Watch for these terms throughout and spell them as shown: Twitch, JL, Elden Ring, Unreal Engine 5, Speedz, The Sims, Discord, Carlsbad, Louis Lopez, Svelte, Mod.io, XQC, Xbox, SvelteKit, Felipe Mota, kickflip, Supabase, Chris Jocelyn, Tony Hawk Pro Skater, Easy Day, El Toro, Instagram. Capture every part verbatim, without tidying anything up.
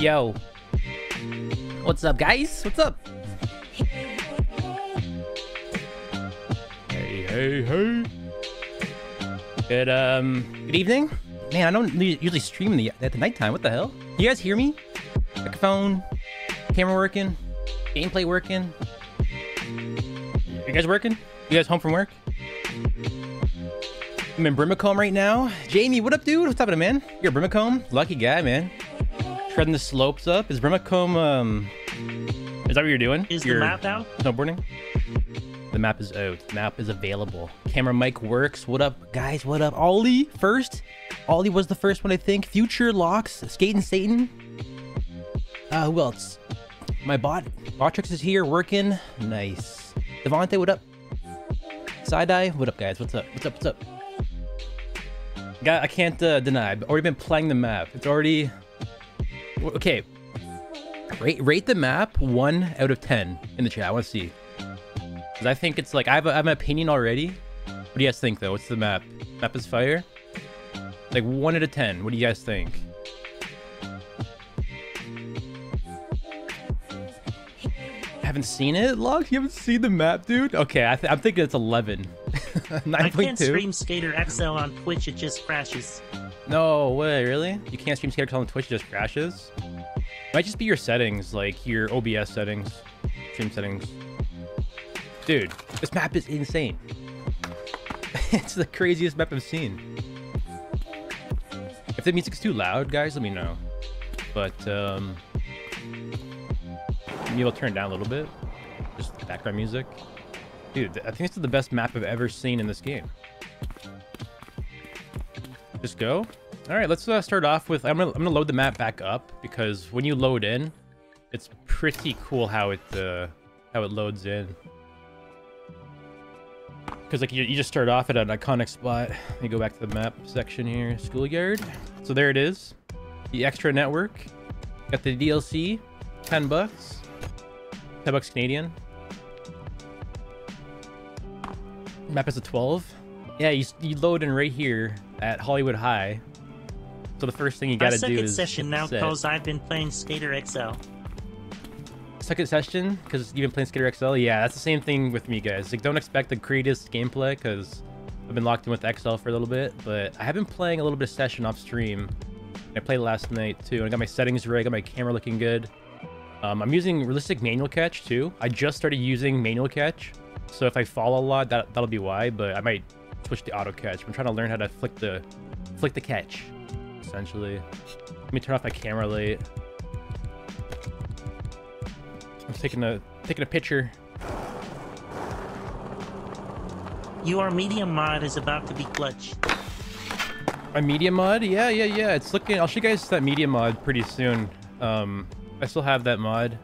Yo, what's up, guys? What's up? Hey, hey, hey. Good, um, good evening. Man, I don't usually stream the, at the nighttime. What the hell? You guys hear me? Microphone, camera working, gameplay working. You guys working? You guys home from work? I'm in Brimacombe right now. Jamie, what up, dude? What's happening, man? You're Brimacombe? Lucky guy, man. Treading the slopes up. Is Brimacombe, um... is that what you're doing? Is you're the map out? Snowboarding? The map is out. The map is available. Camera mic works. What up, guys? What up? Ollie first. Ollie was the first one, I think. Future Locks. Skating Satan. Uh, who else? My bot. Botrix is here working. Nice. Devontae, what up? Side-eye. What up, guys? What's up? What's up? What's up? I can't uh, deny. I've already been playing the map. It's already... Okay. Rate, rate the map one out of ten in the chat. I want to see. Because I think it's like... I have, a, I have an opinion already. What do you guys think, though? What's the map? Map is fire? Like, one out of ten. What do you guys think? Haven't seen it, Log? You haven't seen the map, dude? Okay, I th I'm thinking it's eleven. I can't stream Skater X L on Twitch, it just crashes. No way, really? You can't stream Skater X L on Twitch, it just crashes? Might just be your settings, like your O B S settings, stream settings. Dude, this map is insane. It's the craziest map I've seen. If the music's too loud, guys, let me know. But, um... maybe I'll turn it down a little bit. Just the background music. Dude, I think this is the best map I've ever seen in this game. Just go. All right, let's uh, start off with... I'm gonna, I'm gonna load the map back up because when you load in, it's pretty cool how it uh, how it loads in. Because like you, you just start off at an iconic spot. Let me go back to the map section here. Schoolyard. So there it is. The extra network. Got the D L C. ten bucks. ten bucks Canadian. Map is a twelve. Yeah, you, you load in right here at Hollywood High. So the first thing you gotta do is session now because I've been playing Skater X L. Second session because you've been playing Skater X L. Yeah, that's the same thing with me, guys. Like, don't expect the greatest gameplay because I've been locked in with X L for a little bit, but I have been playing a little bit of Session off stream. I played last night too. And I got my settings right. I got my camera looking good. Um, I'm using realistic manual catch too. I just started using manual catch. So if I fall a lot, that, that'll be why, but I might switch to auto catch. I'm trying to learn how to flick the flick the catch, essentially. Let me turn off my camera light. I'm taking a, taking a picture. Your media mod is about to be clutch. My media mod? Yeah, yeah, yeah. It's looking... I'll show you guys that media mod pretty soon. Um, I still have that mod.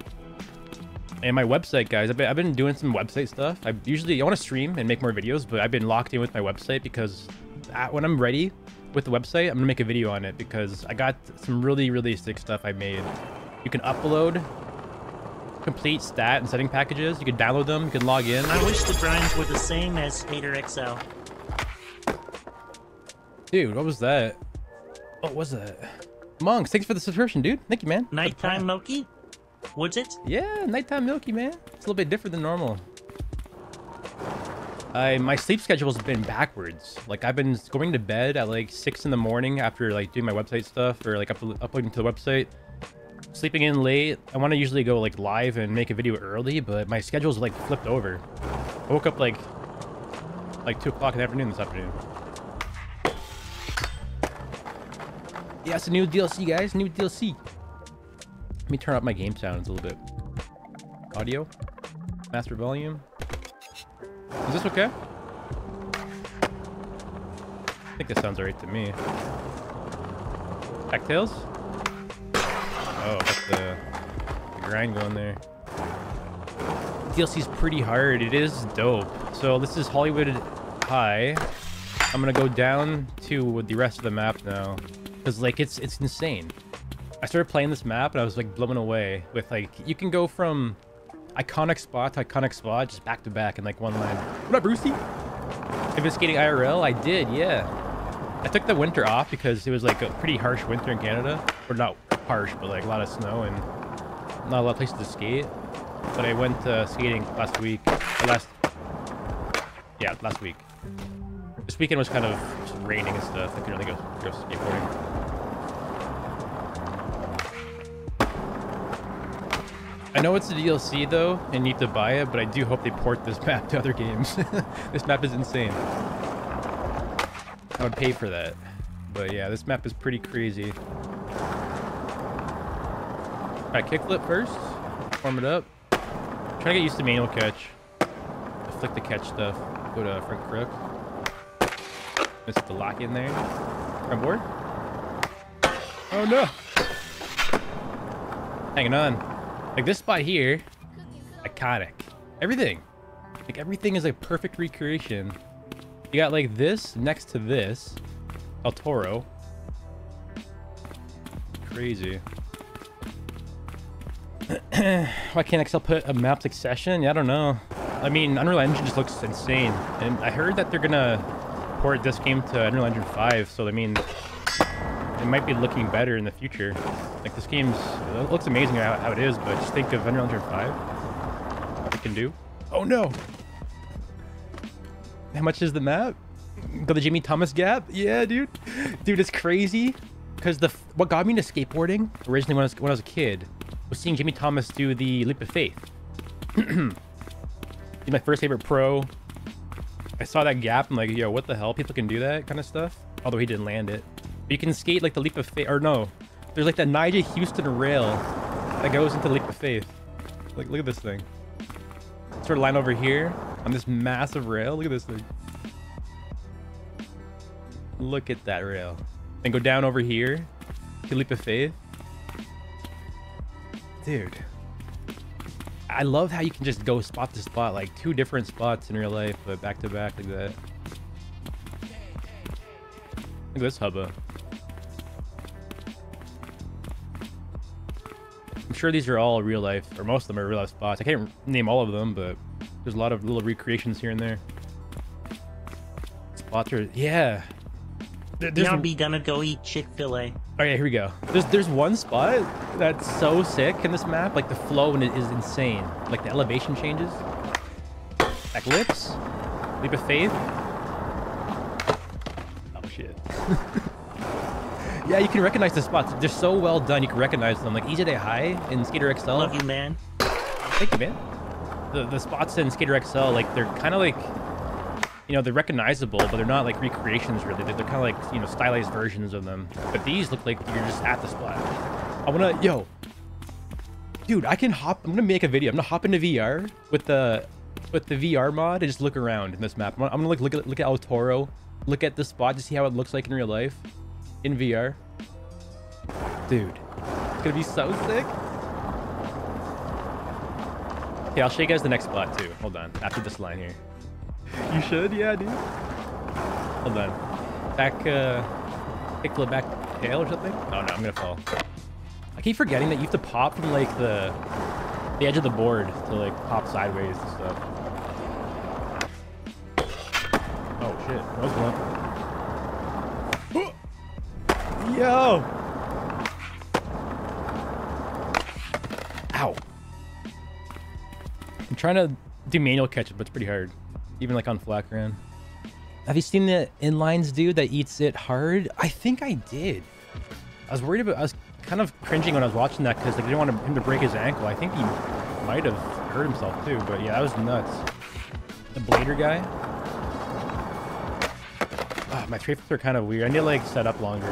And my website, guys, I've been, I've been doing some website stuff. I usually I want to stream and make more videos, but I've been locked in with my website because at, when I'm ready with the website, I'm gonna make a video on it because I got some really really sick stuff I made. You can upload complete stat and setting packages. You can download them. You can log in. I wish the grinds were the same as Skater X L. Dude, what was that? What was that? Monks, thanks for the subscription, dude. Thank you, man. Nighttime Milky. What's it? Yeah, nighttime Milky, man. It's a little bit different than normal. I my sleep schedule's been backwards. Like, I've been going to bed at like six in the morning after like doing my website stuff or like up, uploading to the website. Sleeping in late. I want to usually go like live and make a video early, but my schedule's like flipped over. I woke up like like two o'clock in the afternoon this afternoon. Yeah, it's a new D L C, guys. New D L C. Let me turn up my game sounds a little bit. Audio. Master volume. Is this okay? I think this sounds alright to me. Tactiles? Oh, that's the, the grind going there. D L C's pretty hard. It is dope. So this is Hollywood High. I'm gonna go down to the rest of the map now. Cause like it's it's insane. I started playing this map and I was like blown away with like, you can go from iconic spot to iconic spot, just back to back in like one line. What up, Brucey? I've been skating I R L? I did, yeah. I took the winter off because it was like a pretty harsh winter in Canada. Or not, harsh, but like a lot of snow and not a lot of places to skate. But I went uh, skating last week, or last, yeah, last week. This weekend was kind of just raining and stuff. I couldn't really go, go skateboarding. I know it's a D L C though, and need to buy it, but I do hope they port this map to other games. This map is insane. I would pay for that. But yeah, this map is pretty crazy. Alright, kickflip first. Warm it up. I'm trying to get used to manual catch. I flick the catch stuff. Go to front crook. Missed the lock in there. Front board. Oh no! Hanging on. Like this spot here, iconic. Everything. Like everything is a perfect recreation. You got like this next to this. El Toro. Crazy. Why can't X L put a map to Session? Yeah, I don't know. I mean, Unreal Engine just looks insane. And I heard that they're gonna port this game to Unreal Engine five, so I mean, it might be looking better in the future. Like this game's, it looks amazing how, how it is, but just think of Unreal Engine five, what it can do. Oh no! How much is the map? Got the Jimmy Thomas gap? Yeah, dude. Dude, it's crazy. Because the what got me into skateboarding originally when I was, when I was a kid was seeing Jimmy Thomas do the Leap of Faith. He's my first favorite pro. I saw that gap. I'm like, yo, what the hell? People can do that kind of stuff. Although he didn't land it. But you can skate like the Leap of Faith, or no. There's like that Nigel Houston rail that goes into Leap of Faith. Like, look at this thing. Sort of line over here on this massive rail. Look at this thing. Look at that rail. Then go down over here to Leap of Faith. Dude. I love how you can just go spot to spot, like two different spots in real life, but back to back like that. Look at this hubba. I'm sure these are all real life, or most of them are real life spots. I can't name all of them, but there's a lot of little recreations here and there. Spots are, yeah. There, now I'm gonna go eat Chick-fil-A. Oh yeah, here we go. There's there's one spot that's so sick in this map. Like the flow in it is insane. Like the elevation changes. Back lips. Leap of faith. Oh shit. Yeah, you can recognize the spots. They're so well done, you can recognize them. Like Easy Day High in Skater X L. Love you, man. Thank you, man. The the spots in Skater X L, like they're kind of like, you know, they're recognizable, but they're not like recreations really. They're, they're kind of like, you know, stylized versions of them. But these look like you're just at the spot. I wanna, yo, dude, I can hop. I'm gonna make a video. I'm gonna hop into V R with the with the V R mod and just look around in this map. I'm gonna, I'm gonna look look at look at El Toro, look at the spot to see how it looks like in real life. In V R. Dude. It's gonna be so sick. Okay, I'll show you guys the next spot too. Hold on. After this line here. You should? Yeah, dude. Hold on. Back, uh... Pickle back tail or something? Oh no, I'm gonna fall. I keep forgetting that you have to pop from like the... the edge of the board to like pop sideways and stuff. Oh shit. That was one. Yo! Ow. I'm trying to do manual catch, but it's pretty hard. Even like on flat ground. Have you seen the inlines dude that eats it hard? I think I did. I was worried about, I was kind of cringing when I was watching that because like, I didn't want him to break his ankle. I think he might have hurt himself too, but yeah, that was nuts. The blader guy. Oh, my three flips are kind of weird. I need to like set up longer.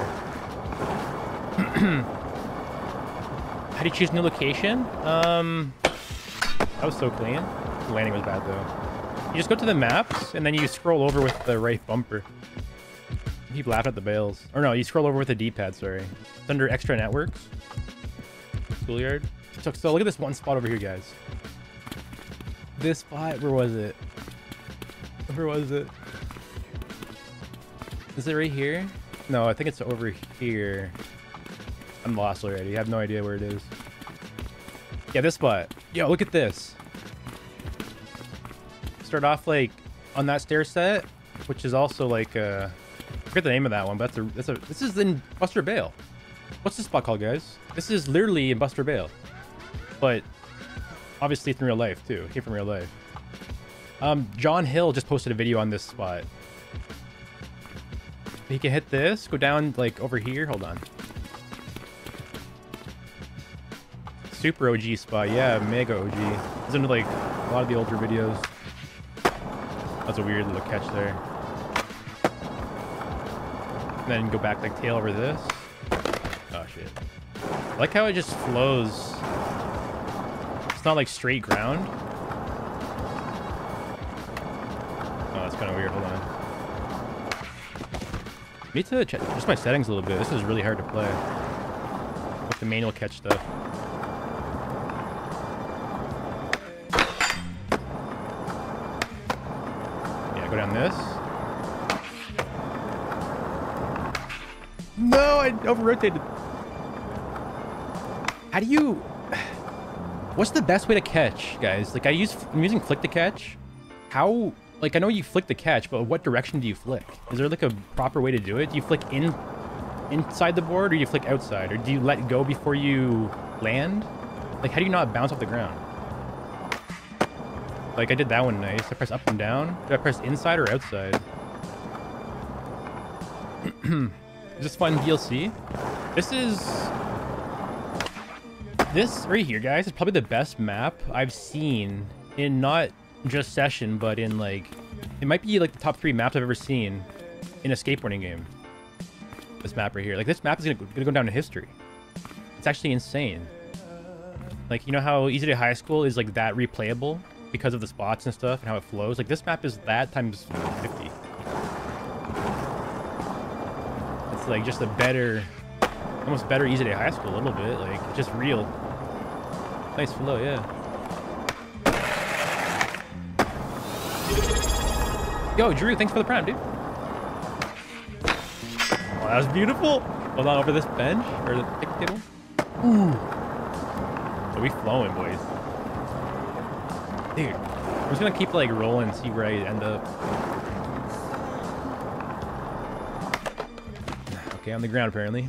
How do you choose new location? Um, that was so clean. The landing was bad though. You just go to the maps and then you scroll over with the right bumper. You keep laughing at the bales. Or no, you scroll over with the D-pad, sorry. It's under extra networks. Schoolyard. So, so look at this one spot over here, guys. This spot, where was it? Where was it? Is it right here? No, I think it's over here. I'm lost already. I have no idea where it is. Yeah, this spot. Yo, look at this. Start off like on that stair set, which is also like uh, I forget the name of that one, but that's a, that's a this is in Buster Bale. What's this spot called, guys? This is literally in Buster Bale, but obviously it's in real life too. Came from real life. Um, John Hill just posted a video on this spot. He can hit this. Go down like over here. Hold on. Super O G spot. Yeah, mega O G. It's into like a lot of the older videos. That's a weird little catch there. And then go back like tail over this. Oh shit. I like how it just flows. It's not like straight ground. Oh, that's kind of weird. Hold on. I need to check just my settings a little bit. This is really hard to play with the manual catch stuff. Yeah, go down this. No, I over-rotated. How do you... What's the best way to catch, guys? Like, I use, I'm using flick to catch. How... Like, I know you flick the catch, but what direction do you flick? Is there, like, a proper way to do it? Do you flick in inside the board, or do you flick outside? Or do you let go before you land? Like, how do you not bounce off the ground? Like, I did that one nice. I press up and down. Did I press inside or outside? Is this fun D L C? This is... This right here, guys, is probably the best map I've seen in not... just Session, but in like it might be like the top three maps I've ever seen in a skateboarding game. This map right here, like this map is gonna, gonna go down in history. It's actually insane. Like, you know how Easy Day High School is like that replayable because of the spots and stuff and how it flows? Like, this map is that times fifty. It's like just a better, almost better Easy Day High School a little bit. Like, just real nice flow. Yeah. Yo, Drew, thanks for the prime, dude. Oh, that was beautiful. Hold on, over this bench or the picnic table. Ooh. So we flowing, boys. Dude, I'm just gonna keep like rolling and see where I end up. Okay, on the ground apparently.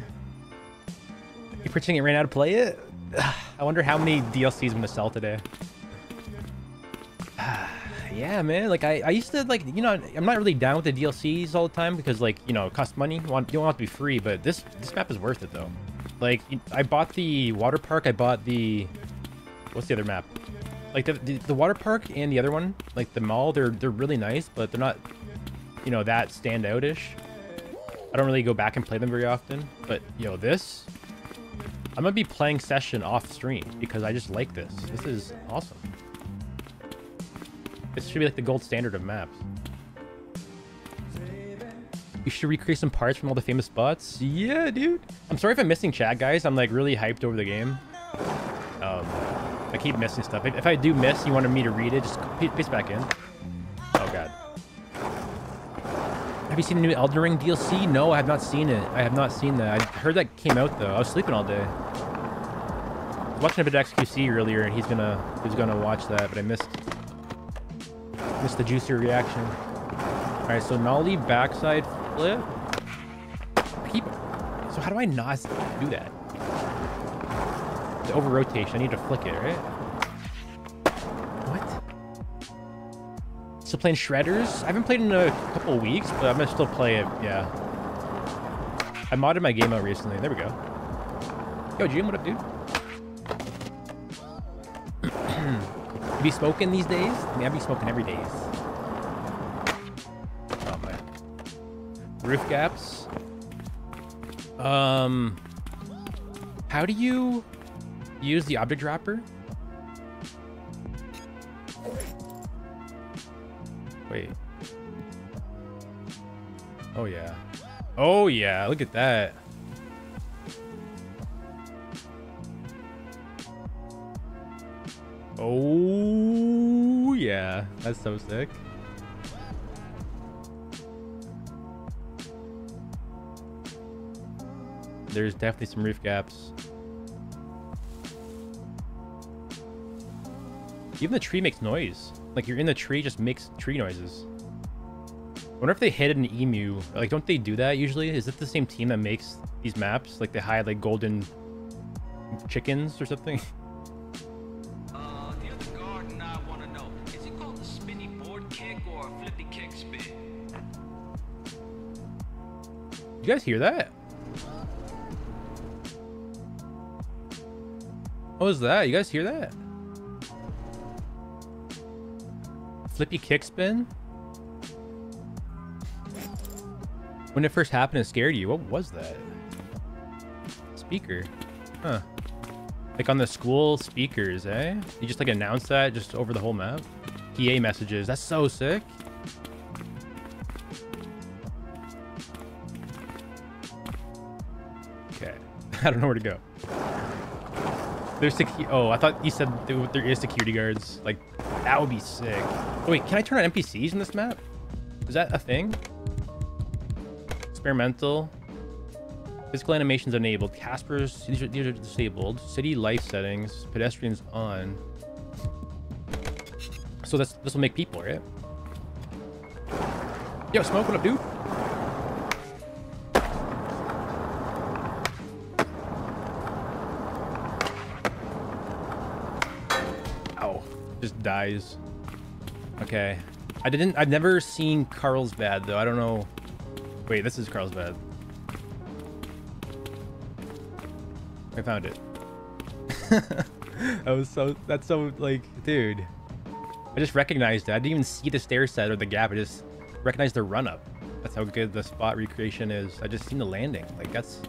You pretending it ran out of play it? I wonder how many D L Cs I'm gonna sell today. Yeah, man, like I, I used to, like, you know, I'm not really down with the D L Cs all the time because, like, you know, it costs money. You want, you don't want it to be free, but this this map is worth it, though. Like, I bought the water park. I bought the... What's the other map? Like, the, the, the water park and the other one, like the mall, they're, they're really nice, but they're not, you know, that standout-ish. I don't really go back and play them very often, but, yo, this... I'm going to be playing Session off stream because I just like this. This is awesome. This should be like the gold standard of maps. You should recreate some parts from all the famous spots. Yeah, dude. I'm sorry if I'm missing chat, guys. I'm like really hyped over the game. Um, I keep missing stuff. If I do miss, you wanted me to read it, just paste back in. Oh, God. Have you seen the new Elden Ring D L C? No, I have not seen it. I have not seen that. I heard that came out, though. I was sleeping all day. I was watching a bit of X Q C earlier, and he's gonna, he was gonna watch that, but I missed... Just the juicier reaction. All right, so nollie backside flip. Keep. So how do I not do that? The over rotation. I need to flick it, right? What? Still playing Shredders? I haven't played in a couple weeks, but I'm gonna still play it. Yeah. I modded my game out recently. There we go. Yo, Jim, what up, dude? Be smoking these days? I mean, I be smoking every day. Oh man. Roof gaps. Um, how do you use the object dropper? Wait. Oh yeah. Oh yeah. Look at that. Oh yeah, that's so sick. There's definitely some roof gaps. Even the tree makes noise. Like, you're in the tree, just makes tree noises. I wonder if they hid an emu. Like, don't they do that usually? Is it the same team that makes these maps? Like, they hide like golden chickens or something? Uh, the other garden I want to know. Is it called a spinny board kick or a flippy kick spin? You guys hear that? What was that? You guys hear that? Flippy kick spin? When it first happened, it scared you. What was that? Speaker. Huh. Like on the school speakers, eh? You just like announce that just over the whole map? P A messages. That's so sick. Okay. I don't know where to go. There's security. Oh, I thought you said there is security guards. Like, that would be sick. Oh, wait, can I turn on N P Cs in this map? Is that a thing? Experimental. Physical animations enabled. Caspers, these are, these are disabled. City life settings. Pedestrians on. So that's, this will make people, right? Yo, smoke, what up, dude? Ow. Just dies. Okay. I didn't, I've never seen Carlsbad, though. I don't know. Wait, this is Carlsbad. I found it. That was so, that's so, like, dude. I just recognized it. I didn't even see the stair set or the gap. I just recognized the run up. That's how good the spot recreation is. I just seen the landing. Like, that's,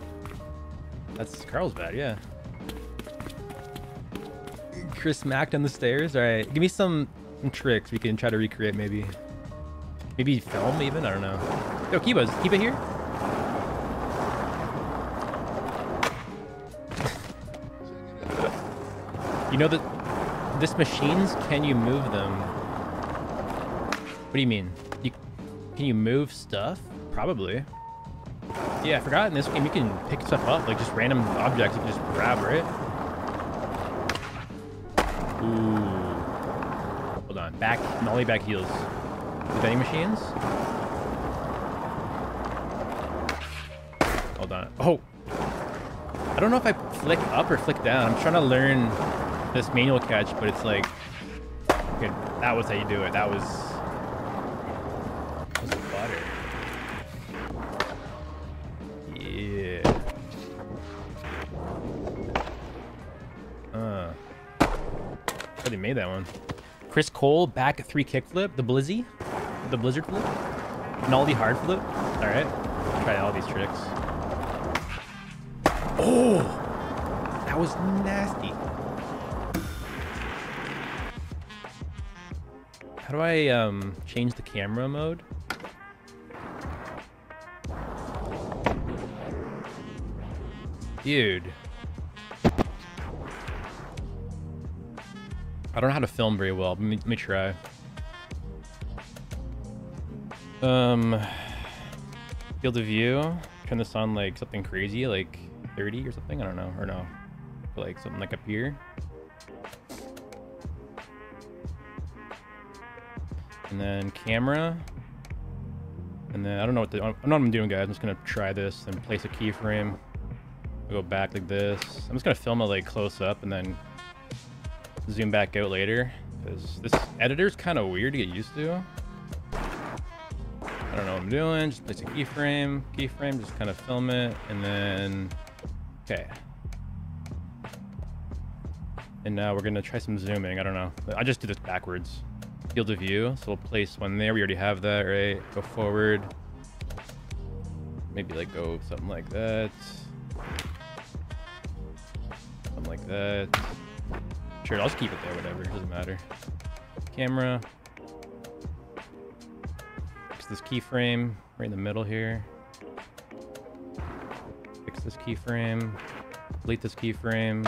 that's Carlsbad, yeah. Chris smacked on the stairs. All right, give me some, some tricks we can try to recreate, maybe. Maybe film, even? I don't know. Yo, Kiba's, Kiba here? You know that this machines, can you move them? What do you mean? You, can you move stuff? Probably. Yeah, I forgot in this game you can pick stuff up, like just random objects you can just grab, right? Ooh. Hold on, back, nollie back heels. The vending machines? Oh, I don't know if I flick up or flick down. I'm trying to learn this manual catch, but it's like, okay, that was how you do it. That was, that was butter. Yeah. Uh, already made that one. Chris Cole back three kickflip, the blizzy, the blizzard flip, nollie hard flip. All right, try all these tricks. Oh, that was nasty. How do I um, change the camera mode? Dude. I don't know how to film very well. Let me, let me try. Um, field of view. Turn this on like something crazy, like thirty or something, I don't know, or no, like something like up here. And then camera. And then I don't know what the, I don't know what I'm doing, guys. I'm just gonna try this and place a keyframe. I'll go back like this. I'm just gonna film it like close up and then zoom back out later, because this editor's kind of weird to get used to. I don't know what I'm doing. Just place a keyframe, keyframe, just kind of film it, and then. Okay. And now we're gonna try some zooming. I don't know. I just do this backwards. Field of view. So we'll place one there. We already have that, right? Go forward. Maybe like go something like that. Something like that. Sure, I'll just keep it there, whatever. It doesn't matter. Camera. Fix this keyframe right in the middle here. This keyframe, delete this keyframe,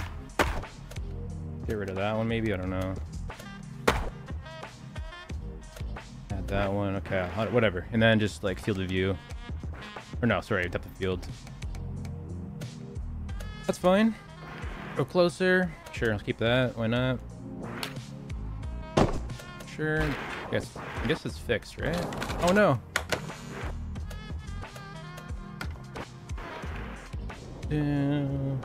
get rid of that one maybe, I don't know. Add that one, okay, whatever. And then just like field of view, or no, sorry, depth of field. That's fine. Go closer, sure, I'll keep that, why not? Sure, I guess, I guess it's fixed, right? Oh no, do.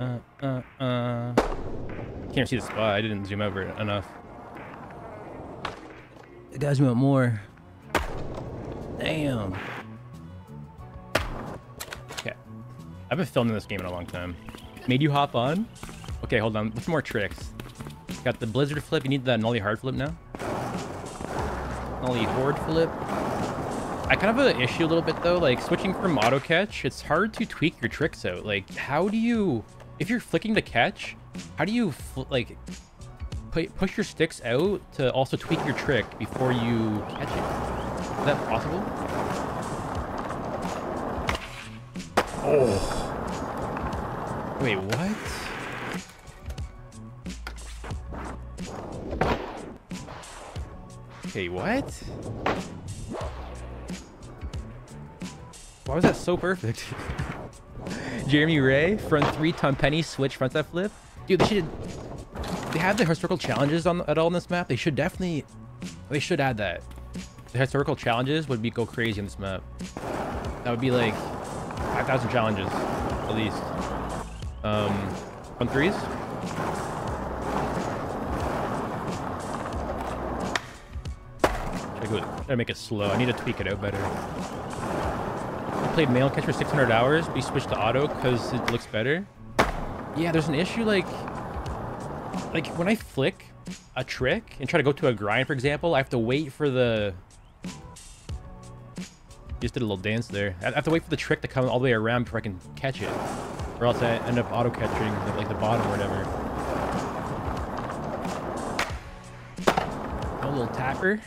Uh, uh, uh. Can't see the spot. I didn't zoom over it enough. It does move more. Damn. Okay. I've been filming this game in a long time. Made you hop on? Okay, hold on. What's more tricks? Got the blizzard flip. You need the nollie hard flip now. Nollie hard flip. I kind of have an issue a little bit though, like switching from auto catch, it's hard to tweak your tricks out. Like, how do you, if you're flicking to catch, how do you like push your sticks out to also tweak your trick before you catch it? Is that possible? Oh. Wait, what? Okay, what? Why was that so perfect? Jeremy Ray, front three, Tom Penny, switch, front that flip. Dude, they should... They have the historical challenges on at all on this map. They should definitely... They should add that. The historical challenges would be go crazy on this map. That would be like five thousand challenges, at least. Um, front threes? Should I, go, should I make it slow? I need to tweak it out better. Played mail catch for six hundred hours, we switched to auto because it looks better. Yeah, there's an issue like like when I flick a trick and try to go to a grind, for example, I have to wait for the just did a little dance there. I have to wait for the trick to come all the way around before I can catch it, or else I end up auto catching at like the bottom or whatever. A little tapper.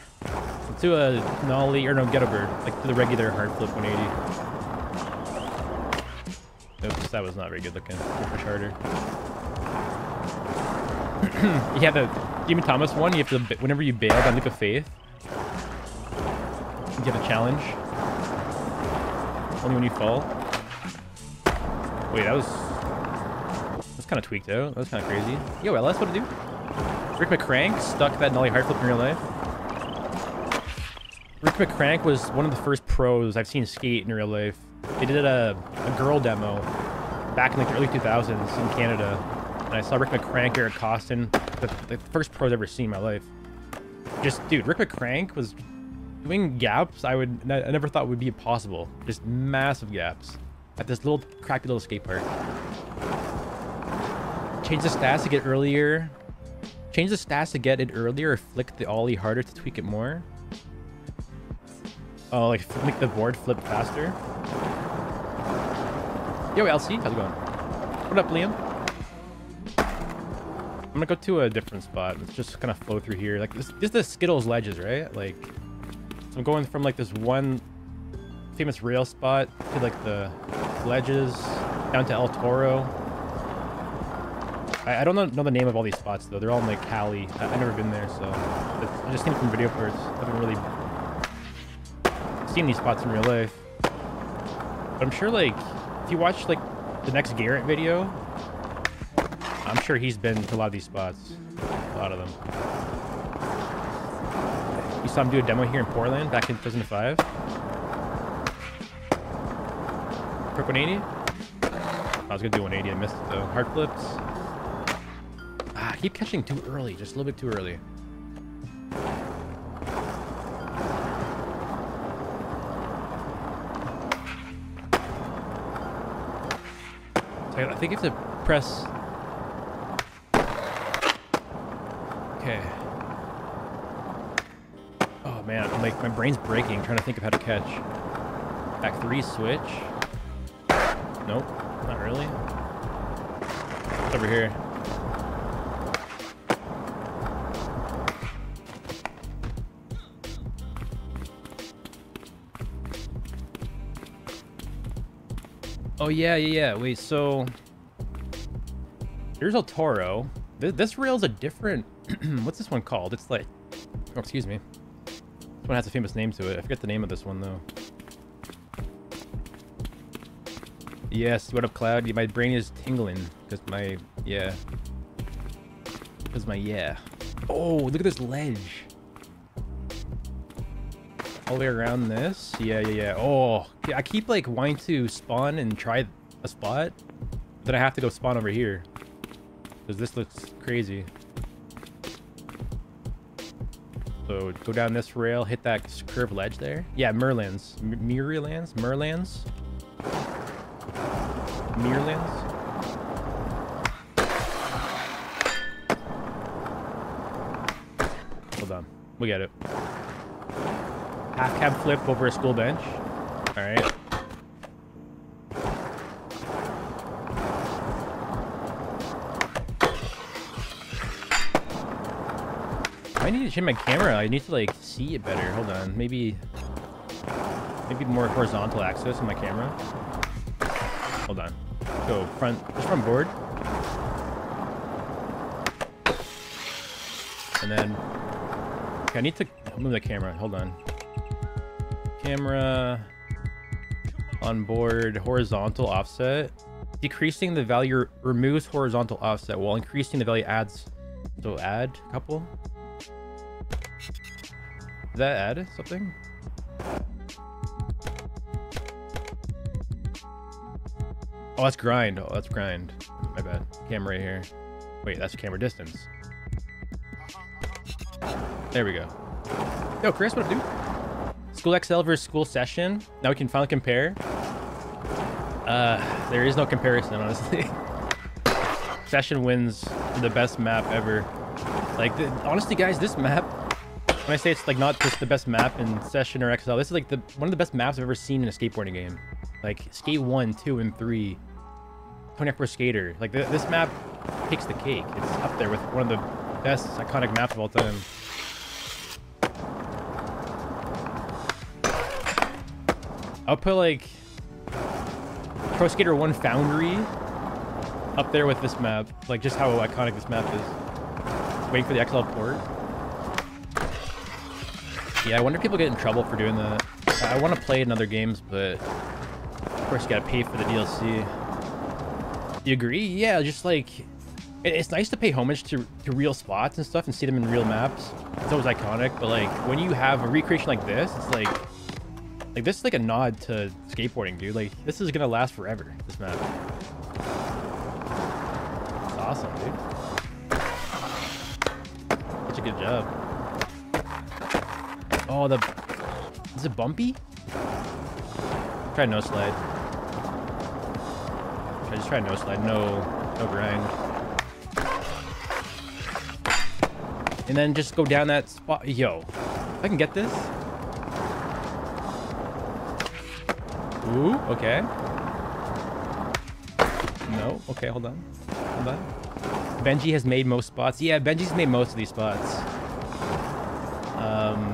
Let's do a nollie or no get over like to the regular hard flip one eighty. Oops, that was not very good looking. Push harder. You have a Jimmy Thomas one. You have to whenever you bailed on Leap of Faith. You have a challenge. Only when you fall. Wait, that was that's kind of tweaked out. That was kind of crazy. Yo, L S, what to do? Rick McCrank stuck that nollie hard flip in real life. Rick McCrank was one of the first pros I've seen skate in real life. They did a, a girl demo back in like the early two thousands in Canada, and I saw Rick McCrank, Garrett Costin, the, the first pro I've ever seen in my life. Just, dude, Rick McCrank was doing gaps I would I never thought would be possible. Just massive gaps at this little crappy little skate park. Change the stats to get earlier. Change the stats to get it earlier, or flick the ollie harder to tweak it more. Oh, like make the board flip faster. Yo, L C, how's it going? What up, Liam? I'm gonna go to a different spot. Let's just kind of flow through here. Like this, this is the Skittles ledges, right? Like I'm going from like this one famous rail spot to like the ledges down to El Toro. I, I don't know, know the name of all these spots though. They're all in like Cali. I, I've never been there, so I just came from video parts. I haven't really seen these spots in real life. But I'm sure like. If you watch like the next Garrett video, I'm sure he's been to a lot of these spots. A lot of them. You saw him do a demo here in Portland back in two thousand five. Quick one eighty. I was gonna do one eighty, I missed it though. Hard flips. Ah, I keep catching too early, just a little bit too early. I think you have to press. Okay. Oh man, I'm like my brain's breaking trying to think of how to catch. Back three switch. Nope, not really. It's over here. Oh yeah, yeah, yeah. Wait, so there's El Toro. This, this rail's a different. What's this one called? It's like, oh, excuse me. This one has a famous name to it. I forget the name of this one though. Yes, what up, Cloud? My brain is tingling because my yeah, because my yeah. Oh, look at this ledge. all the way around this. Yeah, yeah, yeah. Oh, yeah, I keep like wanting to spawn and try a spot, but then I have to go spawn over here because this looks crazy. So go down this rail, hit that curved ledge there. Yeah, Merlin's, M Mirrorlands, Merlin's, Mirrorlands. Hold on, we got it. Half cab flip over a school bench. All right. I need to change my camera. I need to like see it better. Hold on. Maybe maybe more horizontal access on my camera. Hold on. Go front, just front board. And then okay, I need to move the camera. Hold on. Camera on board, horizontal offset. Decreasing the value removes horizontal offset while increasing the value adds. So add a couple. Did that add something? Oh, that's grind. Oh, that's grind. My bad. Camera right here. Wait, that's camera distance. There we go. Yo, Chris, what up, dude? School X L versus School Session. Now we can finally compare. Uh, there is no comparison, honestly. Session wins the best map ever. Like, the, honestly, guys, this map... When I say it's like not just the best map in Session or X L, this is like the one of the best maps I've ever seen in a skateboarding game. Like Skate one, two, and three, Tony Hawk Pro Skater. Like th this map takes the cake. It's up there with one of the best iconic maps of all time. I'll put like Pro Skater one Foundry up there with this map. Like just how iconic this map is. Just waiting for the X L port. Yeah, I wonder if people get in trouble for doing that. I want to play it in other games, but of course you gotta pay for the D L C. Do you agree? Yeah, just like it's nice to pay homage to, to real spots and stuff and see them in real maps. It's always iconic, but like when you have a recreation like this, it's like like this is like a nod to skateboarding, dude. Like this is gonna last forever. This map. It's awesome, dude. Such a good job. Oh, the... Is it bumpy? Try no slide. Okay, just try no slide. No... No grind. And then just go down that spot. Yo. If I can get this. Ooh, okay. No. Okay, hold on. Hold on. Benji has made most spots. Yeah, Benji's made most of these spots. Um...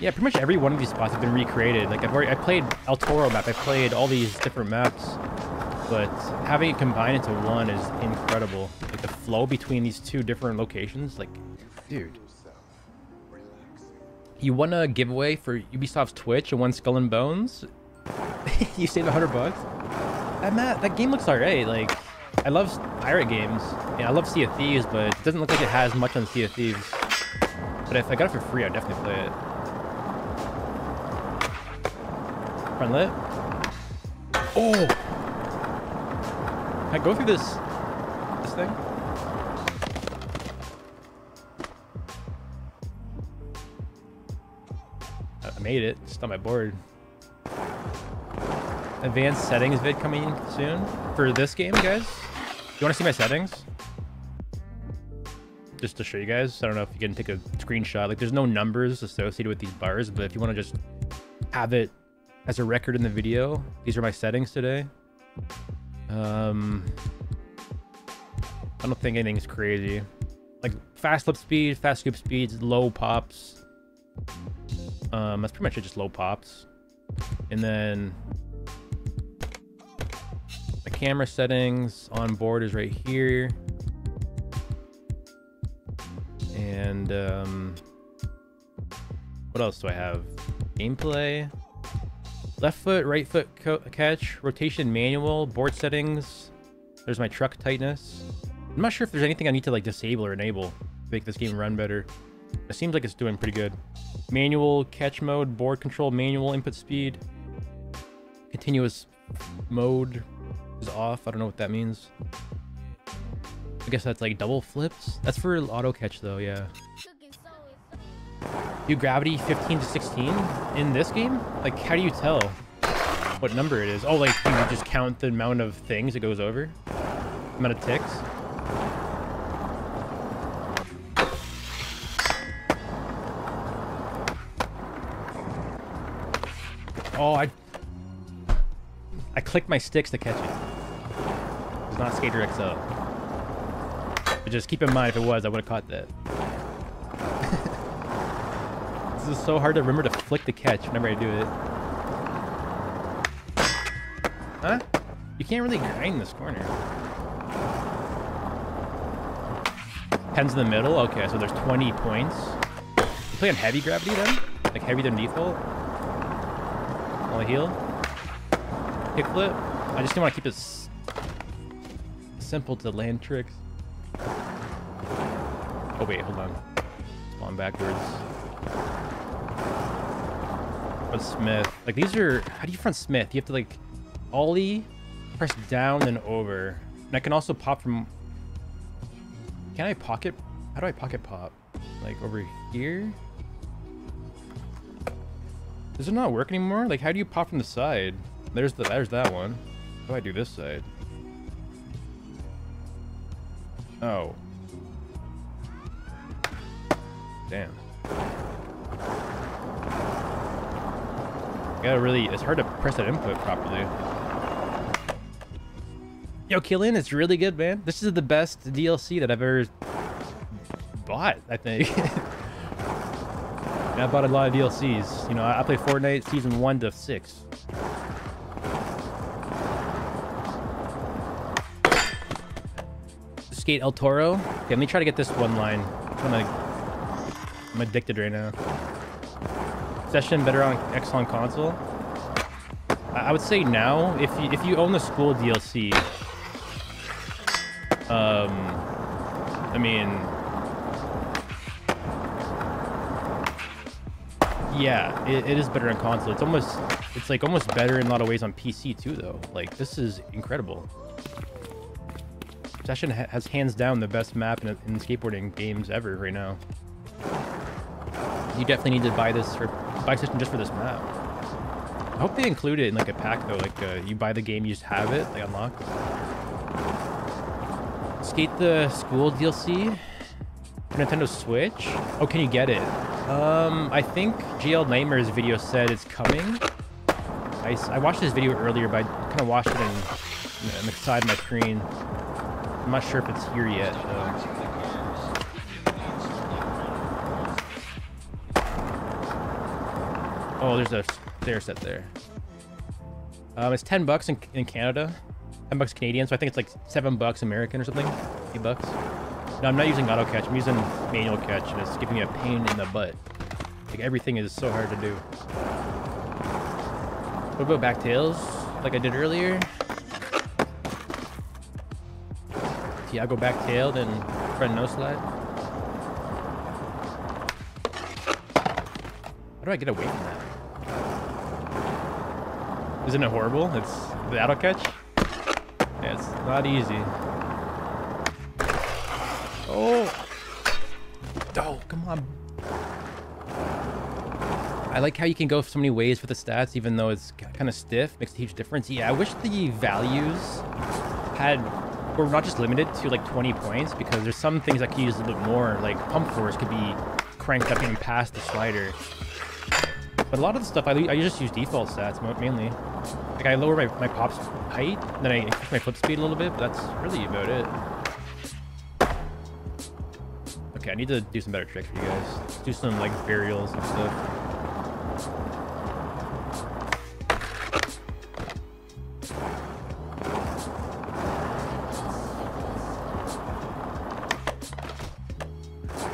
Yeah, pretty much every one of these spots have been recreated. Like I've already, I played El Toro map, I played all these different maps, but having it combined into one is incredible. Like the flow between these two different locations, like, dude. You won a giveaway for Ubisoft's Twitch and won Skull and Bones. You saved a hundred bucks. That map, that game looks alright. Like, I love pirate games, and I love Sea of Thieves, but it doesn't look like it has much on Sea of Thieves. But if I got it for free, I'd definitely play it. Front lit. Oh! Can I go through this... this thing? I made it. It's on my board. Advanced settings vid coming soon for this game, guys. You want to see my settings? Just to show you guys. I don't know if you can take a screenshot. Like, there's no numbers associated with these bars, but if you want to just have it as a record in the video, these are my settings today. Um, I don't think anything's crazy. Like fast flip speed, fast scoop speeds, low pops. Um, that's pretty much it, just low pops. And then the camera settings on board is right here. And um, what else do I have? Gameplay. Left foot, right foot catch, rotation manual, board settings. There's my truck tightness. I'm not sure if there's anything I need to like disable or enable to make this game run better. It seems like it's doing pretty good. manual catch mode, board control, manual input speed, continuous mode is off. I don't know what that means. I guess that's like double flips. That's for auto catch though. Yeah. Do gravity fifteen to sixteen in this game? Like, how do you tell what number it is? Oh, like, you just count the amount of things it goes over? Amount of ticks? Oh, I... I clicked my sticks to catch it. It's not Skater X L. But just keep in mind, if it was, I would have caught that. It's so hard to remember to flick the catch whenever I do it. Huh? You can't really grind this corner. Pens in the middle? Okay, so there's twenty points. You play on heavy gravity then? Like heavy to knee fold? All heel? Kickflip? I just don't want to keep it s simple to land tricks. Oh wait, hold on. Spawn backwards. Front Smith. Like, these are... How do you front Smith? You have to, like, ollie, press down, and over. And I can also pop from... Can I pocket... How do I pocket pop? Like, over here? Does it not work anymore? Like, how do you pop from the side? There's the... There's that one. How do I do this side? Oh. Damn. I gotta really, it's hard to press that input properly. Yo, Killian, it's really good, man. This is the best D L C that I've ever bought, I think. I bought a lot of D L Cs. You know, I play Fortnite season one to six. Skate El Toro. Okay, let me try to get this one line. I'm, gonna, I'm addicted right now. Session better on X L console. I would say now, if you, if you own the school D L C, um, I mean, yeah, it, it is better on console. It's almost, it's like almost better in a lot of ways on P C too, though. Like, this is incredible. Session ha has hands down the best map in, in skateboarding games ever right now. You definitely need to buy this for buy Session just for this map. I hope they include it in like a pack though, like uh, you buy the game, you just have it, like unlocked. Skate the school D L C for Nintendo Switch. Oh, can you get it? Um, I think J L Nightmare's video said it's coming. I, I watched this video earlier, but I kind of watched it in, you know, on the side of my screen. I'm not sure if it's here yet. So. Oh, there's a stair set there. Um, it's ten bucks in, in Canada, ten bucks Canadian. So I think it's like seven bucks American or something. Eight bucks. No, I'm not using auto catch. I'm using manual catch, and it's giving me a pain in the butt. Like everything is so hard to do. What about back tails, like I did earlier? Yeah, I go back tail, then front no slide. How do I get away from that? Isn't it horrible? It's the auto catch? Yeah, it's not easy. Oh! Oh, come on. I like how you can go so many ways with the stats, even though it's kind of stiff. Makes a huge difference. Yeah, I wish the values had... were not just limited to like twenty points, because there's some things I could use a little bit more. Like pump force could be cranked up and past the slider. But a lot of the stuff, I, I just use default stats, mainly. Like, I lower my, my pop's height, then I increase my flip speed a little bit, but that's really about it. Okay, I need to do some better tricks for you guys. Let's do some, like, burials and stuff.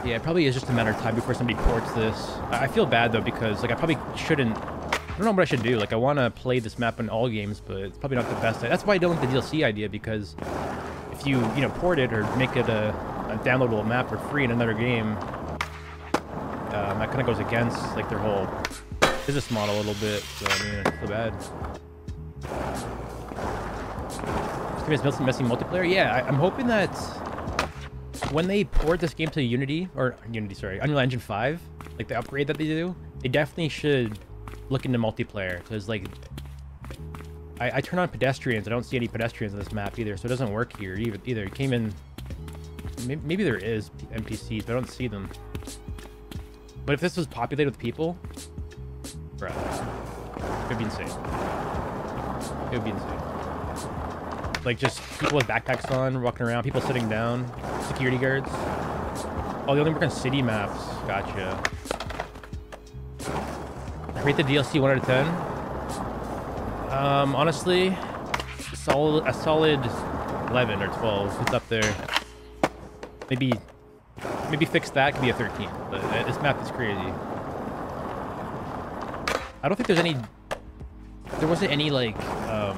Yeah, it probably is just a matter of time before somebody ports this. I feel bad though, because like I probably shouldn't. I don't know what I should do. Like, I want to play this map in all games, but it's probably not the best. That's why I don't like the D L C idea, because if you you know port it or make it a, a downloadable map for free in another game, uh, um, that kind of goes against like their whole business model a little bit. So I mean, it's so bad. It's messy, messy multiplayer. Yeah, I, I'm hoping that when they port this game to Unity or Unity, sorry, Unreal Engine five, like the upgrade that they do, they definitely should look into multiplayer because like. I, I turn on pedestrians. I don't see any pedestrians on this map either, so it doesn't work here either. Either it came in. Maybe, maybe there is N P Cs, but I don't see them. But if this was populated with people, bruh, it would be insane. It would be insane. Like just people with backpacks on, walking around, people sitting down, security guards. Oh, they only work on city maps. Gotcha. Rate the D L C one out of ten. Um, honestly, a solid, a solid eleven or twelve. It's up there. Maybe, maybe fix that. It could be a thirteen. But this map is crazy. I don't think there's any. There wasn't any like um,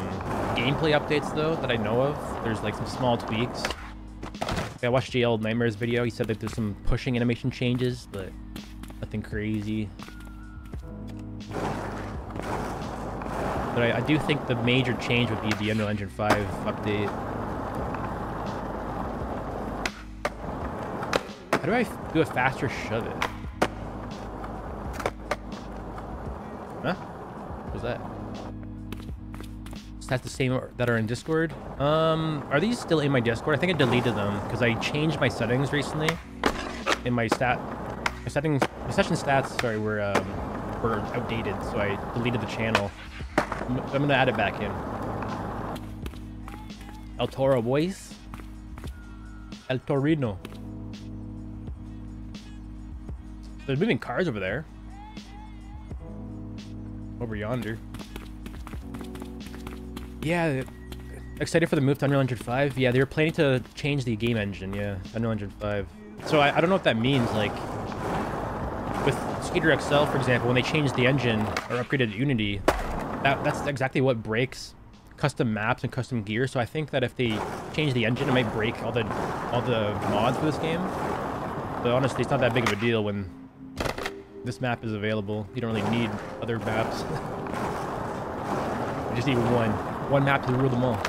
gameplay updates though that I know of. There's like some small tweaks. I watched J L Nightmare's video. He said that there's some pushing animation changes, but nothing crazy. But I, I do think the major change would be the Unreal Engine five update. How do I do a faster shove it? Huh? What was that? Is that the same that are in Discord? Um, are these still in my Discord? I think I deleted them because I changed my settings recently. And my stat, my settings, my session stats, sorry, were um, were outdated, so I deleted the channel. I'm gonna add it back in. El Toro voice. El Torino. They're moving cars over there. Over yonder. Yeah, excited for the move to Unreal Engine five. Yeah, they were planning to change the game engine. Yeah, Unreal Engine five. So I, I don't know what that means. Like with Skater X L, for example, when they changed the engine or upgraded Unity. That, that's exactly what breaks custom maps and custom gear. So I think that if they change the engine, it might break all the all the mods for this game. But honestly, it's not that big of a deal when this map is available. You don't really need other maps. You just need one. One map to rule them all.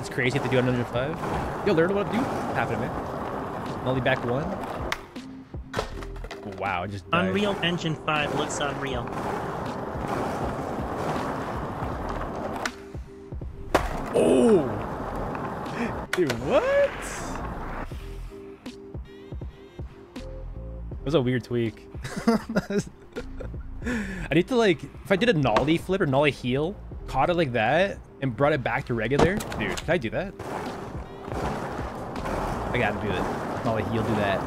It's crazy if they do one oh five. Yo, learn what to do. Happened, man. I'll be back one. Wow, I just died. Unreal Engine five looks unreal. Oh! Dude, what? That was a weird tweak. I need to, like, if I did a nollie flip or nollie heel, caught it like that, and brought it back to regular. Dude, can I do that? I gotta do it. Nollie heel, do that.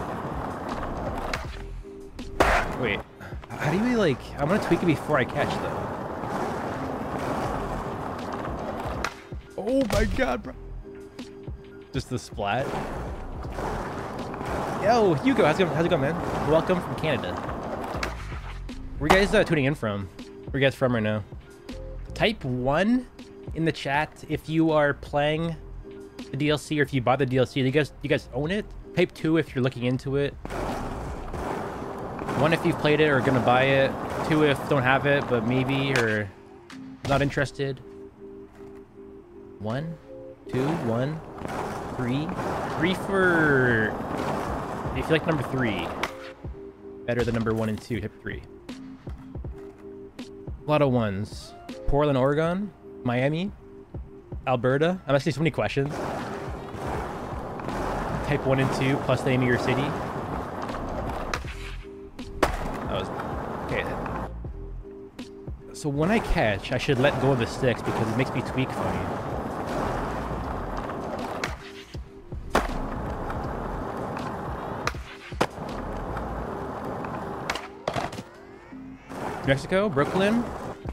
Wait, how do we like, I want to tweak it before I catch though. Oh my God, bro. Just the splat. Yo, Hugo, how's it, how's it going, man? Welcome from Canada. Where are you guys uh, tuning in from? Where are you guys from right now? Type one in the chat if you are playing the D L C or if you bought the D L C. Do you guys, do you guys own it? Type two if you're looking into it. One, if you've played it or are gonna buy it. Two, if don't have it, but maybe or not interested. One, two, one, three. Three for, if you like number three. Better than number one and two, hip three. A lot of ones. Portland, Oregon, Miami, Alberta. I'm asking so many questions. Type one and two, plus the name of your city. So when I catch, I should let go of the sticks because it makes me tweak funny. Mexico, Brooklyn,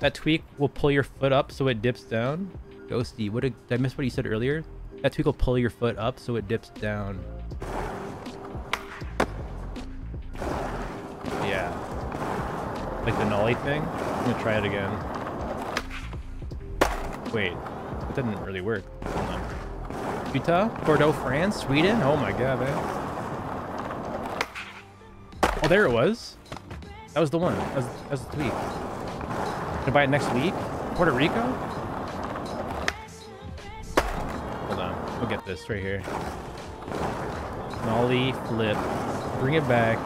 that tweak will pull your foot up so it dips down. Ghosty, what did, did I miss what you said earlier? That tweak will pull your foot up so it dips down. Yeah. Like the nollie thing? I'm gonna try it again. Wait, that didn't really work. Hold on. Utah, Bordeaux, France, Sweden. Oh my god, man. Oh, there it was. That was the one. That was, that was the tweet. Gonna buy it next week? Puerto Rico? Hold on. We'll get this right here. Nolly flip. Bring it back.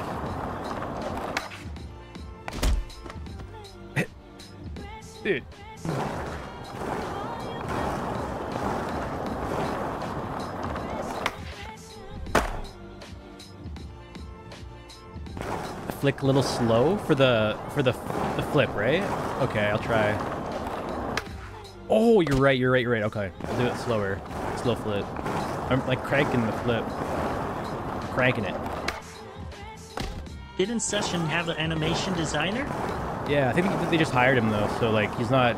Dude. Flick a little slow for the for the the flip, right? Okay, I'll try. Oh, you're right, you're right, you're right. Okay, I'll do it slower. Slow flip. I'm like cranking the flip. Cranking it. Didn't Session have an animation designer? Yeah, I think they just hired him though, so like he's not.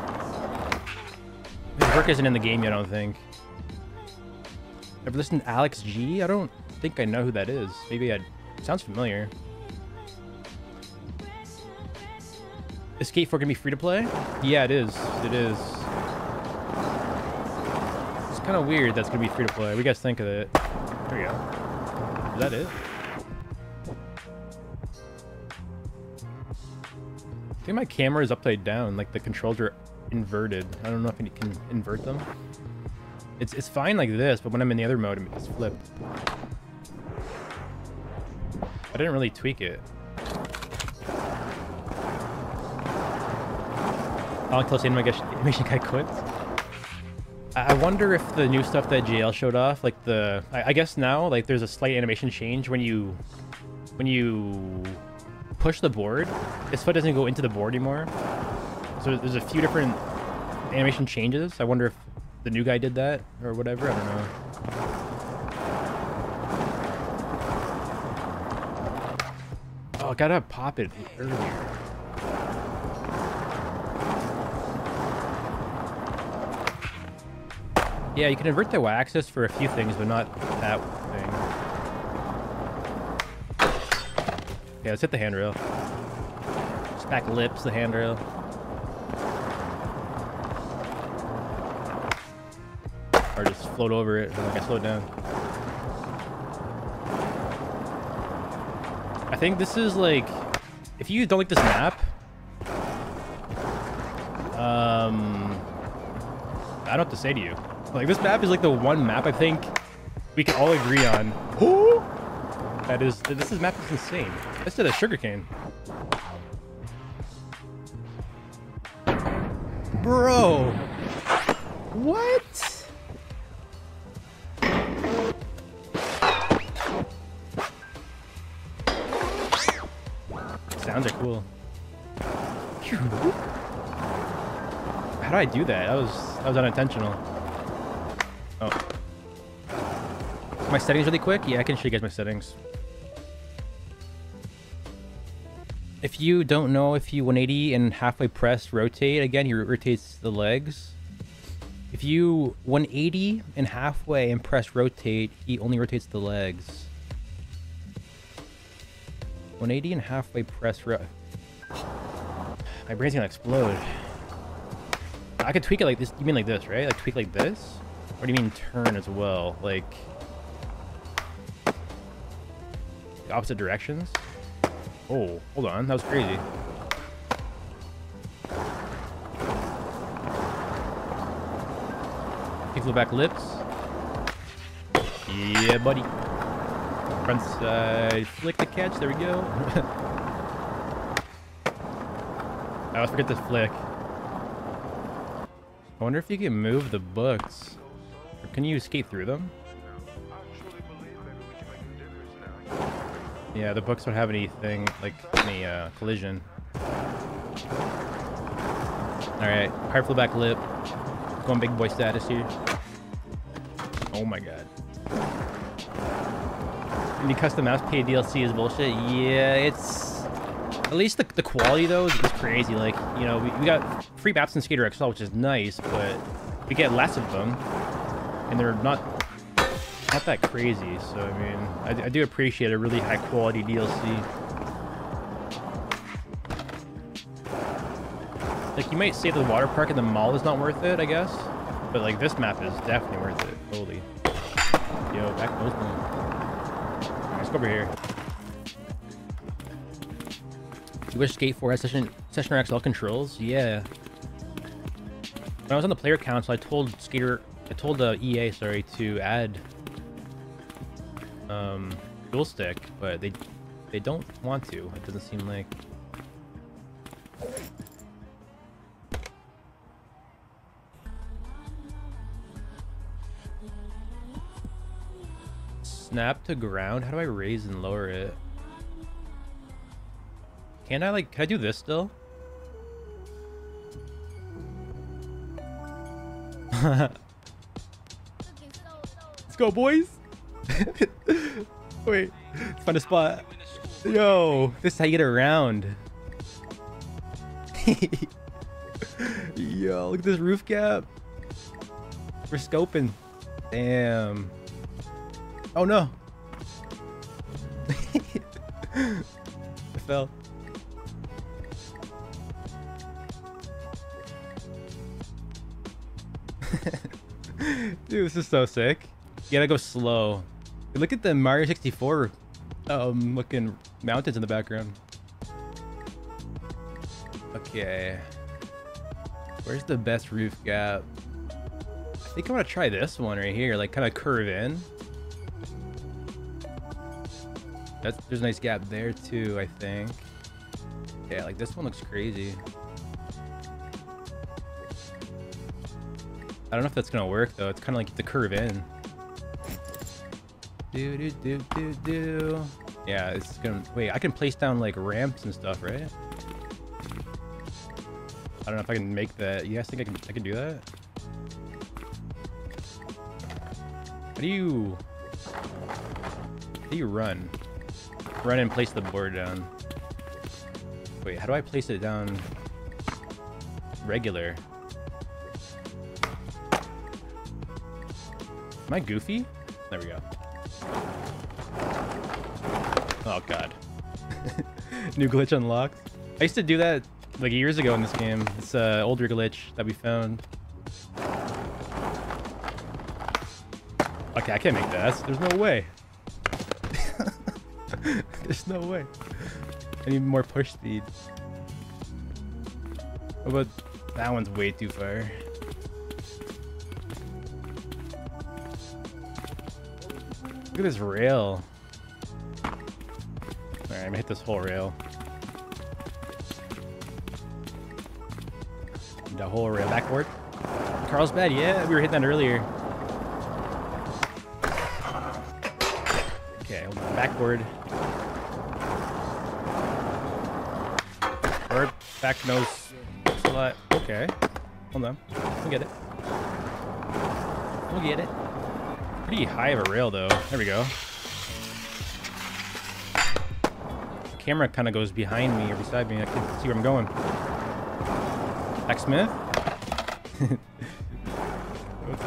His work isn't in the game yet, I don't think. Ever listened to Alex G? I don't think I know who that is. Maybe I. It sounds familiar. Is Skate four gonna be free to play? Yeah, it is. It is. It's kind of weird that's gonna be free to play. What do you guys think of it? There we go. Is that it? I think my camera is upside down. Like the controls are inverted. I don't know if you can invert them. It's it's fine like this, but when I'm in the other mode, it's flipped. I didn't really tweak it. I'll close in my animation guy quits. I wonder if the new stuff that J L showed off, like the, I, I guess now, like there's a slight animation change when you, when you push the board, this foot doesn't go into the board anymore. So there's a few different animation changes. I wonder if the new guy did that or whatever. I don't know. Oh, I gotta pop it earlier. Yeah, you can invert the y-axis for a few things, but not that thing. Yeah, let's hit the handrail. Just back lips the handrail. Or just float over it, like I slowed down. I think this is like, if you don't like this map, um, I don't have to say to you. Like, this map is like the one map I think we can all agree on. Ooh! That is, this is map is insane. Let's do the sugarcane. Bro! What? Sounds are cool. How do I do that? That was, that was unintentional. Oh. My settings really quick? Yeah, I can show you guys my settings. If you don't know, if you one eighty and halfway press rotate, again, he rotates the legs. If you one eighty and halfway and press rotate, he only rotates the legs. one eighty and halfway press rotate. My brain's gonna explode. I could tweak it like this. You mean like this, right? Like tweak like this? What do you mean turn as well? Like the opposite directions? Oh, hold on. That was crazy. People back lips. Yeah, buddy. Front side. Flick the catch. There we go. I always forget to flick. I wonder if you can move the books. Can you skate through them? Yeah, the books don't have anything, like, any uh, collision. Alright, hard flip back lip. Going big boy status here. Oh my god. Any custom mouse paid D L C is bullshit? Yeah, it's... At least the, the quality, though, is crazy. Like, you know, we, we got free maps in Skater X L, which is nice, but we get less of them. And they're not not that crazy, so I mean, I, I do appreciate a really high quality D L C. Like you might say the water park in the mall is not worth it, I guess, but like this map is definitely worth it. Holy! Yo, back both of them. All right, let's go over here. Do you wish Skate four had Session, Session or X L controls? Yeah. When I was on the player council, I told Skater, I told uh, E A, sorry, to add um, dual stick, but they they don't want to. It doesn't seem like. Snap to ground? How do I raise and lower it? Can I like, can I do this still? Let's go, boys. Wait, let's find a spot. Yo, this is how you get around. Yo, look at this roof gap. We're scoping. Damn. Oh no. I fell. Dude, this is so sick. You gotta go slow. Look at the Mario sixty-four um, looking mountains in the background. Okay. Where's the best roof gap? I think I want to try this one right here. Like, kind of curve in. That's, there's a nice gap there, too, I think. Yeah, like, this one looks crazy. I don't know if that's gonna work though. It's kind of like the curve in. Do do do do do. Yeah, it's gonna. Wait, I can place down like ramps and stuff, right? I don't know if I can make that. You guys think I can? I can do that? How do you? How do you run? Run and place the board down. Wait, how do I place it down? Regular. Am I goofy? There we go. Oh god. New glitch unlocked. I used to do that like years ago in this game. It's an uh, older glitch that we found. Okay, I can't make that. That's, there's no way. There's no way. I need more push speed. Oh, but that one's way too far. Look at this rail. All right, I'm gonna hit this whole rail. The whole rail backward. Carlsbad, yeah, we were hitting that earlier. Okay, hold on, backward. Or back nose. Slut. Okay, hold on, we'll get it. We'll get it. Pretty high of a rail though. There we go. The camera kind of goes behind me or beside me. I can see where I'm going. Blacksmith? What's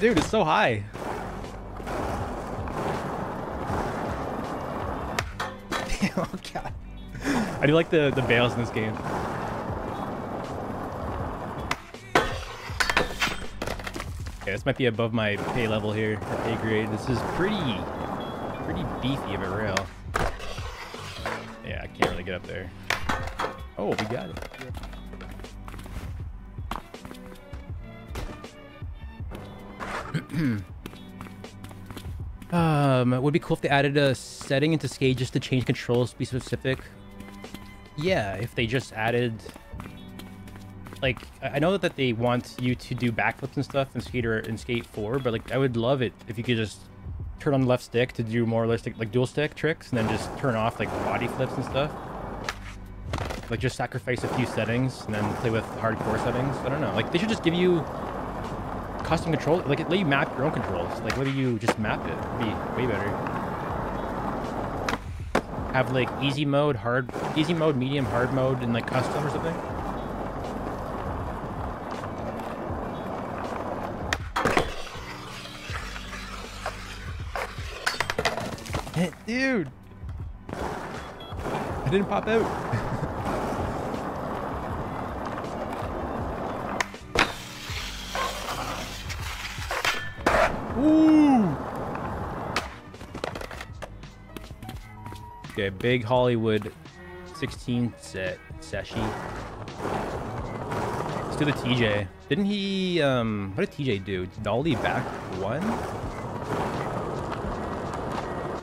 Dude, it's so high. Oh god. I do like the, the bales in this game. This might be above my pay level here, pay grade. This is pretty, pretty beefy of a rail. Yeah, I can't really get up there. Oh, we got it. um, it would be cool if they added a setting into Skate just to change controls to be specific. Yeah, if they just added. Like, I know that they want you to do backflips and stuff in Skater and Skate four, but like, I would love it if you could just turn on the left stick to do more realistic, like dual stick tricks, and then just turn off like body flips and stuff. Like, just sacrifice a few settings and then play with hardcore settings. I don't know. Like, they should just give you custom control. Like, let you map your own controls. Like, let you just map it. It'd be way better. Have like easy mode, hard, easy mode, medium, hard mode, and like custom or something. Dude, I didn't pop out. Ooh. Okay, big Hollywood sixteen set session. Let's do the T J. Didn't he, um, what did T J do? Dolly back one?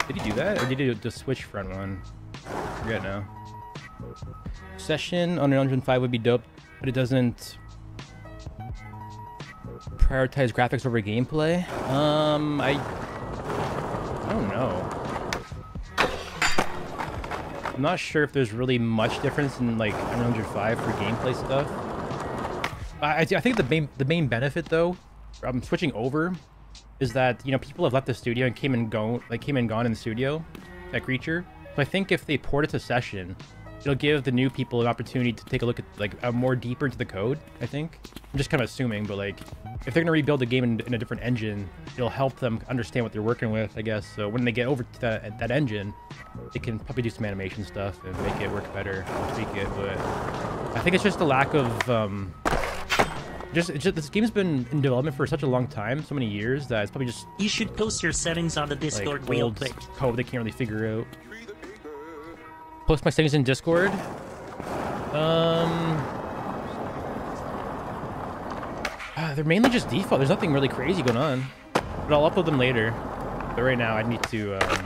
Did he do that? Or did he just switch front one? I forget now. Session on Unreal Engine five would be dope, but it doesn't prioritize graphics over gameplay. Um, I, I don't know. I'm not sure if there's really much difference in like Unreal Engine five for gameplay stuff. I, I think the main the main benefit though, from switching over, is that you know people have left the studio and came and go like came and gone in the studio, at Creature. So I think if they port it to Session, it'll give the new people an opportunity to take a look at like a more deeper into the code. I think I'm just kind of assuming, but like if they're gonna rebuild the game in, in a different engine, it'll help them understand what they're working with, I guess. So when they get over to that, that engine, they can probably do some animation stuff and make it work better, tweak it. But I think it's just the lack of um, just, it's just this game's been in development for such a long time, so many years that it's probably just you should post your settings on the Discord like, real quick. Code they can't really figure out. Post my settings in Discord. Um, uh, they're mainly just default. There's nothing really crazy going on, but I'll upload them later. But right now, I need to. Um,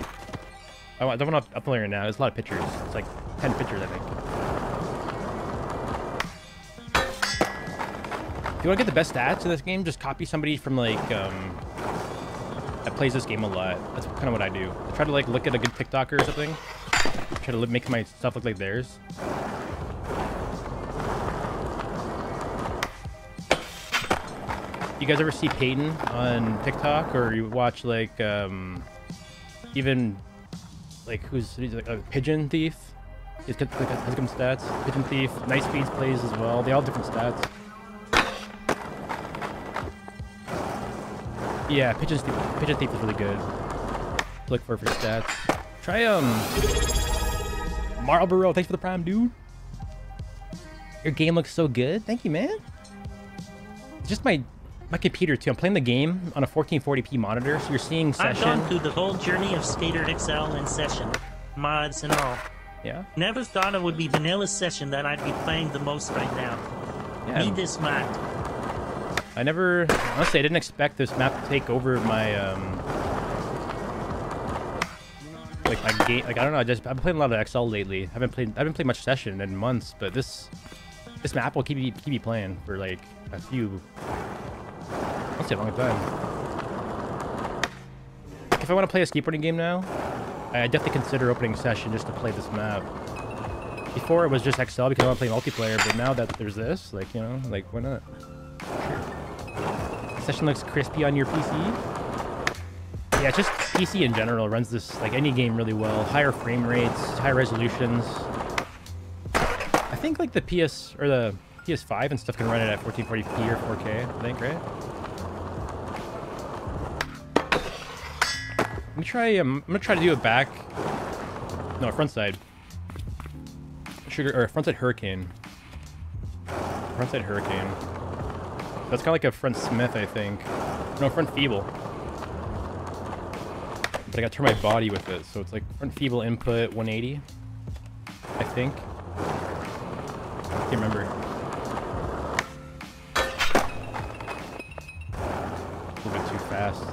I don't want to upload right now. There's a lot of pictures. It's like ten pictures, I think. If you want to get the best stats in this game, just copy somebody from like um, that plays this game a lot. That's kind of what I do. I try to like look at a good TikToker or something. Try to make my stuff look like theirs. You guys ever see Peyton on TikTok, or you watch like um, even like who's like a Pigeon Thief? He's got his own stats. Pigeon Thief, Nice Speeds plays as well. They all different stats. Yeah, Pigeon Thief, Pigeon Thief is really good. Look for for stats. Try um. Marlboro, thanks for the prime, dude. Your game looks so good. Thank you, man. It's just my my computer too. I'm playing the game on a fourteen forty p monitor, so you're seeing Session. I've gone through the whole journey of Skater X L and Session, mods and all. Yeah. Never thought it would be vanilla Session that I'd be playing the most right now. Yeah. Need this mod. I never, honestly, I didn't expect this map to take over my um. Like my game, like I don't know. I just I've been playing a lot of X L lately. I haven't played, I haven't played much Session in months. But this, this map will keep me keep me playing for like a few, I'll say a long time. If I want to play a skateboarding game now, I definitely consider opening Session just to play this map. Before it was just X L because I want to play multiplayer. But now that there's this, like you know, like why not? Sure. Session looks crispy on your P C. Yeah, it's just P C in general runs this like any game really well. Higher frame rates, higher resolutions. I think like the P S or the P S five and stuff can run it at fourteen forty p or four K, I think, right? Let me try. Um, I'm gonna try to do a back, no, front side sugar or front side hurricane. Front side hurricane. That's kind of like a front Smith, I think. No, front feeble. But I gotta turn my body with it, so it's like front feeble input one eighty, I think. I can't remember. A little bit too fast.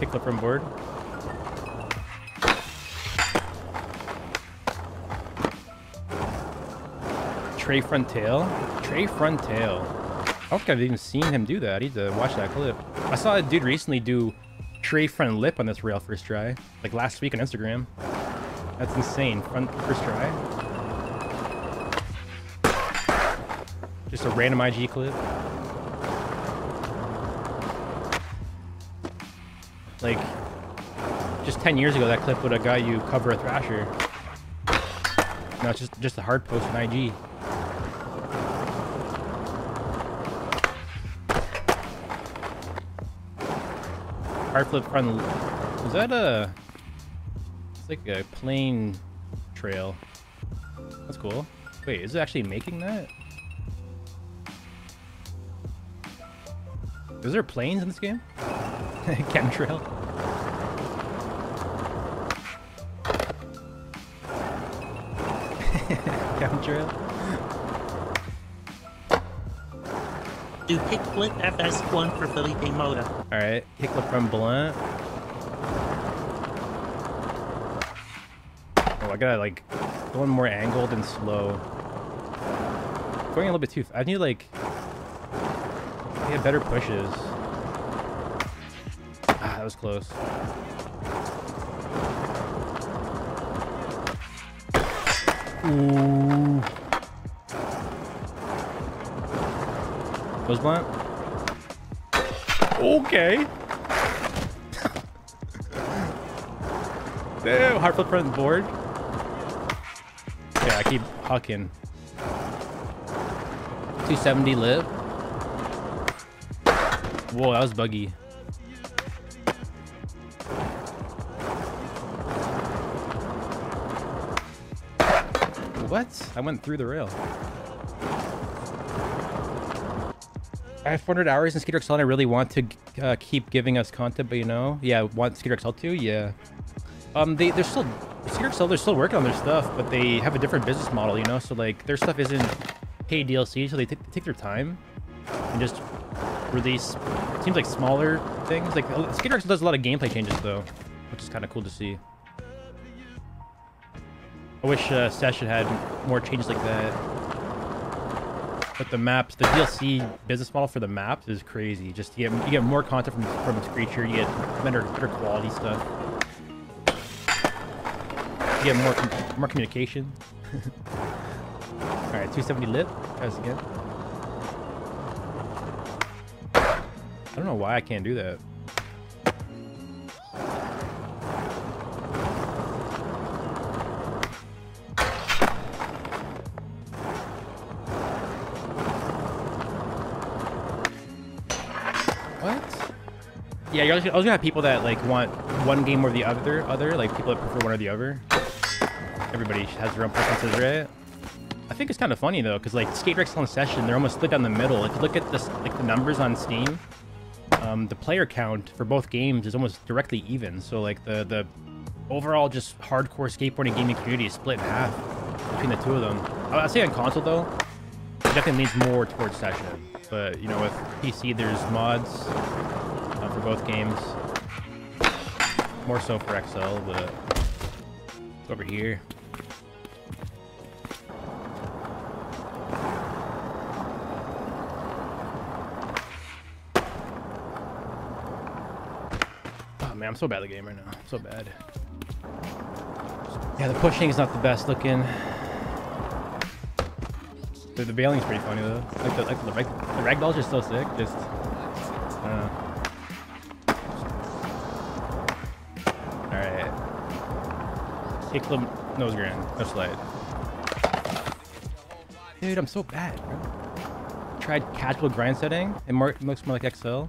Kickflip from board. Tray front tail. Tray front tail. I don't think I've even seen him do that. I need to watch that clip. I saw a dude recently do tray front lip on this rail first try, like last week on Instagram. That's insane. Front first try. Just a random I G clip. Like, just ten years ago, that clip would have got you cover a thrasher. Now it's just just a hard post on I G. Hard flip front. Is that a? It's like a plane trail. That's cool. Wait, is it actually making that? Is there planes in this game? Chemtrail. Chemtrail. Do Hicklip F S one for Felipe Mota. Alright, Hicklip from Blunt. Oh, I gotta like going more angled and slow. Going a little bit too fast. I need like. Get better pushes. Ah, that was close. Ooh. Close blunt. Okay. Damn, hard flip front board. Yeah, I keep hucking. two seventy live. Whoa, that was buggy. What? I went through the rail. I have four hundred hours in Skater X L and I really want to uh, keep giving us content, but you know, yeah, want Skater X L too? Yeah. Um, they, they're still, Skater X L, they're still working on their stuff, but they have a different business model, you know? So like, their stuff isn't paid D L C, so they, they take their time and just release seems like smaller things. Like Skater X L does a lot of gameplay changes though, which is kind of cool to see. I wish uh, Session had more changes like that. But the maps, the D L C business model for the maps is crazy. Just you get, you get more content from from Creature, you get better better quality stuff. You get more com more communication. All right, two seventy lit. Try this again. I don't know why I can't do that. What? Yeah, you're always, always gonna have people that like want one game or the other, other like people that prefer one or the other. Everybody has their own preferences, right? I think it's kind of funny though, because like Skater X L and Session, they're almost split down the middle. If you look at this, like the numbers on Steam. Um, the player count for both games is almost directly even, so like the the overall just hardcore skateboarding gaming community is split in half between the two of them. I'd say on console though, it definitely leans more towards Session, but you know with P C there's mods uh, for both games, more so for X L, but it's over here. I'm so bad at the game right now. I'm so bad. Yeah, the pushing is not the best looking. The, the bailing's pretty funny though. Like the, like the, like the ragdolls are so sick. Just, I don't know. Alright. Kick them nose grind. No slide. Dude, I'm so bad, bro. Tried casual grind setting. It more, looks more like X L.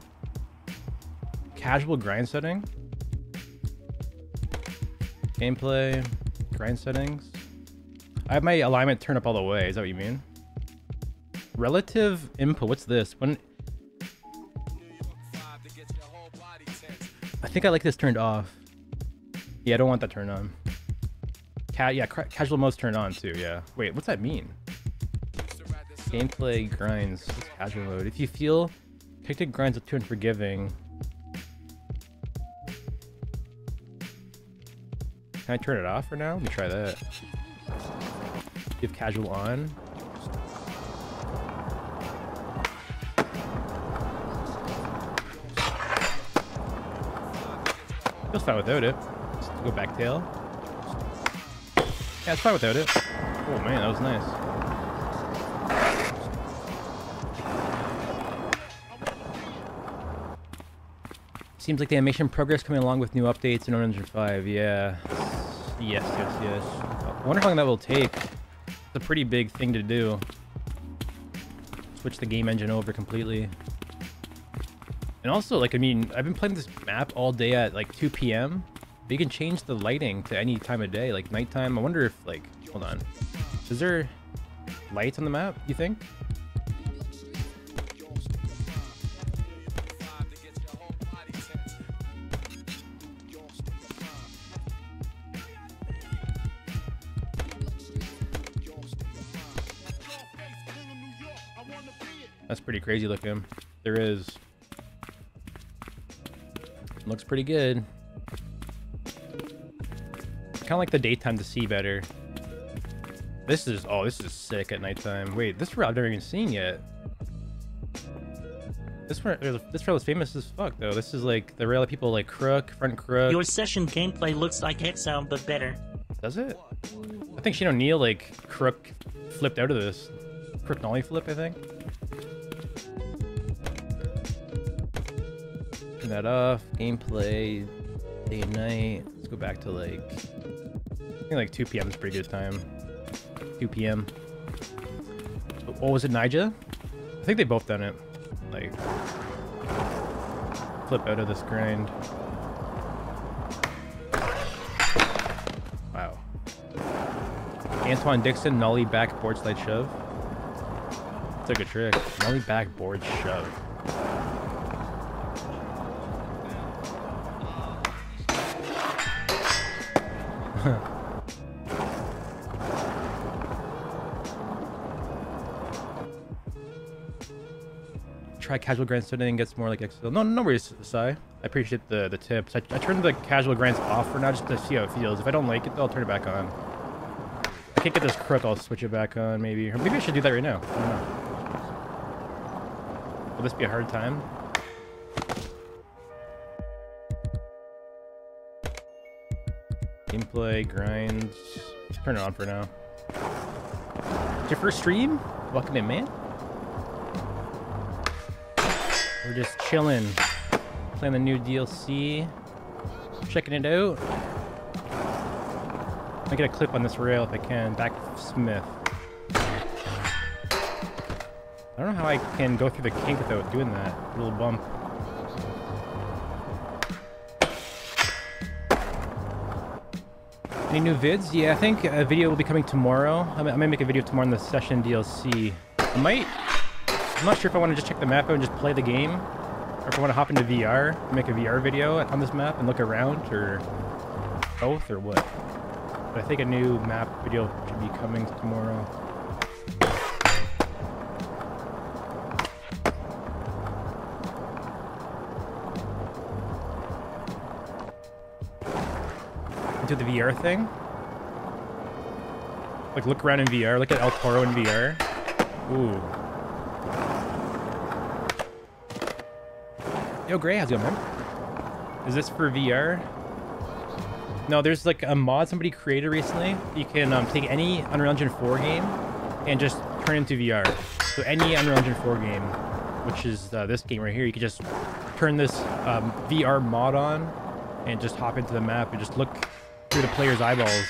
Casual grind setting. Gameplay, grind settings. I have my alignment turned up all the way. Is that what you mean? Relative input. What's this? When I think I like this turned off. Yeah, I don't want that turned on. Ca yeah, ca casual mode's turned on too. Yeah. Wait, what's that mean? Gameplay grinds. What's casual mode? If you feel pictic grinds are too unforgiving. Can I turn it off for now? Let me try that. Give casual on. Feels fine without it. Let's go back tail. Yeah, it's fine without it. Oh man, that was nice. Seems like the animation progress coming along with new updates in Unreal Engine five. Yeah. Yes, yes, yes. I wonder how long that will take. It's a pretty big thing to do. Switch the game engine over completely. And also, like, I mean, I've been playing this map all day at, like, two P M But you can change the lighting to any time of day, like, nighttime. I wonder if, like, hold on. Is there lights on the map, you think? That's pretty crazy looking. There is. Looks pretty good. Kind of like the daytime to see better. This is, oh, this is sick at nighttime. Wait, this route I've never even seen yet. This one, this rail is famous as fuck though. This is like the rail that people like crook, front crook. Your session gameplay looks like X L but better. Does it? I think Shane O'Neill like crook flipped out of this. Crook nollie flip, I think. Turn that off. Gameplay, day and night. Let's go back to like, I think like two P M is a pretty good time. two P M Oh, was it Nija? I think they both done it. Like, flip out of this grind. Wow. Antoine Dixon, nollie back board slide shove. That's a good trick. Nollie back board shove. Try casual grinds so anything gets more like X L. No, no worries, Sai. I appreciate the the tips. I, I turned the casual grinds off for now just to see how it feels. If I don't like it, I'll turn it back on. I can't get this crook, I'll switch it back on maybe. Or maybe I should do that right now. I don't know. Will this be a hard time? Gameplay, grinds. Turn it on for now. It's your first stream? Welcome in, man. We're just chilling, playing the new D L C, checking it out. I get a clip on this rail if I can. Back Smith. I don't know how I can go through the kink without doing that little bump. Any new vids? Yeah, I think a video will be coming tomorrow. I might make a video tomorrow on the Session D L C. I might. I'm not sure if I want to just check the map out and just play the game, or if I want to hop into V R, make a V R video on this map and look around, or both, or what. But I think a new map video should be coming tomorrow. Do the V R thing. Like look around in V R, look at El Toro in V R. Ooh. Yo, Gray, how's it going, man? Is this for V R? No, there's like a mod somebody created recently. You can um, take any Unreal Engine four game and just turn it into V R. So any Unreal Engine four game, which is uh, this game right here, you can just turn this um, V R mod on and just hop into the map and just look through the player's eyeballs.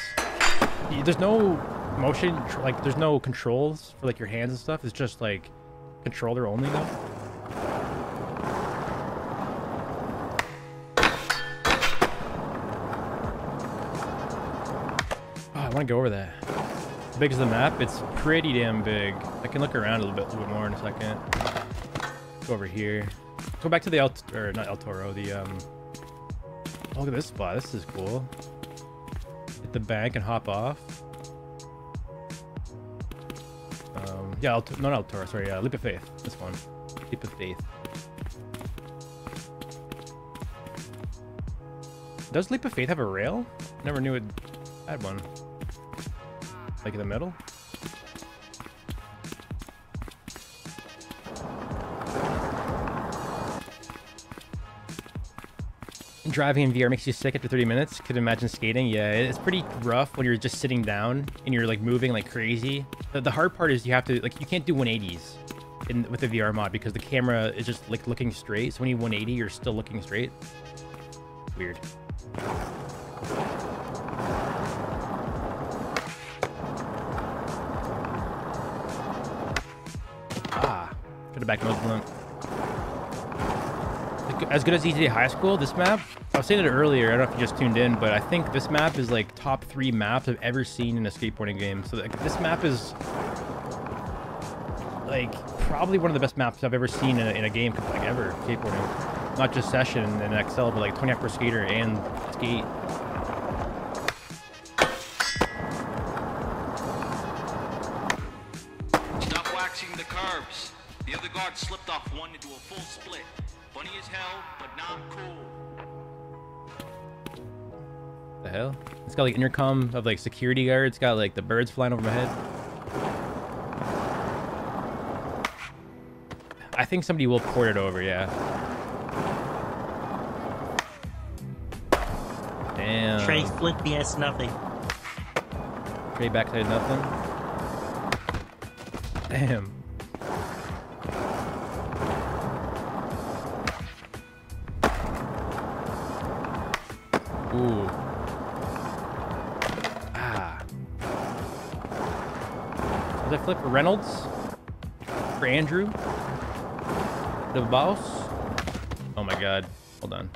There's no motion, like there's no controls for like your hands and stuff. It's just like controller only though. I want to go over that. How big is the map? It's pretty damn big. I can look around a little bit, a little bit more in a second. Go over here. Go back to the El, or not El Toro. The um. Oh, look at this spot. This is cool. Hit the bank and hop off. Um. Yeah. El, not El Toro. Sorry. Yeah. Leap of Faith. This one. Leap of Faith. Does Leap of Faith have a rail? Never knew it had one. Like in the middle? Driving in V R makes you sick after thirty minutes. Could imagine skating. Yeah, it's pretty rough when you're just sitting down and you're like moving like crazy. The, the hard part is you have to, like, you can't do one eighties in, with the V R mod because the camera is just like looking straight. So when you one eighty, you're still looking straight. Weird. Back nose blimp. As good as Easy Day High School, this map, I was saying it earlier, I don't know if you just tuned in, but I think this map is like top three maps I've ever seen in a skateboarding game. So like, this map is like probably one of the best maps I've ever seen in a, in a game, like ever, skateboarding. Not just Session and X L, but like Tony Hawk Pro Skater and Skate. got slipped off one into a full split. Funny as hell, but not cool. The hell? It's got like intercom of like security guards. It's got like the birds flying over my head. I think somebody will port it over, yeah. Damn. Trey flip B S nothing. Trey backside nothing. Damn. Ooh. Ah. Did I flip for Reynolds? For Andrew? The boss? Oh my god. Hold on.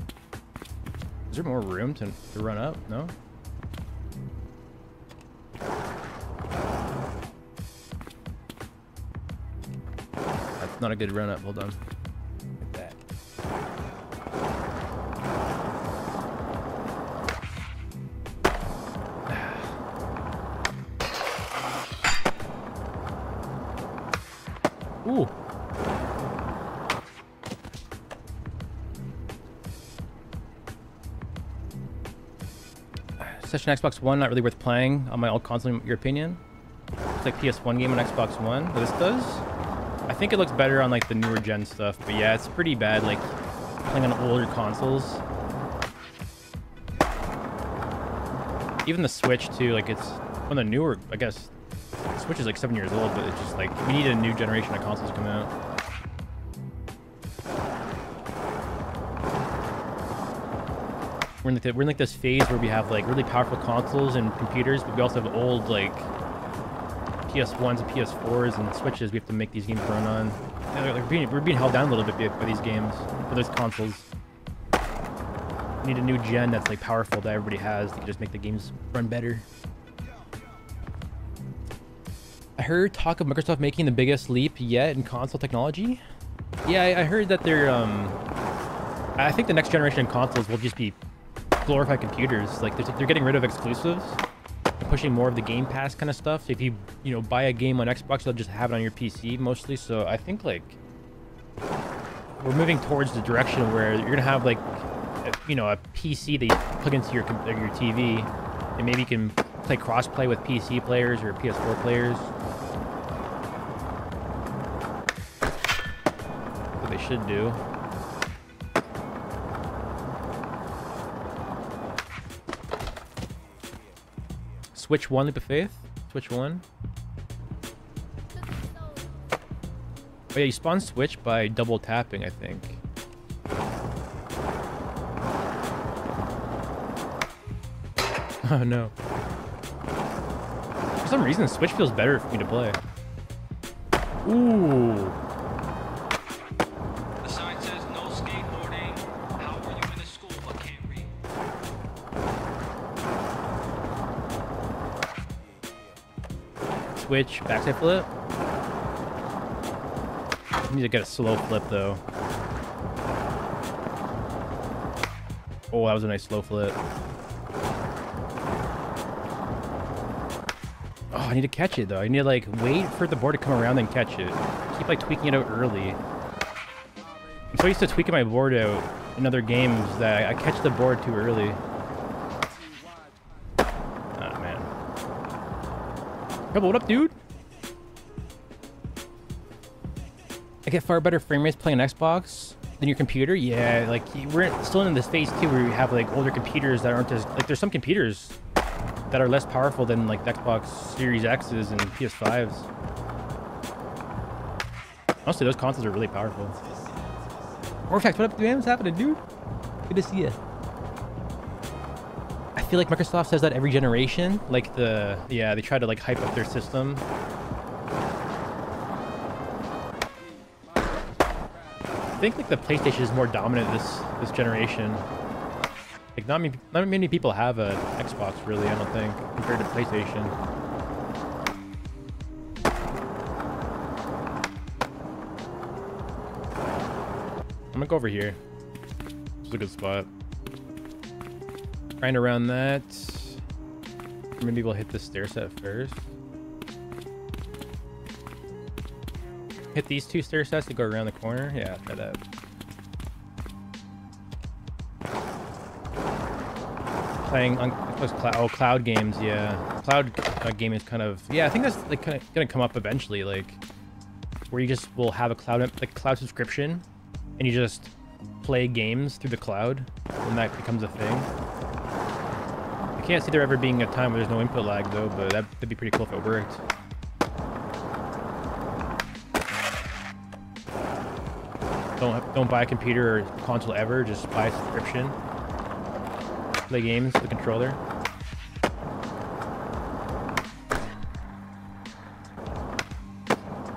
Is there more room to, to run up? No? That's not a good run up. Hold on. Like that. Ooh. Session Xbox One, not really worth playing on my old console, in your opinion? It's like P S one game on Xbox One, but this does. I think it looks better on like the newer gen stuff, but yeah, it's pretty bad, like playing on older consoles. Even the Switch too, like it's one of the newer, I guess, Switch is like seven years old, but it's just like, we need a new generation of consoles to come out. We're in, like the, we're in like this phase where we have like really powerful consoles and computers, but we also have old like P S ones and P S fours and Switches. We have to make these games run on. Yeah, like, we're, being, we're being held down a little bit by these games, for those consoles. We need a new gen that's like powerful that everybody has that can just make the games run better. I heard talk of Microsoft making the biggest leap yet in console technology. Yeah, I, I heard that they're. Um, I think the next generation of consoles will just be glorified computers. Like they're, they're getting rid of exclusives, pushing more of the Game Pass kind of stuff. So if you you know buy a game on Xbox, they'll just have it on your P C mostly. So I think like we're moving towards the direction where you're gonna have like a, you know a P C that you plug into your your T V, and maybe you can play crossplay with P C players or P S four players. That's what they should do. Switch one, Leap of Faith? Switch one? Oh yeah, you spawn Switch by double tapping, I think. Oh no. For some reason, Switch feels better for me to play. Ooh. The sign says no skateboarding. How were you in the school but can't read? Switch, backside flip. I need to get a slow flip though. Oh, that was a nice slow flip. Oh, I need to catch it though. I need to like wait for the board to come around and catch it. Keep like tweaking it out early. I'm so used to tweaking my board out in other games that I catch the board too early. Yo, what up, dude? I get far better frame rates playing Xbox than your computer. Yeah, like we're still in this phase too, where we have like older computers that aren't as like. There's some computers that are less powerful than like the Xbox Series X's and P S fives. Honestly, those consoles are really powerful. Orfax, what up, man? What's happening, dude? Good to see you. I feel like Microsoft says that every generation, like the, yeah, they try to like hype up their system. I think like the PlayStation is more dominant this this generation. Like not many, not many people have a Xbox really, I don't think, compared to PlayStation. I'm gonna go over here. It's a good spot. Right around that. Maybe we'll hit the stair set first. hit these two stair steps to go around the corner. Yeah, try that. Playing on those cloud, oh, cloud games, yeah. Cloud uh, game is kind of, yeah, I think that's like kind of gonna come up eventually, like where you just will have a cloud, like cloud subscription, and you just play games through the cloud, and that becomes a thing. I can't see there ever being a time where there's no input lag though, but that, that'd be pretty cool if it worked. Don't don't buy a computer or console ever. Just buy a subscription. Play games with the controller.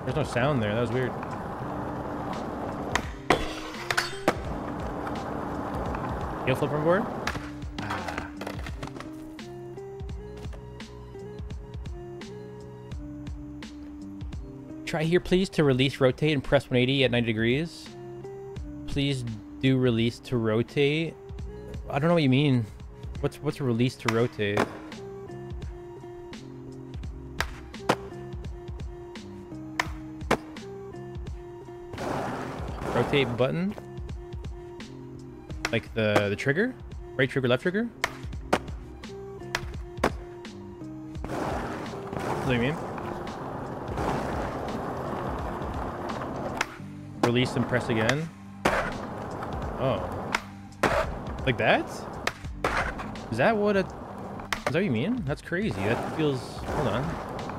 There's no sound there. That was weird. Heel flip from board? Ah. Try here, please, to release rotate and press one eighty at ninety degrees. Please do release to rotate. I don't know what you mean. What's what's a release to rotate? Rotate button? Like the the trigger? Right trigger, left trigger? What do you mean? Release and press again. Oh. Like that? Is that what it... Is that what you mean? That's crazy. That feels... Hold on.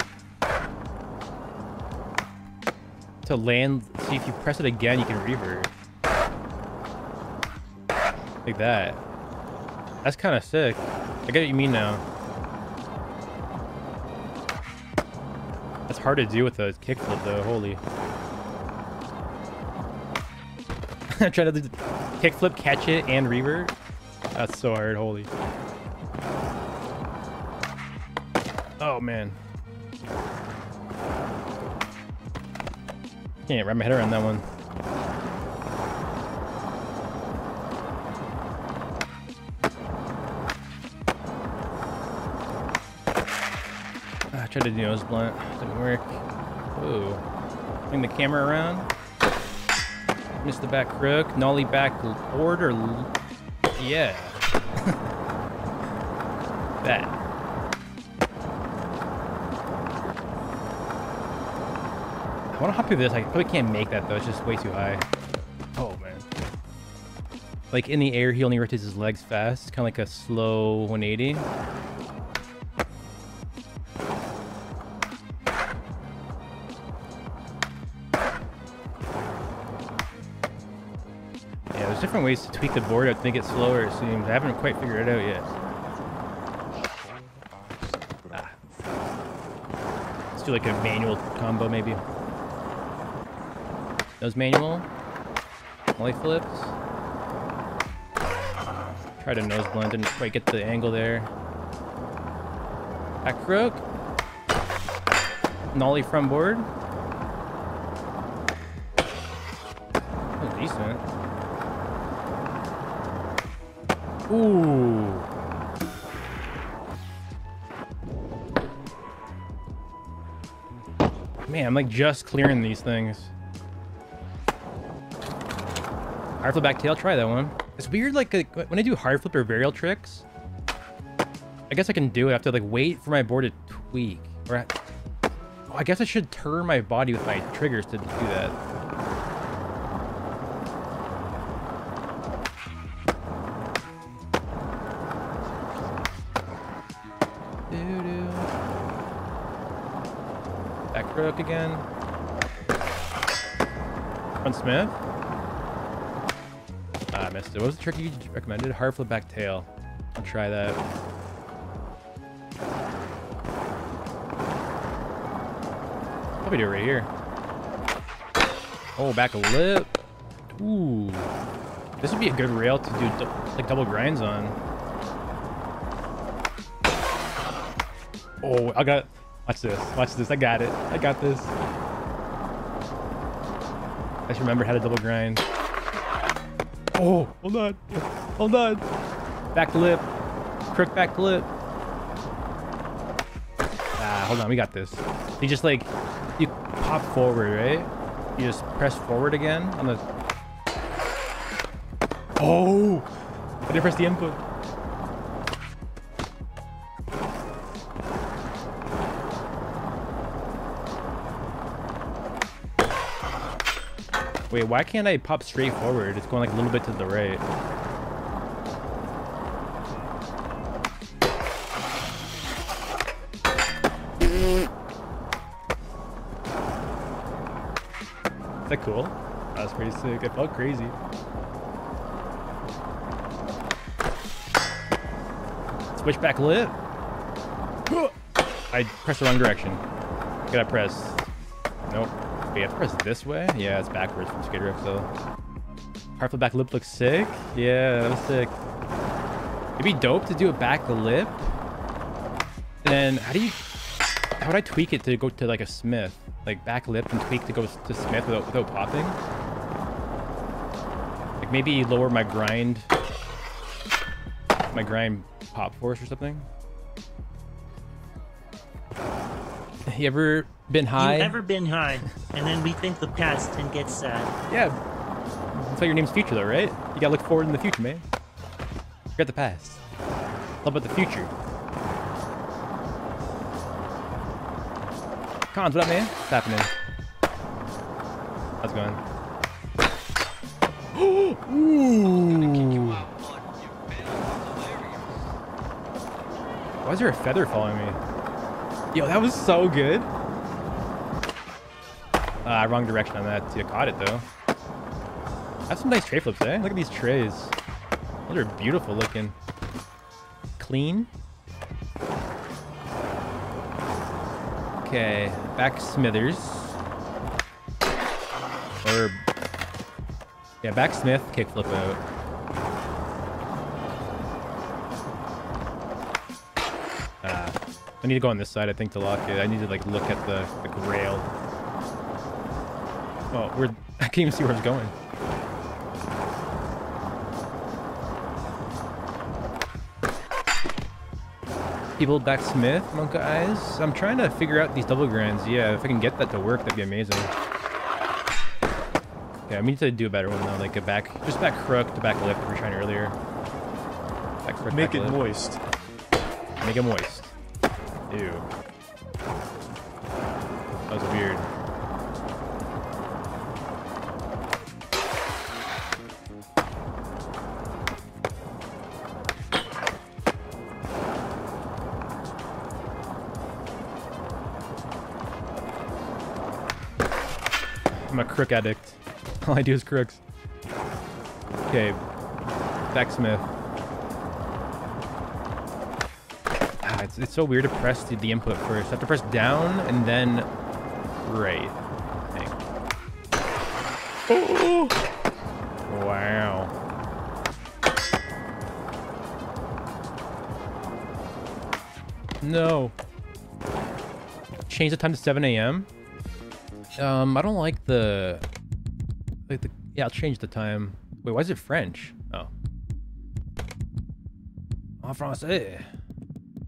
To land... See, if you press it again, you can revert. Like that. That's kind of sick. I get what you mean now. That's hard to do with a kickflip, though. Holy. I'm trying to... do kickflip, catch it, and revert. That's so hard, holy. Oh, man. Can't wrap my head around that one. I tried to do nose blunt. Didn't work. Ooh. Bring the camera around. Missed the back crook, nollie back board, or yeah, that. I want to hop through this. I probably can't make that though. It's just way too high. Oh man! Like in the air, he only rotates his legs fast. It's kind of like a slow one eighty. Ways to tweak the board up to make it slower, it seems. I haven't quite figured it out yet. Ah. Let's do like a manual combo, maybe. Those manual. Molly flips. Tried a nose blunt, didn't quite get the angle there. Back crook. Nollie front board. That was decent. Ooh. Man, I'm like just clearing these things. Hard flip back tail, try that one. It's weird, like when I do hard flip or varial tricks, I guess I can do it. I have to like wait for my board to tweak. Or I, oh, I guess I should turn my body with my triggers to do that. Again. Front Smith. Ah, I missed it. What was the trick you recommended? Hard flip back tail. I'll try that. Probably do it right here. Oh, back a lip. Ooh. This would be a good rail to do like double grinds on. Oh, I got... Watch this, watch this, I got it, I got this. I just remembered how to double grind. Oh, hold on, hold on. Back lip, crook back lip. Ah, hold on, we got this. You just like, you pop forward, right? you just press forward again on the... Oh! I didn't press the input. Wait, why can't I pop straight forward? It's going like a little bit to the right. Is that cool? That was pretty sick. I felt crazy. Switch back lit. I pressed the wrong direction. Gotta press. Nope. Wait, I have to press this way? Yeah, it's backwards from Skater X L. Hardflip back lip looks sick. Yeah, that was sick. It'd be dope to do a back lip. And then how do you... How would I tweak it to go to like a Smith? Like back lip and tweak to go to Smith without, without popping? Like maybe lower my grind... My grind pop force or something? You ever... been high? You've never been high, and then we think the past and get sad. Yeah, that's why your name's Future, though, right? You gotta look forward in the future, man. Forget the past. How about the future? Cons, what up, man? What's happening? How's it going? Ooh. Why is there a feather following me? Yo, that was so good. Uh, wrong direction on that. You caught it though. That's some nice tray flips, eh? Look at these trays. Those are beautiful looking. Clean. Okay, back Smithers. Or yeah, back Smith, kick flip out. Uh, I need to go on this side, I think, to lock it. I need to like look at the, the rail. Oh, we're, I can't even see where it's going. People back Smith, Monka Eyes. I'm trying to figure out these double grinds. Yeah, if I can get that to work, that'd be amazing. Yeah, I need to do a better one though, like a back, just back crook to back lip we were trying earlier. Back crook, Make back it lip. moist. Make it moist. Ew. That was weird. I'm a crook addict. All I do is crooks. Okay. Backsmith. Ah, it's, it's so weird to press the, the input first. I have to press down and then right. I think. Oh! Wow. No. Change the time to seven A M Um, I don't like the, like the, yeah, I'll change the time. Wait, why is it French? Oh. En français.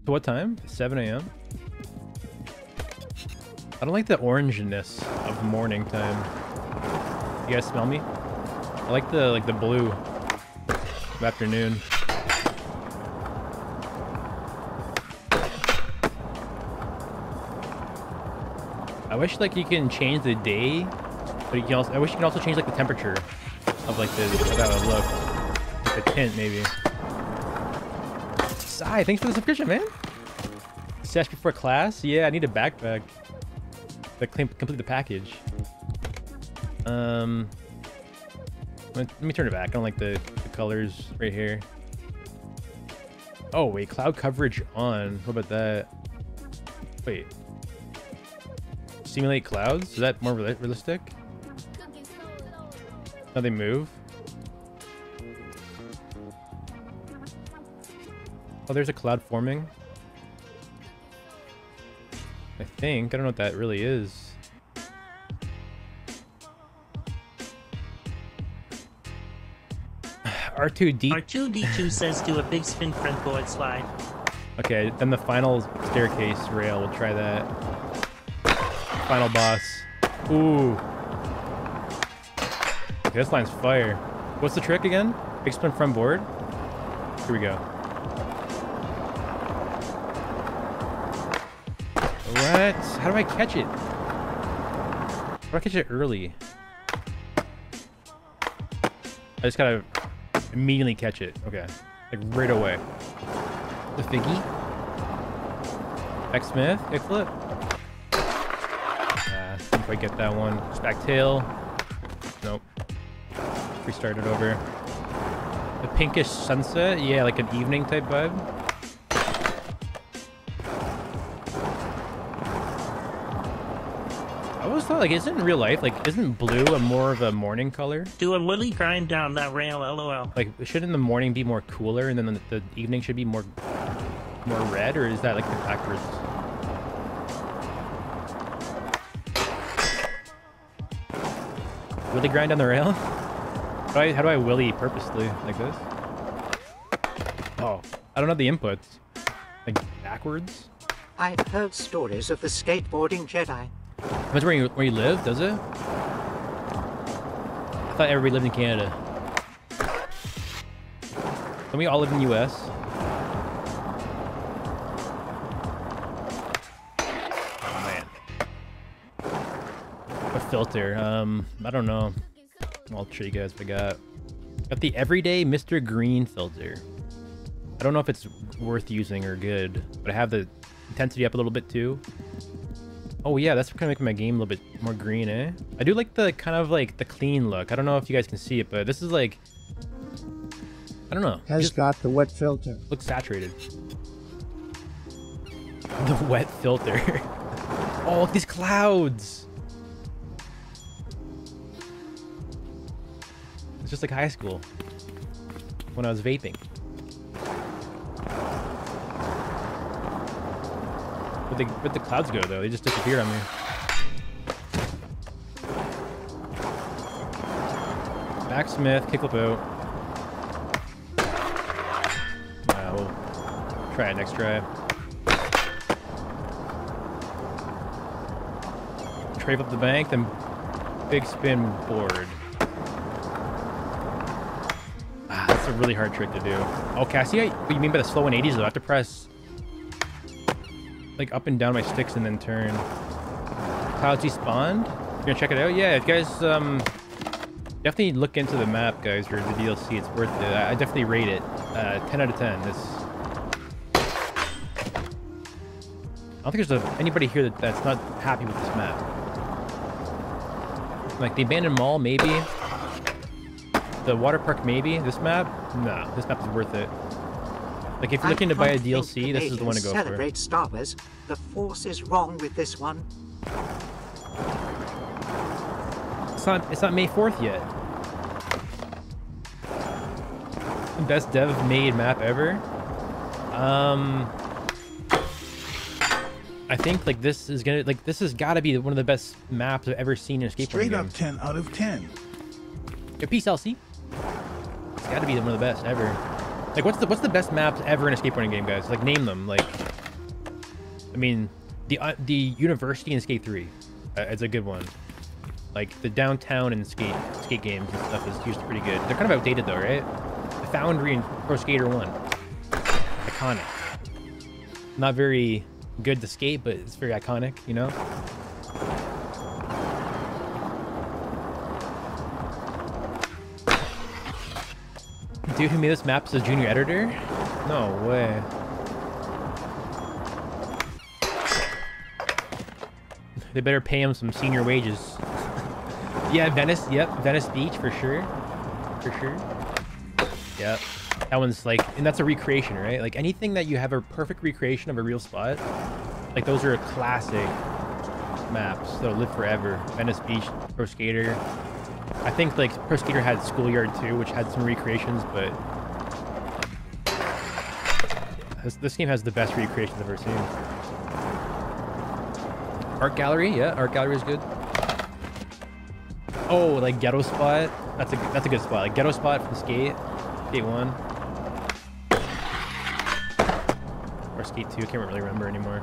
So what time? seven A M I don't like the orangeness of morning time. You guys smell me? I like the, like the blue of afternoon. I wish like you can change the day, but you can also, I wish you can also change like the temperature of like the that would look, like the tint maybe. Sai, thanks for the subscription, man. Sesh before class? Yeah, I need a backpack to complete the package. Um, let me turn it back. I don't like the, the colors right here. Oh wait, cloud coverage on. What about that? Wait. Simulate clouds? Is that more realistic? Now they move. Oh, there's a cloud forming. I think. I don't know what that really is. R two D two. R two D two says do a big spin front board slide. Okay, then the final staircase rail. We'll try that. Final boss. Ooh. This line's fire. What's the trick again? Big spin front board? Here we go. What? How do I catch it? How do I catch it early? I just gotta immediately catch it. Okay. Like right away. The figgy. Back Smith. Big flip. Uh, didn't quite get that one. Just back tail. Nope. Restart it over. The pinkish sunset. Yeah, like an evening type vibe. Like, isn't in real life, like, isn't blue a more of a morning color? Do a lily grind down that rail, lol. Like, shouldn't the morning be more cooler, and then the, the evening should be more, more red, or is that like the backwards? Willy grind down the rail? How do I, how do I willy purposely like this? Oh, I don't know the inputs. Like backwards. I've heard stories of the skateboarding Jedi. That's where you, where you live, does it? I thought everybody lived in Canada. Don't we all live in the U S? Oh man. A filter, um, I don't know. I'll show you guys what I got. Got the everyday Mister Green filter. I don't know if it's worth using or good, but I have the intensity up a little bit too. Oh yeah, that's kind of making my game a little bit more green, eh? I do like the kind of like the clean look. I don't know if you guys can see it, but this is like, I don't know. Has got the wet filter. Looks saturated. The wet filter. Oh, look, these clouds. It's just like high school when I was vaping. They, where'd the clouds go though? They just disappear on me. Max Smith, kickflip out. Nah, we'll try it next try. Trave up the bank, then big spin board. Ah, that's a really hard trick to do. Okay, I see what you mean by the slow one eighties though. I have to press like up and down my sticks and then turn. Clouds despawned? You're gonna check it out? Yeah, if you guys um definitely look into the map, guys, or the D L C, it's worth it. I definitely rate it. Uh ten out of ten. This I don't think there's a, anybody here that, that's not happy with this map. Like the abandoned mall, maybe. The water park, maybe. This map? Nah, this map is worth it. Like, if you're looking to buy a D L C, this is the one to go for. Celebrate Star Wars. The Force is wrong with this one. It's not, it's not May fourth yet. Best dev made map ever. Um, I think, like, this is gonna, like, this has gotta be one of the best maps I've ever seen in a skateboarding game. Straight up ten out of ten. Good piece, L C. It's gotta be one of the best ever. Like, what's the what's the best maps ever in a skateboarding game, guys? Like, name them. Like, I mean, the uh, the university in Skate three, uh, it's a good one. Like the downtown and skate skate games and stuff is usually pretty good. They're kind of outdated though, right? The Foundry and Pro Skater one, iconic. Not very good to skate, but it's very iconic, you know. Dude who made this map is a junior editor? No way. They better pay him some senior wages. Yeah, Venice, yep. Venice Beach, for sure. For sure. Yep. That one's like, and that's a recreation, right? Like anything that you have a perfect recreation of a real spot, like those are classic maps that'll live forever. Venice Beach, Pro Skater. I think like Pro Skater had Schoolyard two, which had some recreations, but this, this game has the best recreations I've ever seen. Art Gallery, yeah, Art Gallery is good. Oh, like Ghetto Spot, that's a that's a good spot. Like Ghetto Spot from Skate, Skate one, or Skate two. I can't really remember anymore.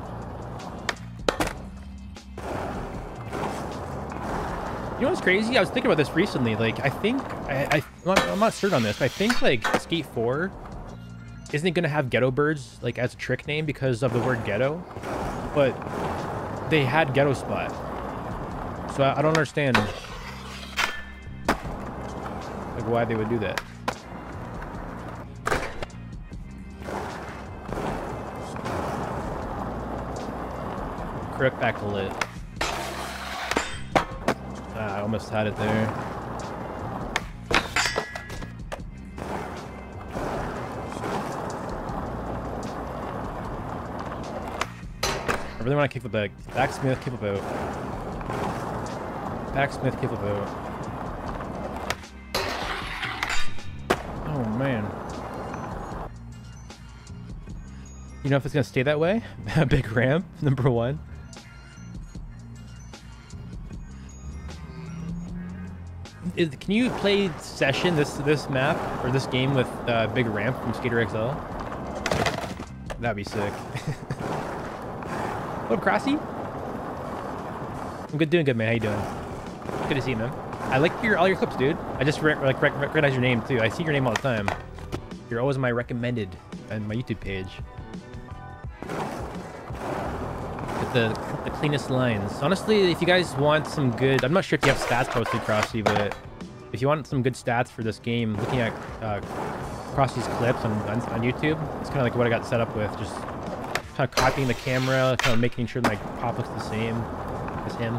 You know what's crazy? I was thinking about this recently. Like, I think, I, I, I'm, not, I'm not certain on this, but I think, like, Skate four isn't going to have Ghetto Birds, like, as a trick name because of the word ghetto. But they had Ghetto Spot. So I, I don't understand, like, why they would do that. Correct back to lit. Ah, I almost had it there. I really want to kick the backsmith kick about. Backsmith kick about. Oh man. You know if it's gonna stay that way? A big ramp, number one. Is, can you play Session, this this map, or this game with uh, Big Ramp from Skater X L? That'd be sick. What up, Crossy? I'm good, doing good, man. How you doing? Good to see you, man. I like your all your clips, dude. I just re like rec recognize your name, too. I see your name all the time. You're always my recommended on my YouTube page. With the, the cleanest lines. Honestly, if you guys want some good... I'm not sure if you have stats posted, Crossy, but... If you want some good stats for this game, looking at uh, Crossy's clips on, on, on YouTube, it's kind of like what I got set up with. Just kind of copying the camera, kind of making sure my pop looks the same as him.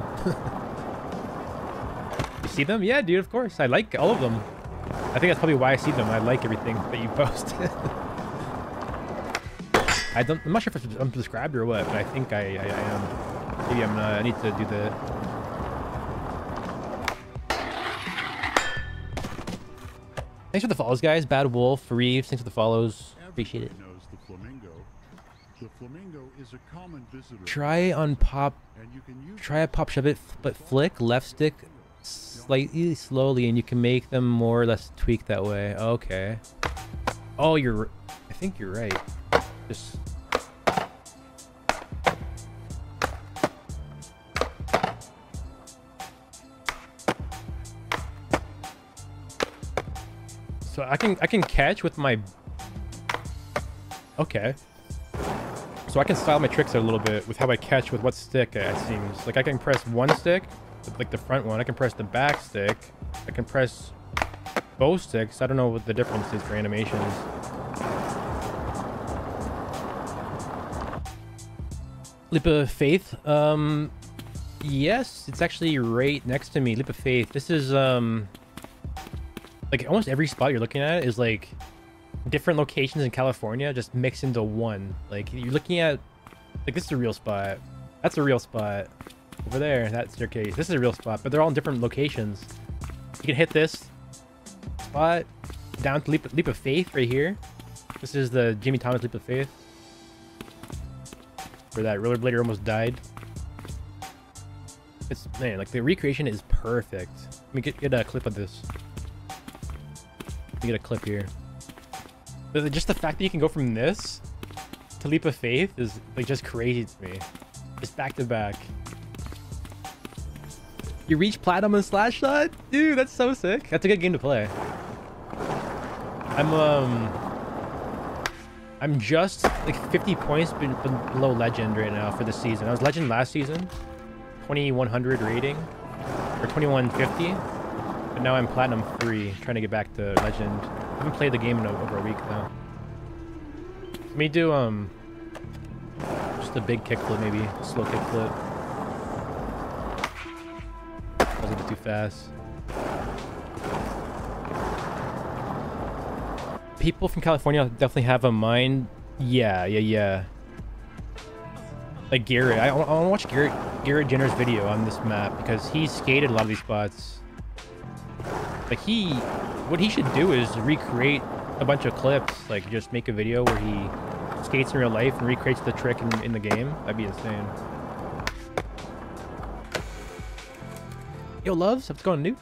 You see them? Yeah, dude, of course. I like all of them. I think that's probably why I see them. I like everything that you post. I don't, I'm not sure if it's unsubscribed or what, but I think I, I, I am. Maybe I'm not. I need to do the... Thanks for the follows, guys. Bad Wolf, Reeves, thanks for the follows. Appreciate it. Knows the flamingo. The flamingo is a common visitor. Try on pop... Try a pop shove it, but flick left stick slightly slowly, and you can make them more or less tweak that way. Okay. Oh, you're... I think you're right. Just... So I can I can catch with my... Okay. So I can style my tricks a little bit with how I catch with what stick it seems. Like I can press one stick, like the front one. I can press the back stick. I can press both sticks. I don't know what the difference is for animations. Leap of Faith, um, yes, it's actually right next to me, Leap of Faith. This is, um, like almost every spot you're looking at is like different locations in California just mixed into one. Like you're looking at, like this is a real spot, that's a real spot, over there, that staircase, this is a real spot, but they're all in different locations. You can hit this spot, down to Leap, Leap of Faith right here. This is the Jimmy Thomas Leap of Faith. For that rollerblader almost died. It's, man, like the recreation is perfect. Let me get, get a clip of this. Let me get a clip here. But just the fact that you can go from this to Leap of Faith is like just crazy to me. Just back to back. You reach platinum in slash shot? Dude, that's so sick. That's a good game to play. I'm um I'm just like fifty points below Legend right now for this season. I was Legend last season, twenty-one hundred rating, or twenty-one fifty, but now I'm Platinum three, trying to get back to Legend. I haven't played the game in over a week though. Let me do um, just a big kickflip maybe, a slow kickflip. I was a bit too fast. People from California definitely have a mind. Yeah, yeah, yeah. Like Garrett. I, I want to watch Garrett, Garrett Jenner's video on this map because he skated a lot of these spots. Like he, what he should do is recreate a bunch of clips. Like just make a video where he skates in real life and recreates the trick in, in the game. That'd be insane. Yo, loves, how's it going, dude?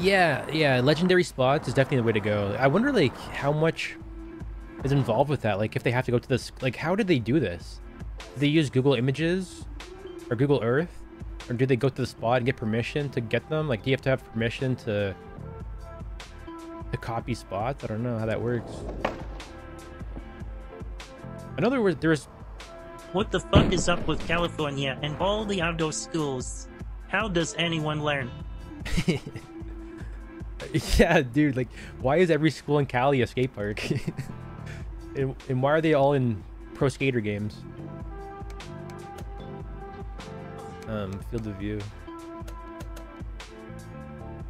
Yeah, yeah, legendary spots is definitely the way to go. I wonder, like, how much is involved with that? Like, if they have to go to this... Like, how did they do this? Did they use Google Images or Google Earth? Or do they go to the spot and get permission to get them? Like, do you have to have permission to to copy spots? I don't know how that works. In other words, there's... What the fuck is up with California and all the outdoor schools? How does anyone learn? Yeah, dude, like, why is every school in Cali a skate park? and, and why are they all in pro skater games? Um, field of view.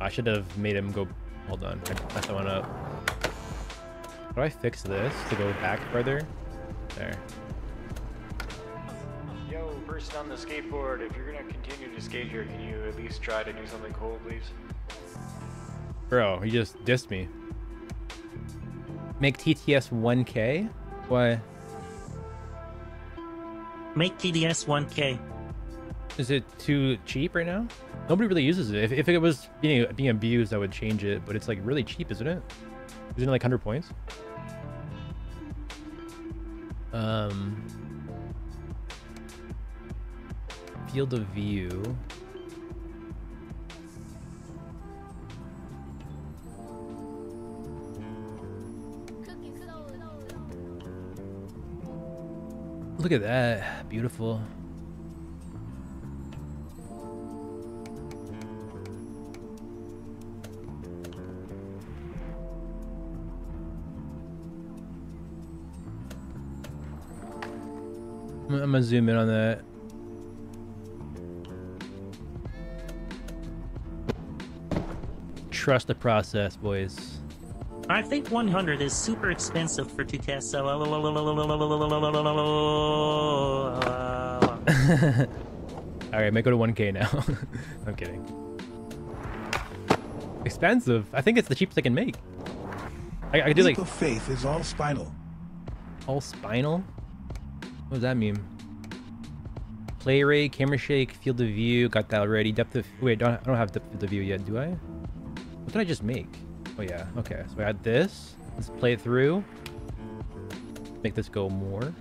I should have made him go... Hold on, I messed that one up. How do I fix this to go back further? There. Yo, person on the skateboard, if you're gonna continue to skate here, can you at least try to do something cool, please? Bro, he just dissed me. Make T T S one K? Why? Make T T S one K. Is it too cheap right now? Nobody really uses it. If, if it was being, being abused, I would change it, but it's like really cheap, isn't it? Isn't it like one hundred points? Um, field of view. Look at that, beautiful. I'm gonna zoom in on that. Trust the process, boys. I think one hundred is super expensive for two K, so... Alright, I might go to one K now. I'm kidding. Expensive. I think it's the cheapest I can make. I, I do like... Leap of Faith is all spinal. All spinal? What does that mean? Play rate, camera shake, field of view. Got that already. Depth of... Wait, don't, I don't have depth of view yet, do I? What did I just make? Oh, yeah. Okay, so I had this. Let's play it through. Make this go more.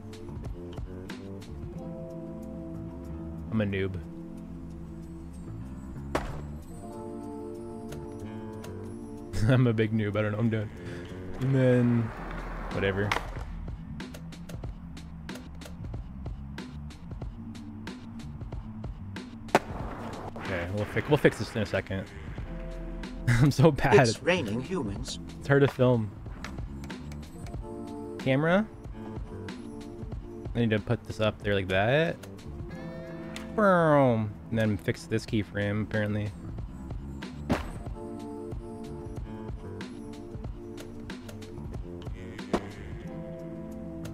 I'm a noob. I'm a big noob. I don't know what I'm doing. And then... Whatever. We'll fix, we'll fix this in a second. I'm so bad. It's raining humans. It's hard to film. Camera. I need to put this up there like that. Boom. And then fix this keyframe, apparently.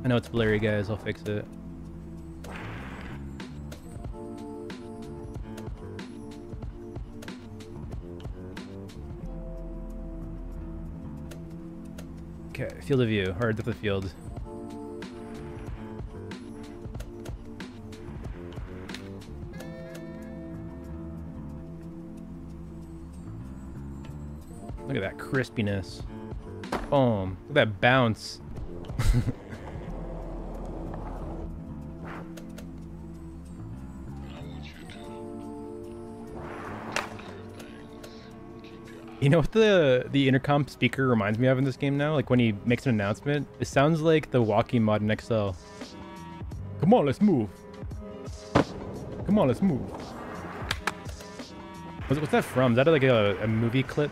I know it's blurry, guys. I'll fix it. Okay, field of view, or depth of field. Look at that crispiness. Boom. Look at that bounce. You know what the the intercom speaker reminds me of in this game now? Like when he makes an announcement, it sounds like the walking mod in X L. Come on, let's move. Come on, let's move. What's, what's that from? Is that like a, a movie clip?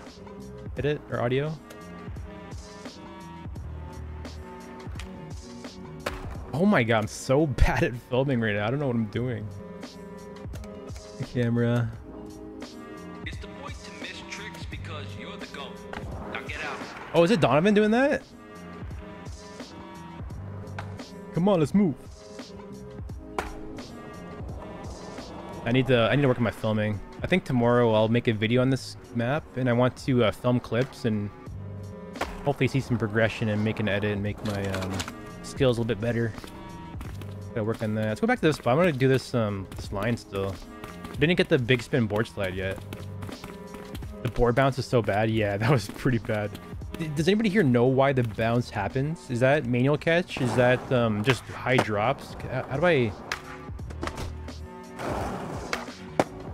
Hit it or audio? Oh my god, I'm so bad at filming right now. I don't know what I'm doing. The camera. Oh, is it Donovan doing that? Come on, let's move. I need to I need to work on my filming. I think tomorrow I'll make a video on this map, and I want to uh, film clips and hopefully see some progression and make an edit and make my um, skills a little bit better. Gotta work on that. Let's go back to this spot. I'm gonna do this um this line still. I didn't get the big spin board slide yet. The board bounce is so bad. Yeah, that was pretty bad. Does anybody here know why the bounce happens? Is that manual catch? Is that um, just high drops? How do I...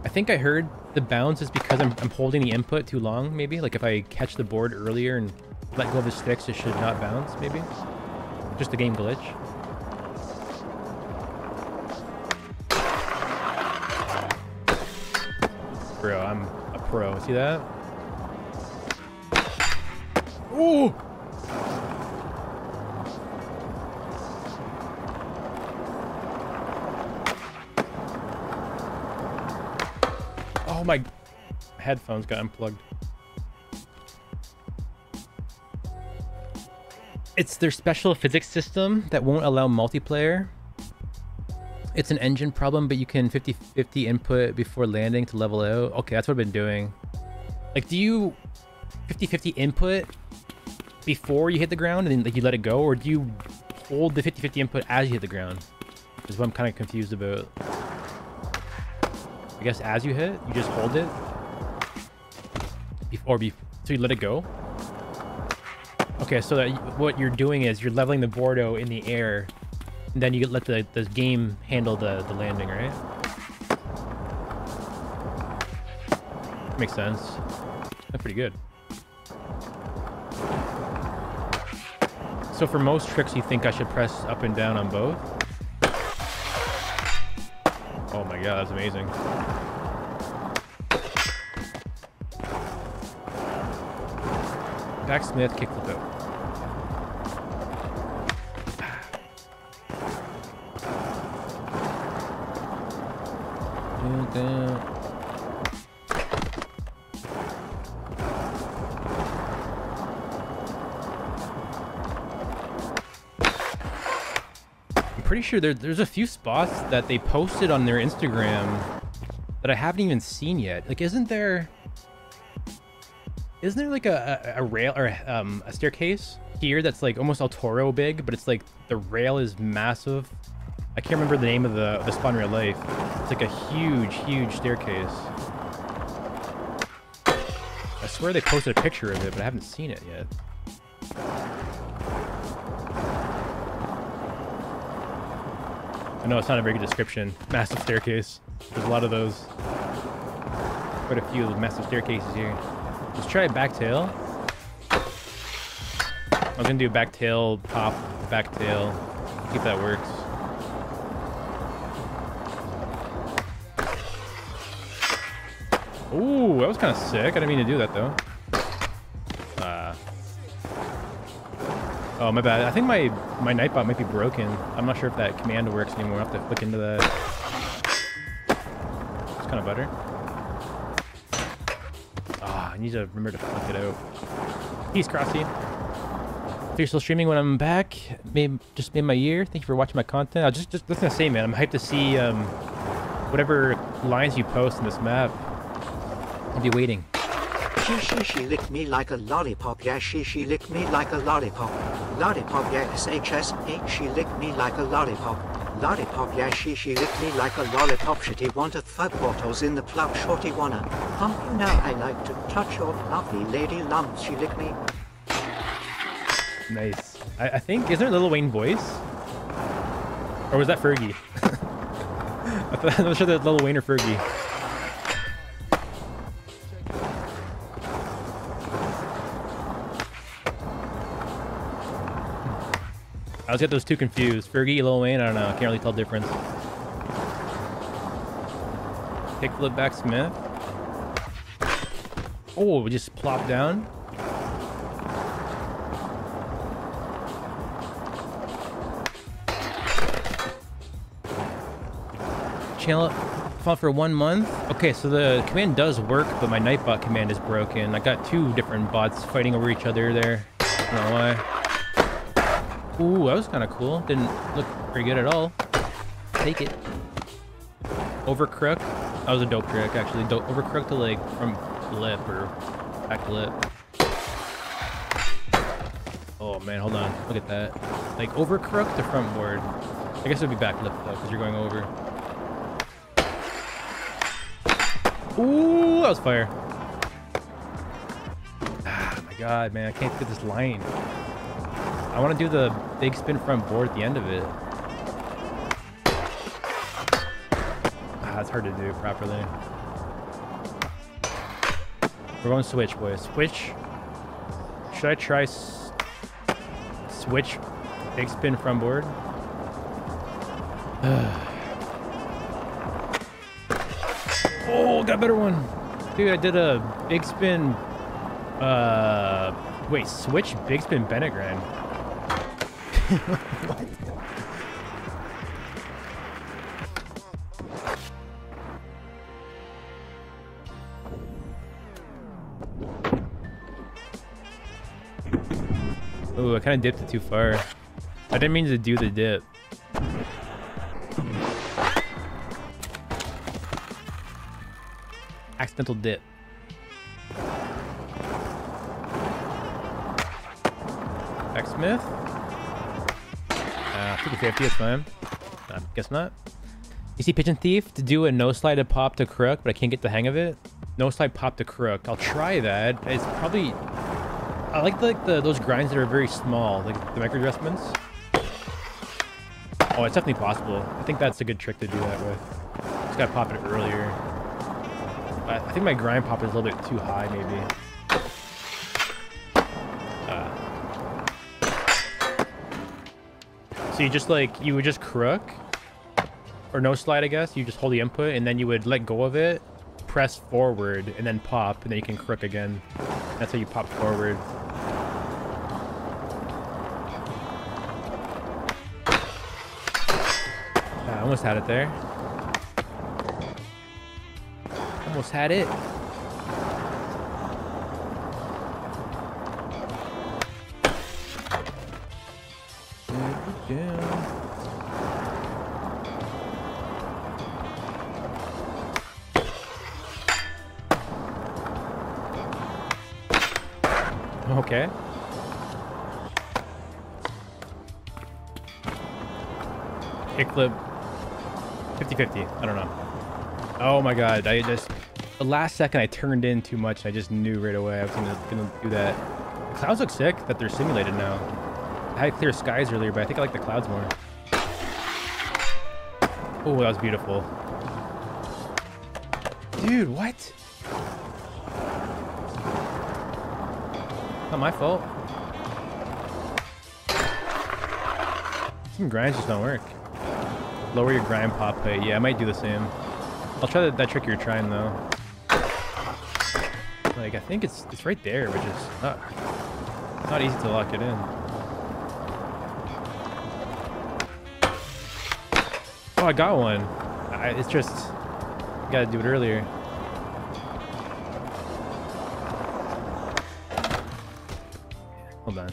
I think I heard the bounce is because I'm, I'm holding the input too long, maybe. Like if I catch the board earlier and let go of the sticks, it should not bounce, maybe. Just a game glitch. Bro, I'm a pro. See that? Ooh! Oh, my headphones got unplugged. It's their special physics system that won't allow multiplayer. It's an engine problem, but you can fifty fifty input before landing to level out. Okay, that's what I've been doing. Like, do you fifty fifty input before you hit the ground and then like you let it go, or do you hold the fifty fifty input as you hit the ground? Which is what I'm kind of confused about. I guess as you hit, you just hold it, before be so you let it go. Okay, so that what you're doing is you're leveling the board out in the air. And then you let the, the game handle the, the landing, right? Makes sense. That's pretty good. So for most tricks, you think I should press up and down on both? Oh my god, that's amazing. Backsmith kick the boat. I'm pretty sure there, there's a few spots that they posted on their Instagram that I haven't even seen yet. Like, isn't there, isn't there like a, a, a rail or um, a staircase here that's like almost El Toro big, but it's like the rail is massive. I can't remember the name of the, the spot in real life. It's like a huge, huge staircase. I swear they posted a picture of it, but I haven't seen it yet. I know it's not a very good description. Massive staircase. There's a lot of those. Quite a few massive staircases here. Let's try a back tail. I was gonna do a back tail, pop, back tail. See if that works. Ooh, that was kind of sick. I didn't mean to do that, though. Uh, oh, my bad. I think my, my Nightbot might be broken. I'm not sure if that command works anymore. I'll have to click into that. It's kind of better. Ah, oh, I need to remember to flick it out. Peace, Crossy. If you're still streaming when I'm back, maybe just made my year. Thank you for watching my content. I'll just, just listen to say, man. I'm hyped to see um, whatever lines you post in this map. I'll be waiting. She, she, she licked me like a lollipop. Yeah, she, she licked me like a lollipop. Lollipop, yeah, S H S H. She licked me like a lollipop. Lollipop, yeah, she, she licked me like a lollipop. Shitty wanted thug bottles in the plug. Shorty wanna hump you now. I like to touch your lovely lady lumps. She licked me. Nice. I, I think, isn't it Lil Wayne voice? Or was that Fergie? I'm not sure that Lil Wayne or Fergie. I always get those two confused. Fergie, Lil Wayne, I don't know. I can't really tell the difference. Kickflip back Smith. Oh, we just plop down. Channel fought for one month. Okay, so the command does work, but my Nightbot command is broken. I got two different bots fighting over each other there. I don't know why. Ooh, that was kind of cool. Didn't look very good at all. Take it. Over crook. That was a dope trick, actually. Dope. Over crook to like from lip or back to lip. Oh man, hold on. Look at that. Like over crook to front board. I guess it would be back lip though, because you're going over. Ooh, that was fire. Ah, my god, man. I can't get this line. I want to do the big spin front board at the end of it. Ah, it's hard to do properly. We're going Switch, boys. Switch. Should I try s Switch big spin front board? Oh, got a better one. Dude, I did a big spin. Uh, wait, Switch big spin Bennett grind. What? Ooh, I kind of dipped it too far. I didn't mean to do the dip. Accidental dip. Backsmith. Uh, fifty fifty, that's fine. I guess not. You see Pigeon Thief to do a no slide to pop to crook, but I can't get the hang of it. No slide pop to crook. I'll try that. It's probably... I like the, like the those grinds that are very small, like the micro adjustments. Oh, it's definitely possible. I think that's a good trick to do that with. Just gotta pop it earlier. But I think my grind pop is a little bit too high, maybe. Uh, so you just like you would just crook, or no slide, I guess. You just hold the input, and then you would let go of it, press forward, and then pop, and then you can crook again. That's how you pop forward. I almost had it there. Almost had it. Okay. Kickflip. fifty fifty. I don't know. Oh my god. I just... The last second I turned in too much. And I just knew right away I was gonna, gonna do that. The clouds look sick that they're simulated now. I had clear skies earlier, but I think I like the clouds more. Oh, that was beautiful. Dude, what? Not my fault. Some grinds just don't work. Lower your grind pop height. Yeah, I might do the same. I'll try that, that trick you're trying though. Like I think it's it's right there, which is not not easy to lock it in. Oh, I got one. I, it's just gotta do it earlier. Hold on.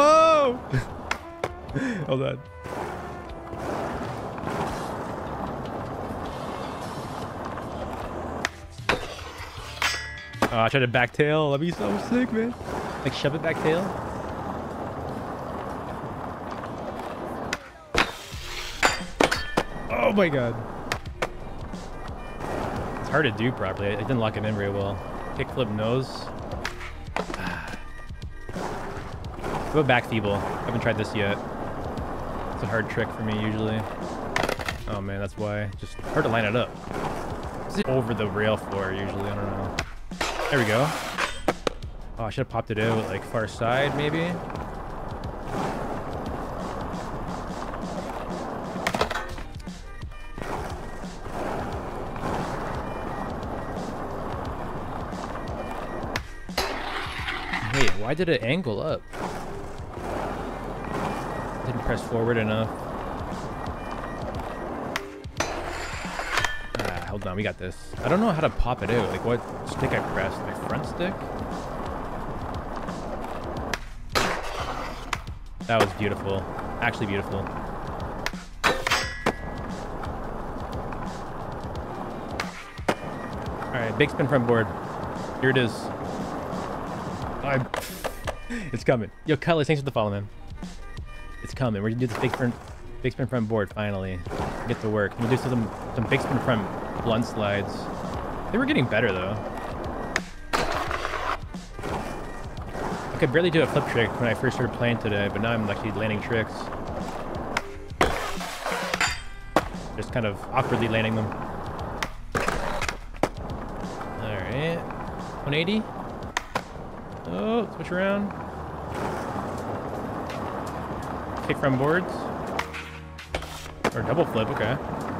Oh! Hold on. Oh, I tried to back tail. That'd be so sick, man. Like, shove it back tail. Oh my god. It's hard to do properly. I didn't lock it in very well. Kickflip nose. Go back feeble. I haven't tried this yet. It's a hard trick for me usually. Oh man, that's why. Just hard to line it up. It's over the rail floor usually. I don't know. There we go. Oh, I should have popped it out like far side maybe. Why did it angle up? Didn't press forward enough. Ah, hold on, we got this. I don't know how to pop it out. Like what stick I pressed? My front stick? That was beautiful. Actually beautiful. Alright, big spin front board. Here it is. I'm... It's coming. Yo, Cutlass, thanks for the follow, man. It's coming. We're gonna do the big spin, big spin front board finally. Get to work. We'll do some some big spin front blunt slides. They were getting better though. I could barely do a flip trick when I first started playing today, but now I'm actually landing tricks. just kind of awkwardly landing them. Alright. one eighty. Oh, switch around. Kick from boards. Or double flip, okay.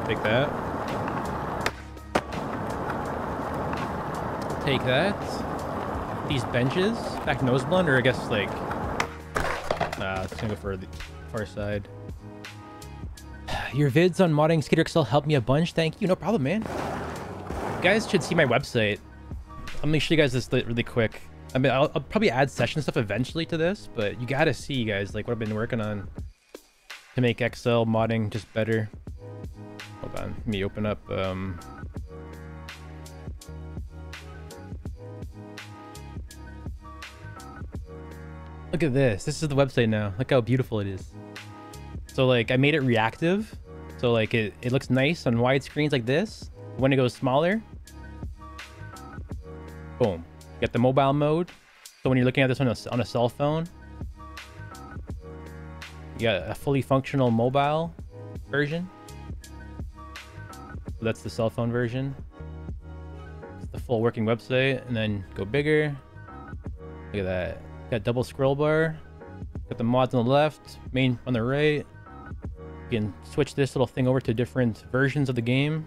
Take that. Take that. These benches. Back nose blunt, or I guess like... Nah, it's gonna go for the far side. Your vids on modding Skater X L helped me a bunch. Thank you. No problem, man. You guys should see my website. I'll make sure you guys this really quick. I mean, I'll, I'll probably add session stuff eventually to this, but you gotta see, you guys, like what I've been working on to make X L modding just better. Hold on, let me open up. Um... Look at this. This is the website now. Look how beautiful it is. So like I made it reactive, so like it, it looks nice on wide screens like this. When it goes smaller, boom, you got the mobile mode. So when you're looking at this on a, on a cell phone, you got a fully functional mobile version. So that's the cell phone version. It's the full working website, and then go bigger. Look at that. Got double scroll bar. Got the mods on the left, main on the right. You can switch this little thing over to different versions of the game.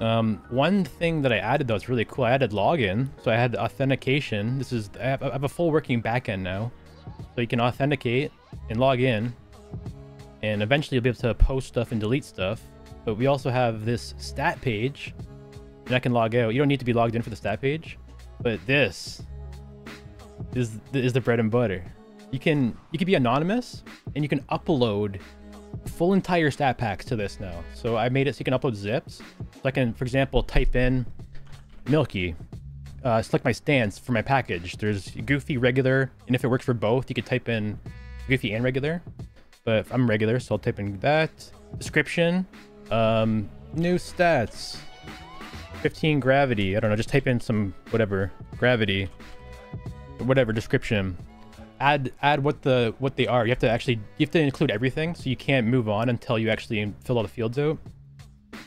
Um, one thing that I added though is really cool. I added login, so I had authentication. This is I have, I have a full working backend now, so you can authenticate and log in, and eventually you'll be able to post stuff and delete stuff. But we also have this stat page, and I can log out. You don't need to be logged in for the stat page, but this is is the bread and butter. You can you can be anonymous, and you can upload full entire stat packs to this now. So I made it so you can upload zips. So I can, for example, type in Milky, uh, select my stance for my package. There's Goofy, regular, and if it works for both, you could type in Goofy and regular. But I'm regular, so I'll type in that. Description, um, new stats, fifteen gravity. I don't know, just type in some whatever gravity, whatever description. Add add what the what they are. You have to actually you have to include everything, so you can't move on until you actually fill all the fields out.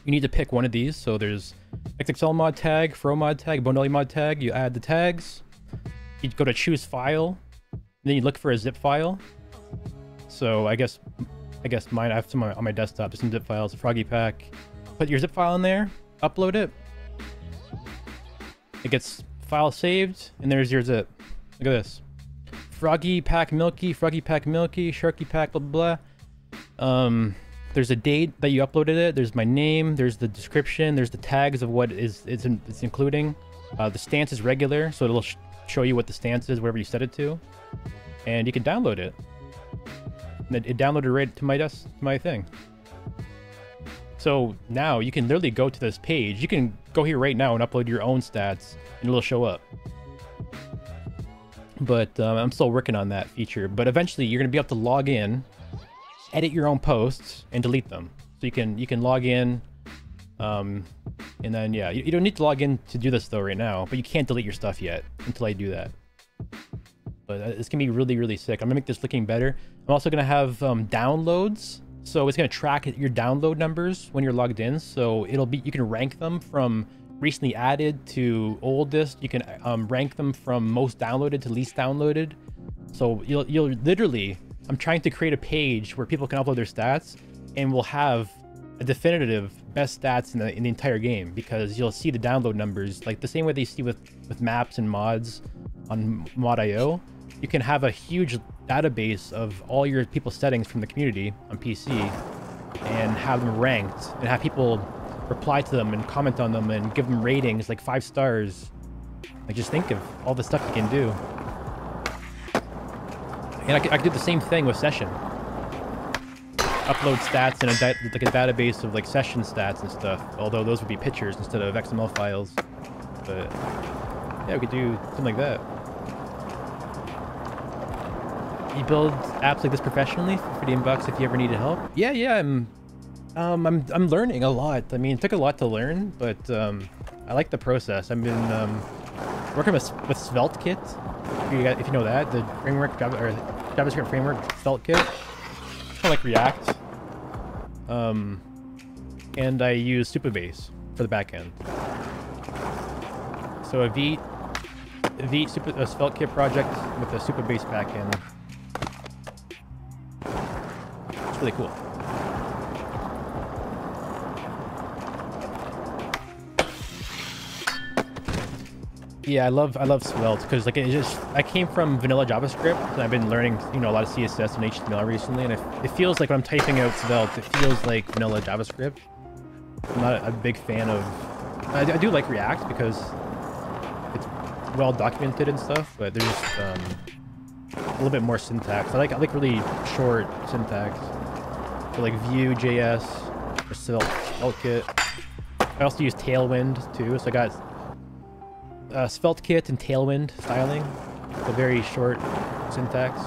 You need to pick one of these. So there's X X L mod tag, Fro mod tag, Bonelli mod tag. You add the tags. You go to choose file, and then you look for a zip file. So I guess I guess mine. I have some on my desktop. Some zip files. Froggy pack. Put your zip file in there. Upload it. It gets file saved, and there's your zip. Look at this. Froggy pack Milky, Froggy pack Milky, Sharky pack, blah, blah, blah. Um, there's a date that you uploaded it. There's my name. There's the description. There's the tags of what is it's, in, it's including. Uh, the stance is regular, so it'll sh show you what the stance is, wherever you set it to. And you can download it. And it, it downloaded right to my desk, to my thing. So now you can literally go to this page. You can go here right now and upload your own stats, and it'll show up. But um, I'm still working on that feature. But eventually, you're gonna be able to log in, edit your own posts, and delete them. So you can you can log in, um, and then yeah, you, you don't need to log in to do this though right now. But you can't delete your stuff yet until I do that. But it's gonna be really really sick. I'm gonna make this looking better. I'm also gonna have um, downloads, so it's gonna track your download numbers when you're logged in. So it'll be you can rank them from recently added to oldest. You can um, rank them from most downloaded to least downloaded. So you'll you'll literally, I'm trying to create a page where people can upload their stats, and we'll have a definitive best stats in the, in the entire game, because you'll see the download numbers like the same way they see with with maps and mods on mod dot i o. You can have a huge database of all your people's settings from the community on P C, and have them ranked, and have people reply to them and comment on them and give them ratings like five stars. Like, just think of all the stuff you can do. And I could, I could do the same thing with Session. Upload stats in a, like a database of like Session stats and stuff, although those would be pictures instead of X M L files. But yeah, we could do something like that. You build apps like this professionally for fifteen bucks if you ever needed help? Yeah, yeah, I'm... Um, I'm, I'm learning a lot. I mean, it took a lot to learn, but um, I like the process. I've been um, working with, with SvelteKit, if you, guys, if you know that, the framework, Java, or JavaScript framework, SvelteKit. It's kind of like React. Um, and I use Supabase for the back end. So a V, V super, a SvelteKit project with a Supabase backend. It's really cool. Yeah, I love I love Svelte because like it just I came from vanilla JavaScript and I've been learning you know a lot of C S S and H T M L recently, and it, it feels like when I'm typing out Svelte, it feels like vanilla JavaScript. I'm not a big fan of. I, I do like React because it's well documented and stuff, but there's just, um, a little bit more syntax. I like I like really short syntax, so like Vue.js or SvelteKit. I also use Tailwind too, so I got. Uh, SvelteKit and Tailwind styling, a very short syntax.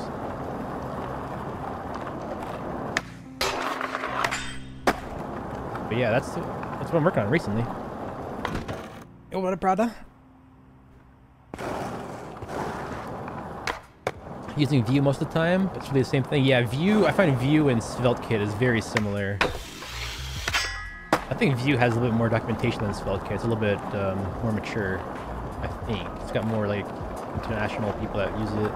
But yeah, that's that's what I'm working on recently. Yo, what a brother! Using Vue most of the time. It's really the same thing. Yeah, Vue. I find Vue and SvelteKit is very similar. I think Vue has a little bit more documentation than SvelteKit. It's a little bit um, more mature. I think it's got more like international people that use it.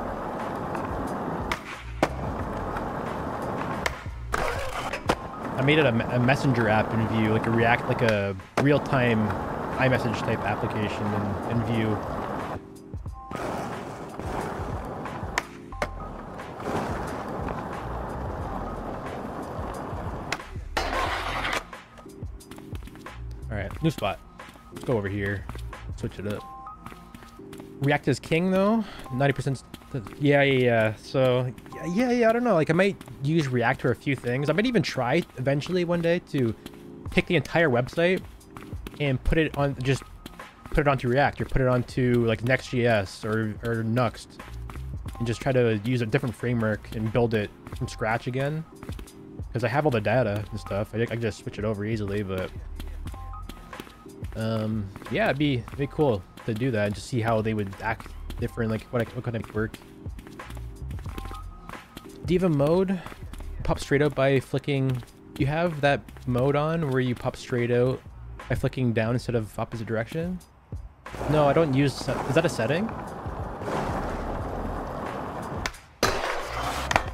I made it a, a messenger app in Vue, like a React, like a real-time iMessage type application in, in Vue. All right, new spot. Let's go over here. Switch it up. React is king though, ninety percent. Yeah, yeah, yeah. So, yeah, yeah. I don't know. Like, I might use React for a few things. I might even try eventually one day to pick the entire website and put it on, just put it onto React or put it onto like Next.js or or Nuxt, and just try to use a different framework and build it from scratch again. Because I have all the data and stuff. I I can just switch it over easily, but um, yeah, it'd be it'd be cool to do that and just see how they would act different, like what, what kind of work. Diva mode pop straight out by flicking. You have that mode on where you pop straight out by flicking down instead of opposite direction? No, I don't use. Is that a setting?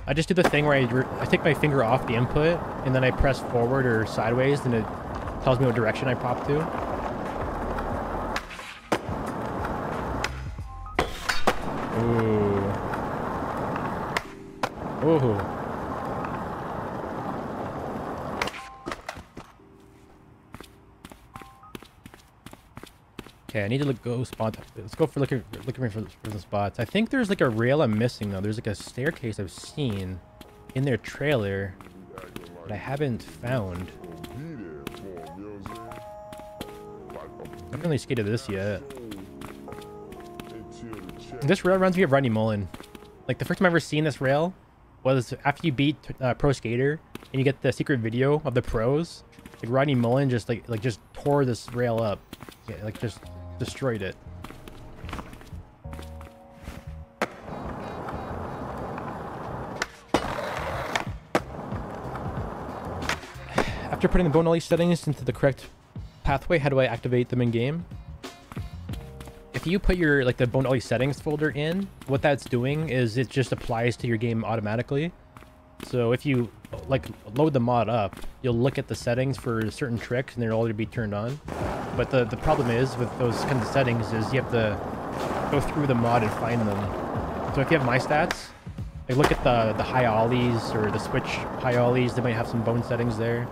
I just do the thing where I, I take my finger off the input and then I press forward or sideways and it tells me what direction I pop to. Ooh. Okay, I need to look, go spot. Let's go for looking, looking for, for some spots. I think there's like a rail I'm missing though. There's like a staircase I've seen in their trailer that I haven't found. I haven't really skated this yet. This rail reminds me of Rodney Mullen. Like the first time I've ever seen this rail was after you beat uh, Pro Skater and you get the secret video of the pros. Like Rodney Mullen just like like just tore this rail up, yeah, like just destroyed it. After putting the bone alley settings into the correct pathway, how do I activate them in game? If you put your like the bone alley settings folder in, what that's doing is it just applies to your game automatically. So if you like load the mod up, you'll look at the settings for certain tricks and they'll already be turned on. But the the problem is with those kinds of settings is you have to go through the mod and find them. So if you have my stats, like look at the the high ollies or the switch high ollies, they might have some bone settings there,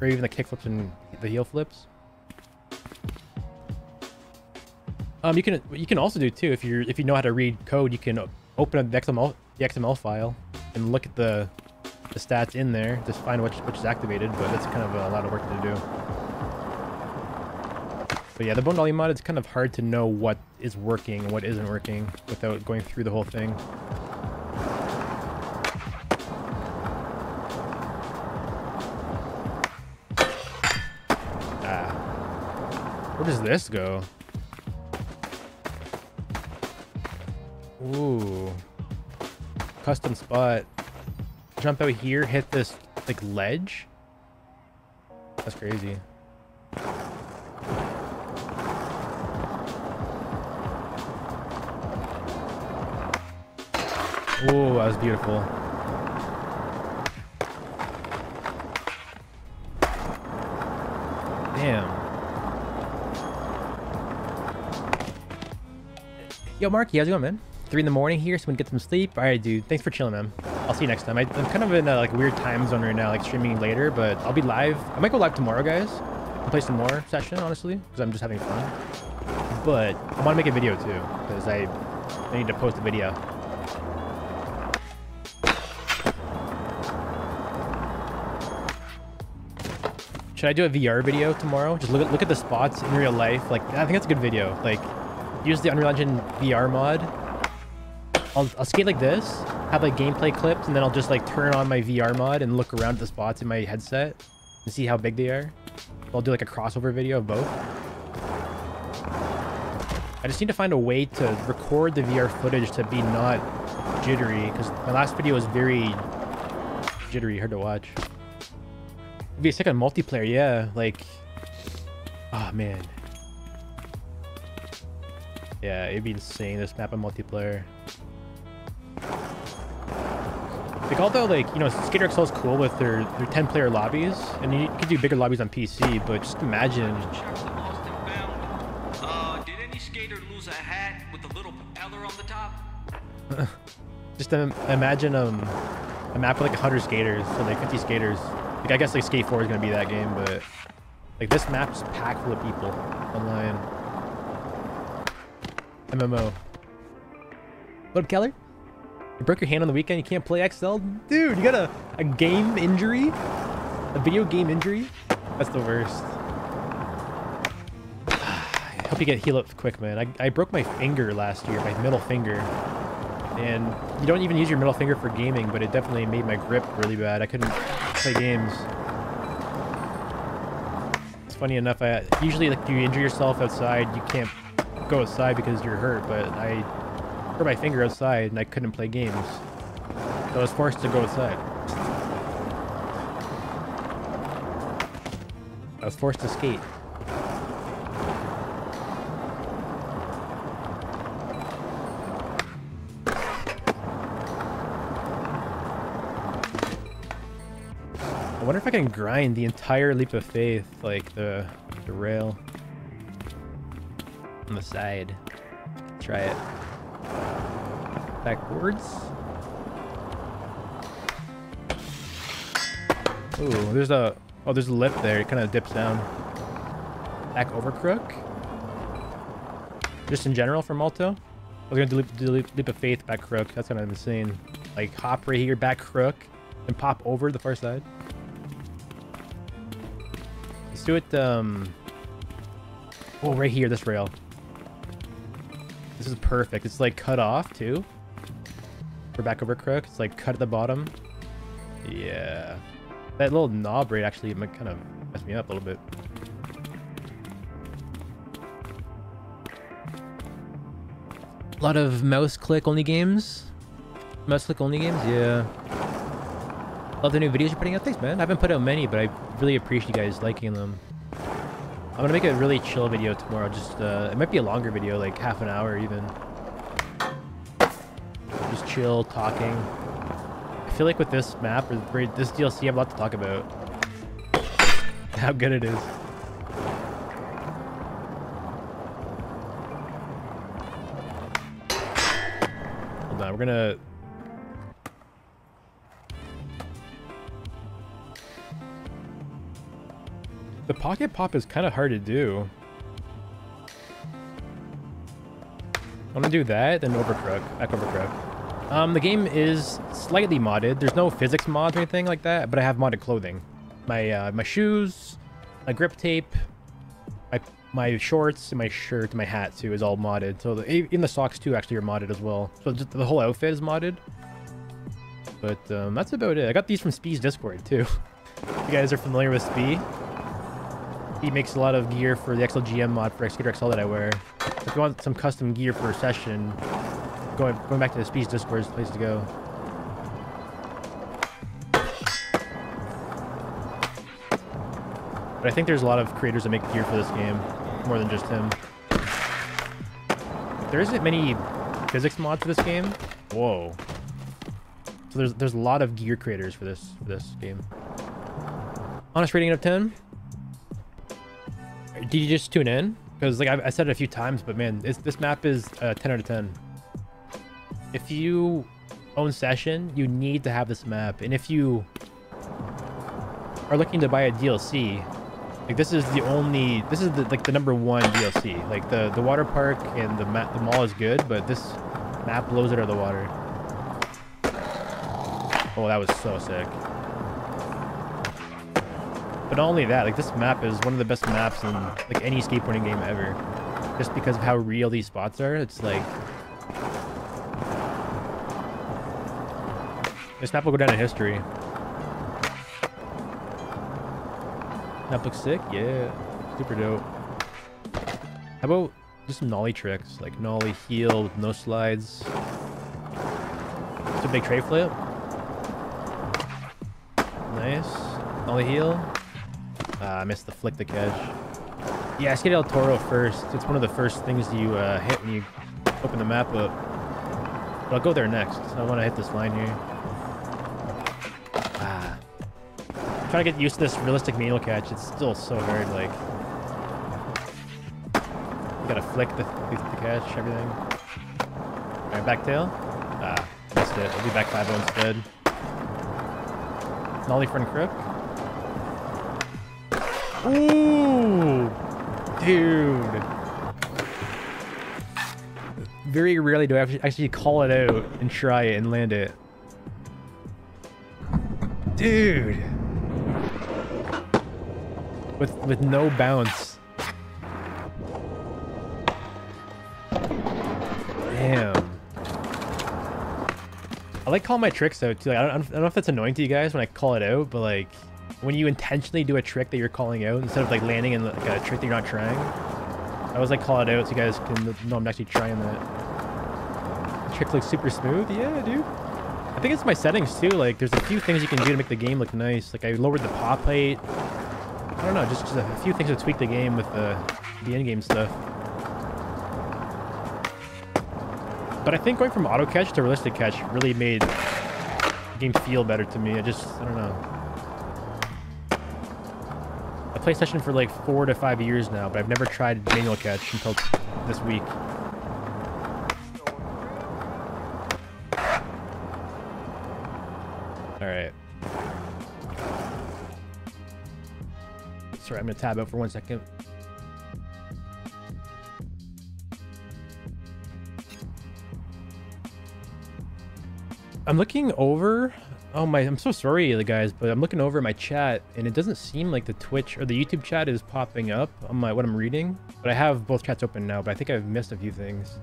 or even the kick flips and the heel flips. Um, you can you can also do too if you if you know how to read code, you can open up the X M L the X M L file and look at the the stats in there, just find which which is activated. But that's kind of a lot of work to do. But yeah, the bone alley mod, it's kind of hard to know what is working and what isn't working without going through the whole thing. Ah, where does this go? Ooh, custom spot. Jump out here, hit this like ledge, That's crazy. Ooh, that was beautiful. Damn. Yo, Marky, how's it going, man? Three in the morning here, so we can get some sleep. All right, dude. Thanks for chilling, man. I'll see you next time. I, I'm kind of in a like weird time zone right now, like streaming later, but I'll be live. I might go live tomorrow, guys, and play some more Session, honestly, because I'm just having fun. But I want to make a video too, because I, I need to post a video. Should I do a V R video tomorrow? Just look at look at the spots in real life. Like, I think that's a good video. Like, use the Unreal Engine V R mod. I'll, I'll skate like this, have like gameplay clips, and then I'll just like turn on my V R mod and look around at the spots in my headset and see how big they are. I'll do like a crossover video of both. I just need to find a way to record the V R footage to be not jittery, because my last video was very jittery, hard to watch. It'd be sick on multiplayer, yeah. Like, oh man. Yeah, it'd be insane, this map of multiplayer. Like, although, like, you know, Skater X L is cool with their their ten player lobbies, and you can do bigger lobbies on P C, but just imagine. Uh, did any skater lose a hat with a little propeller on the top? Just um, imagine um, a map with like one hundred skaters, so like fifty skaters. Like, I guess like Skate four is gonna be that game, but like this map's packed full of people online. M M O. What up, Keller? You broke your hand on the weekend, you can't play X L? Dude, you got a, a game injury? A video game injury? That's the worst. I hope you get healed up quick, man. I, I broke my finger last year, my middle finger. And you don't even use your middle finger for gaming, but it definitely made my grip really bad. I couldn't play games. It's funny enough, I usually, like, you injure yourself outside, you can't go outside because you're hurt, but I hurt my finger outside and I couldn't play games, so I was forced to go outside. I was forced to skate. I wonder if I can grind the entire Leap of Faith, like the, the rail. On the side. Try it. Backwards. Ooh, there's a... Oh, there's a lift there. It kind of dips down. Back over crook. Just in general for Malto. I was going to do Leap, leap of Faith, back crook. That's kind of insane. Like, hop right here, back crook, and pop over the far side. Let's do it, um... oh, right here, this rail. This is perfect. It's like cut off too. We're back over crook. It's like cut at the bottom. Yeah. That little knob right actually might kind of mess me up a little bit. A lot of mouse click only games. Mouse click only games? Yeah. Love the new videos you're putting out. Thanks, man. I haven't put out many, but I really appreciate you guys liking them. I'm gonna make a really chill video tomorrow. Just uh, it might be a longer video, like half an hour even. Just chill, talking. I feel like with this map or this D L C, I have a lot to talk about. How good it is. Hold on, we're gonna. The pocket pop is kind of hard to do. I'm gonna do that, then over crook, back over crook. Um, the game is slightly modded. There's no physics mods or anything like that, but I have modded clothing. My uh, my shoes, my grip tape, my my shorts, and my shirt, and my hat too is all modded. So the, even the socks too actually are modded as well. So just the whole outfit is modded. But um, that's about it. I got these from Spee's Discord too. If you guys are familiar with Spee, he makes a lot of gear for the X L G M mod for Skater X L that I wear. If you want some custom gear for a session, going going back to the Speech Discord is the place to go. But I think there's a lot of creators that make gear for this game, more than just him. There isn't many physics mods for this game. Whoa. So there's there's a lot of gear creators for this for this game. Honest rating out of ten. Did you just tune in? Because like I've, I said it a few times, but man, it's, this map is uh, ten out of ten. If you own Session, you need to have this map, and if you are looking to buy a D L C, like this is the only, this is the, like the number one D L C. Like the the water park and the map, the mall is good, but this map blows it out of the water. Oh, that was so sick. But not only that, like this map is one of the best maps in like any skateboarding game ever, just because of how real these spots are. It's like this map will go down in history. Map looks sick, yeah, super dope. How about just some nollie tricks, like nollie heel with no slides? It's a big tray flip. Nice, nollie heel. Uh, I missed the flick to catch. Yeah, skate El Toro first. It's one of the first things you uh, hit when you open the map up. But I'll go there next. I want to hit this line here. Ah. I'm trying to get used to this realistic manual catch. It's still so hard. Like, you gotta flick the, the, the catch, everything. All right, back tail. Ah, missed it. I'll do back five instead. Nollie front crook. Ooh, dude. Very rarely do I actually call it out and try it and land it. Dude. With, with no bounce. Damn. I like calling my tricks out too. Like, I, don't, I don't know if that's annoying to you guys when I call it out, but like, when you intentionally do a trick that you're calling out instead of like landing in like a trick that you're not trying. I always like call it out so you guys can know I'm actually trying that. The trick looks super smooth. Yeah, dude. I think it's my settings too. Like there's a few things you can do to make the game look nice. Like I lowered the pop height. I don't know, just, just a few things to tweak the game with the, the in game stuff. But I think going from auto catch to realistic catch really made the game feel better to me. I just, I don't know. Play Session for like four to five years now, but I've never tried manual catch until this week. All right. Sorry, I'm gonna tab out for one second. I'm looking over. Oh my, I'm so sorry, the guys, but I'm looking over my chat and it doesn't seem like the Twitch or the YouTube chat is popping up on my what I'm reading. But I have both chats open now, but I think I've missed a few things.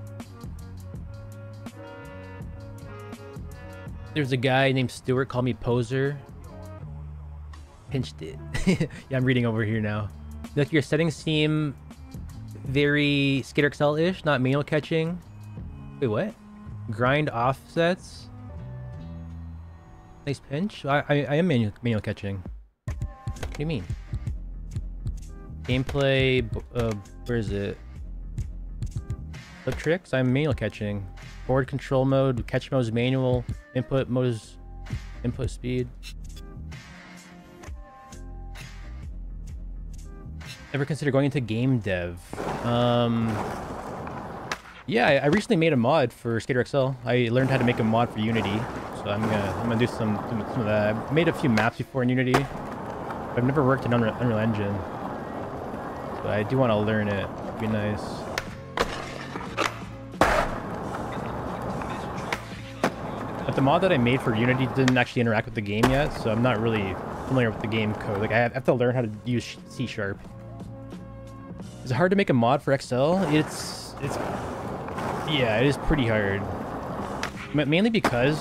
There's a guy named Stuart called me poser. Pinched it. Yeah, I'm reading over here now. Look, your settings seem very Skater X L-ish, not manual catching. Wait, what? Grind offsets? Nice pinch. I, I, I am manual, manual catching. What do you mean? Gameplay, uh, where is it? Flip tricks, I'm manual catching. Board control mode, catch mode is manual. Input mode is input speed. Ever consider going into game dev? Um, yeah, I, I recently made a mod for Skater X L. I learned how to make a mod for Unity. So I'm gonna I'm gonna do some some of that. I've made a few maps before in Unity, but I've never worked in Unreal, Unreal Engine. So I do want to learn it. It'd be nice. But the mod that I made for Unity didn't actually interact with the game yet, so I'm not really familiar with the game code. Like I have to learn how to use C sharp. Is it hard to make a mod for X L? It's it's yeah, it is pretty hard. Mainly because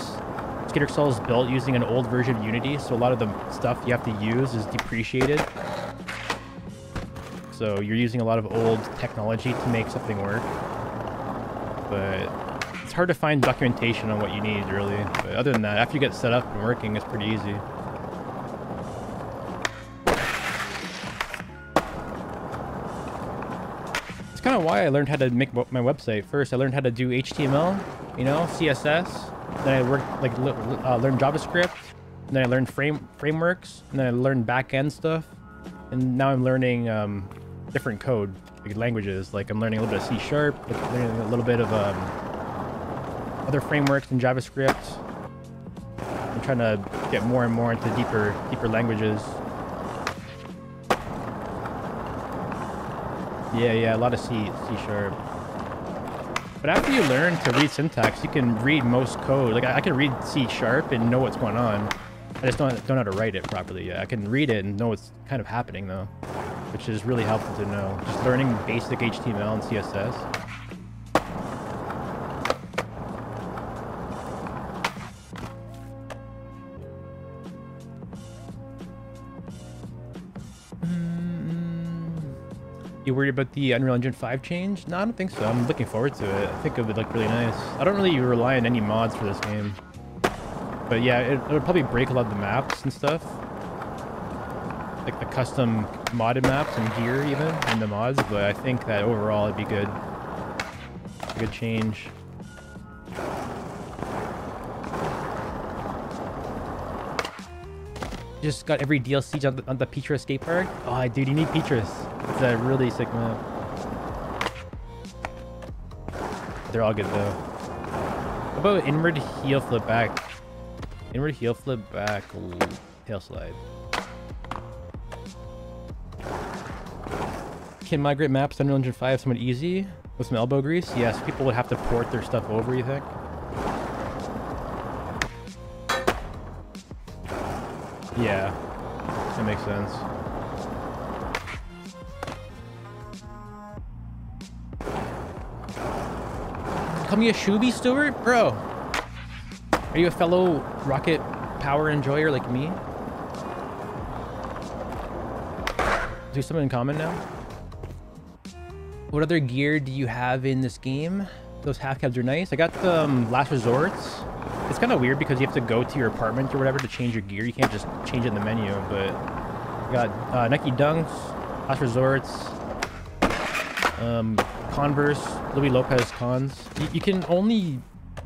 Skater X L is built using an old version of Unity, so a lot of the stuff you have to use is depreciated. So you're using a lot of old technology to make something work. But it's hard to find documentation on what you need, really. But other than that, after you get set up and working, it's pretty easy. kind of why I learned how to make my website. First, I learned how to do H T M L, you know, C S S. Then I worked, like, uh, learned JavaScript. And then I learned frame frameworks. And then I learned back-end stuff. And now I'm learning um, different code, like languages. Like, I'm learning a little bit of C Sharp, like learning a little bit of um, other frameworks in JavaScript. I'm trying to get more and more into deeper, deeper languages. Yeah, yeah, a lot of C, C Sharp. But after you learn to read syntax, you can read most code. Like, I, I can read C Sharp and know what's going on. I just don't, don't know how to write it properly yet. I can read it and know what's kind of happening, though, which is really helpful to know. Just learning basic H T M L and C S S. You worried about the Unreal Engine five change? No, I don't think so. I'm looking forward to it. I think it would look really nice. I don't really rely on any mods for this game. But yeah, it, it'll probably break a lot of the maps and stuff. Like the custom modded maps and gear even, and the mods. But I think that overall it'd be good. It's a good change. Just got every D L C on the, on the Petra skate park. Oh, dude, you need Petras. It's a really sick map. They're all good though. How about inward heel flip back? Inward heel flip back tail slide. Can migrate maps to Unreal Engine five somewhat easy with some elbow grease? Yes, people would have to port their stuff over, you think? Yeah, that makes sense. Call me a Shuby, Stuart? Bro! Are you a fellow rocket power enjoyer like me? Do we have something in common now? What other gear do you have in this game? Those half cabs are nice. I got the um, Last Resorts. It's kind of weird because you have to go to your apartment or whatever to change your gear. You can't just change it in the menu, but... You got uh, Nike Dunks, Last Resorts, um, Converse, Louis Lopez Cons. You, you can only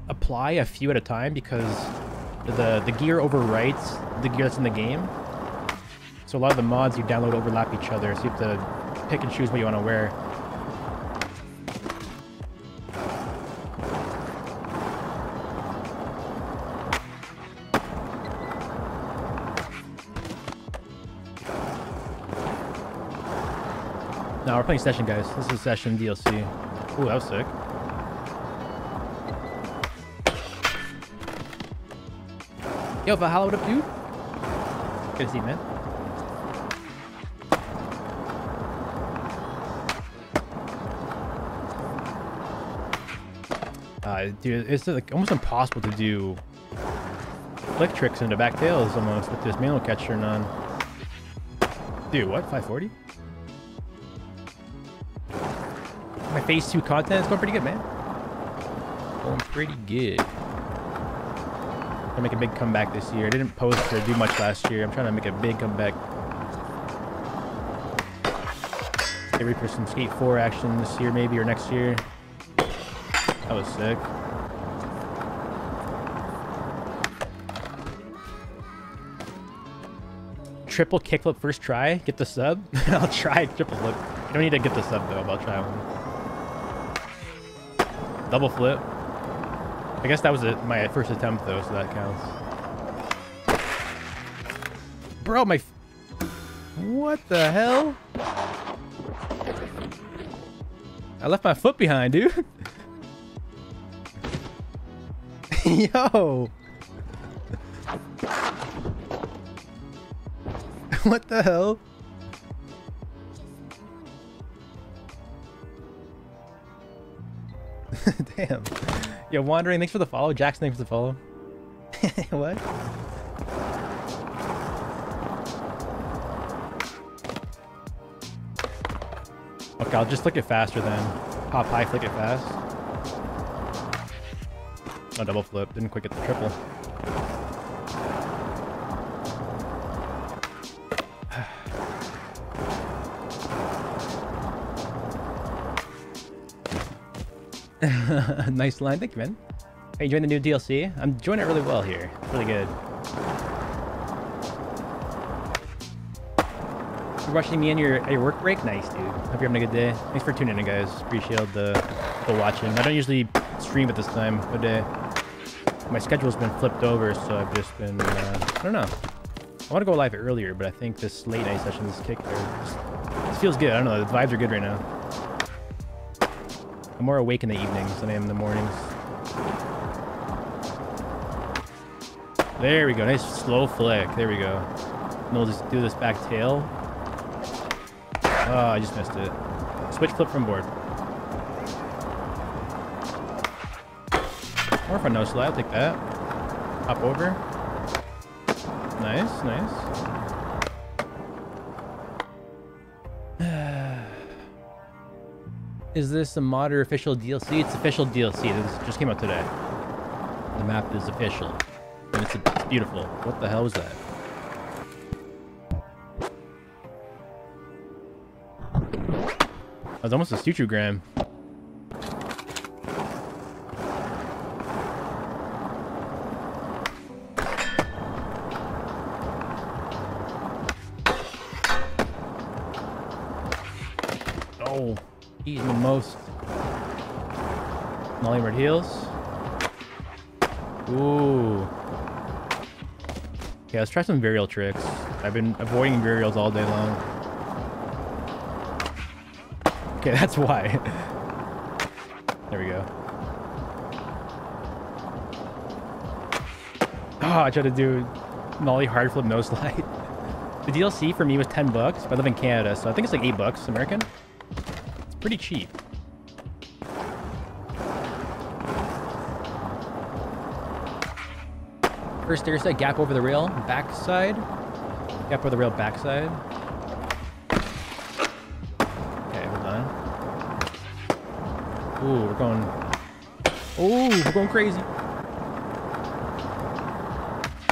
apply a few at a time because the, the gear overwrites the gear that's in the game. So a lot of the mods you download overlap each other, so you have to pick and choose what you want to wear. No, we're playing Session, guys. This is Session D L C. Ooh, that was sick. Yo, Valhalla, what up, dude? Good to see you, man. Uh, dude, it's like almost impossible to do flick tricks into back tails almost with this manual catch turned on. Dude, what? five forty? My phase two content is going pretty good, man. Going pretty good. I'm gonna make a big comeback this year. I didn't post or do much last year. I'm trying to make a big comeback. Get ready for some Skate four action this year, maybe, or next year. That was sick. Triple kickflip first try. Get the sub. I'll try triple flip. You don't need to get the sub though, but I'll try one. Double flip. I guess that was a, my first attempt though, so that counts. Bro, my... What the hell? I left my foot behind, dude. Yo. What the hell? Damn. Yo, Wandering, thanks for the follow. Jackson, thanks for the follow. What? Okay, I'll just flick it faster then. Pop high, flick it fast. No double flip. Didn't quite get the triple. Nice line. Thank you, man. Are you enjoying the new D L C? I'm enjoying it really well here. Really good. You're rushing me in your, at your work break? Nice, dude. Hope you're having a good day. Thanks for tuning in, guys. Appreciate the, the watching. I don't usually stream at this time of day. My schedule's been flipped over, so I've just been, uh, I don't know. I want to go live earlier, but I think this late night session is kicked. This feels good. I don't know. The vibes are good right now. I'm more awake in the evenings than I am in the mornings. There we go. Nice slow flick. There we go. And we'll just do this back tail. Oh, I just missed it. Switch flip from board. Or if I no slide, I'll take that. Hop over. Nice, nice. Is this a mod or official D L C? It's official D L C. This just came out today. The map is official. And it's, it's beautiful. What the hell was that? That was almost a stuchogram. Eating the most. Nollywood heels. Ooh. Okay, let's try some varial tricks. I've been avoiding varials all day long. Okay, that's why. There we go. Oh, I tried to do nollie hard flip no slide. The D L C for me was ten bucks. I live in Canada, so I think it's like eight bucks American. Pretty cheap. First stair side, gap over the rail, backside. Gap over the rail, backside. Okay, hold on. Ooh, we're going. Ooh, we're going crazy. I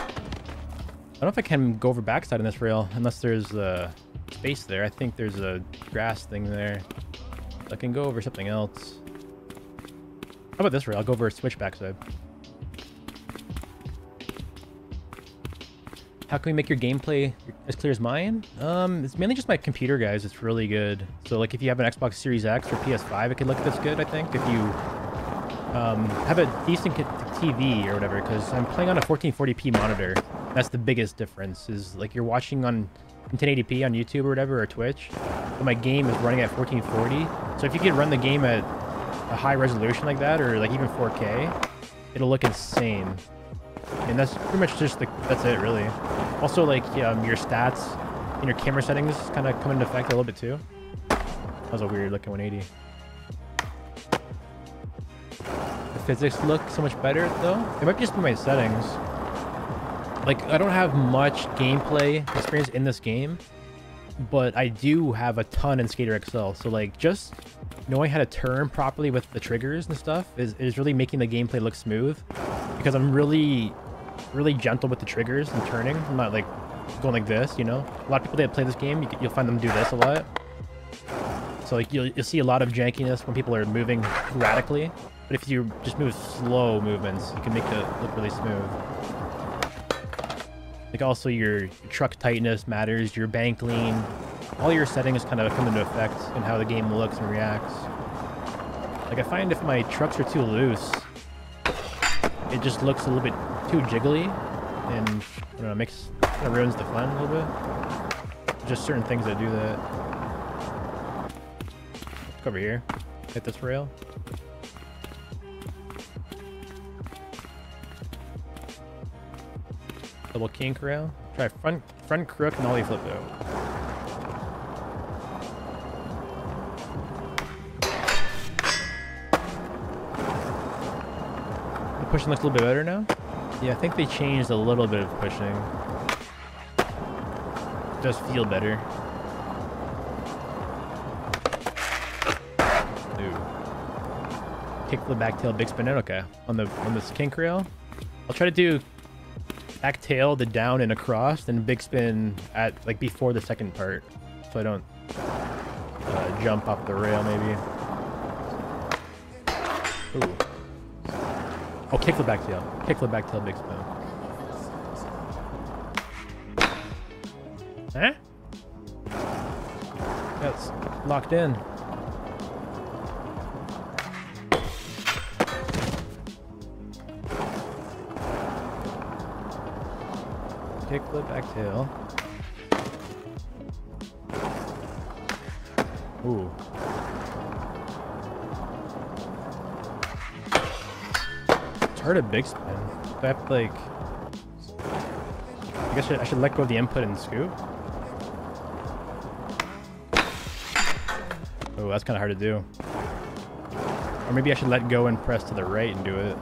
don't know if I can go over backside on this rail unless there's a space there. I think there's a grass thing there. I can go over something else. How about this rail? I'll go over a switchback side. How can we make your gameplay as clear as mine? Um, it's mainly just my computer, guys. It's really good. So, like, if you have an Xbox Series X or P S five, it can look this good, I think. If you um, have a decent T V or whatever, because I'm playing on a fourteen forty p monitor. That's the biggest difference, is, like, you're watching on ten eighty p on YouTube or whatever, or Twitch. But my game is running at fourteen forty. So if you could run the game at a high resolution like that, or like even four K, it'll look insane. And that's pretty much just the, that's it really. Also, like um, your stats and your camera settings kind of come into effect a little bit too. That was a weird looking one eighty. The physics look so much better though. It might just be my settings. Like, I don't have much gameplay experience in this game, but I do have a ton in Skater X L. So, like, just knowing how to turn properly with the triggers and stuff is, is really making the gameplay look smooth, because I'm really, really gentle with the triggers and turning. I'm not, like, going like this, you know? A lot of people that play this game, you, you'll find them do this a lot. So, like, you'll, you'll see a lot of jankiness when people are moving radically. But if you just move slow movements, you can make it look really smooth. Like, also your truck tightness matters, your bank lean, all your settings kind of come into effect in how the game looks and reacts. Like, I find if my trucks are too loose, it just looks a little bit too jiggly, and I don't know, it makes, kind of ruins the fun a little bit. Just certain things that do that. Let's go over here, hit this rail. Double kink rail. Try front front crook nollie flip though. The pushing looks a little bit better now. Yeah, I think they changed a little bit of pushing. It does feel better. Ooh. Kick the back tail big spin out. Okay. On the on this kink rail. I'll try to do back tail, the down and across, then big spin at like before the second part, so I don't uh, jump off the rail maybe. Ooh. Oh, kick the back tail. Kick the back tail, big spoon. Eh? That's locked in. Kick the back tail. Ooh. Hard a big spin. Do I have to, like, I guess I should, I should let go of the input and scoop. Oh, that's kind of hard to do. Or maybe I should let go and press to the right and do it.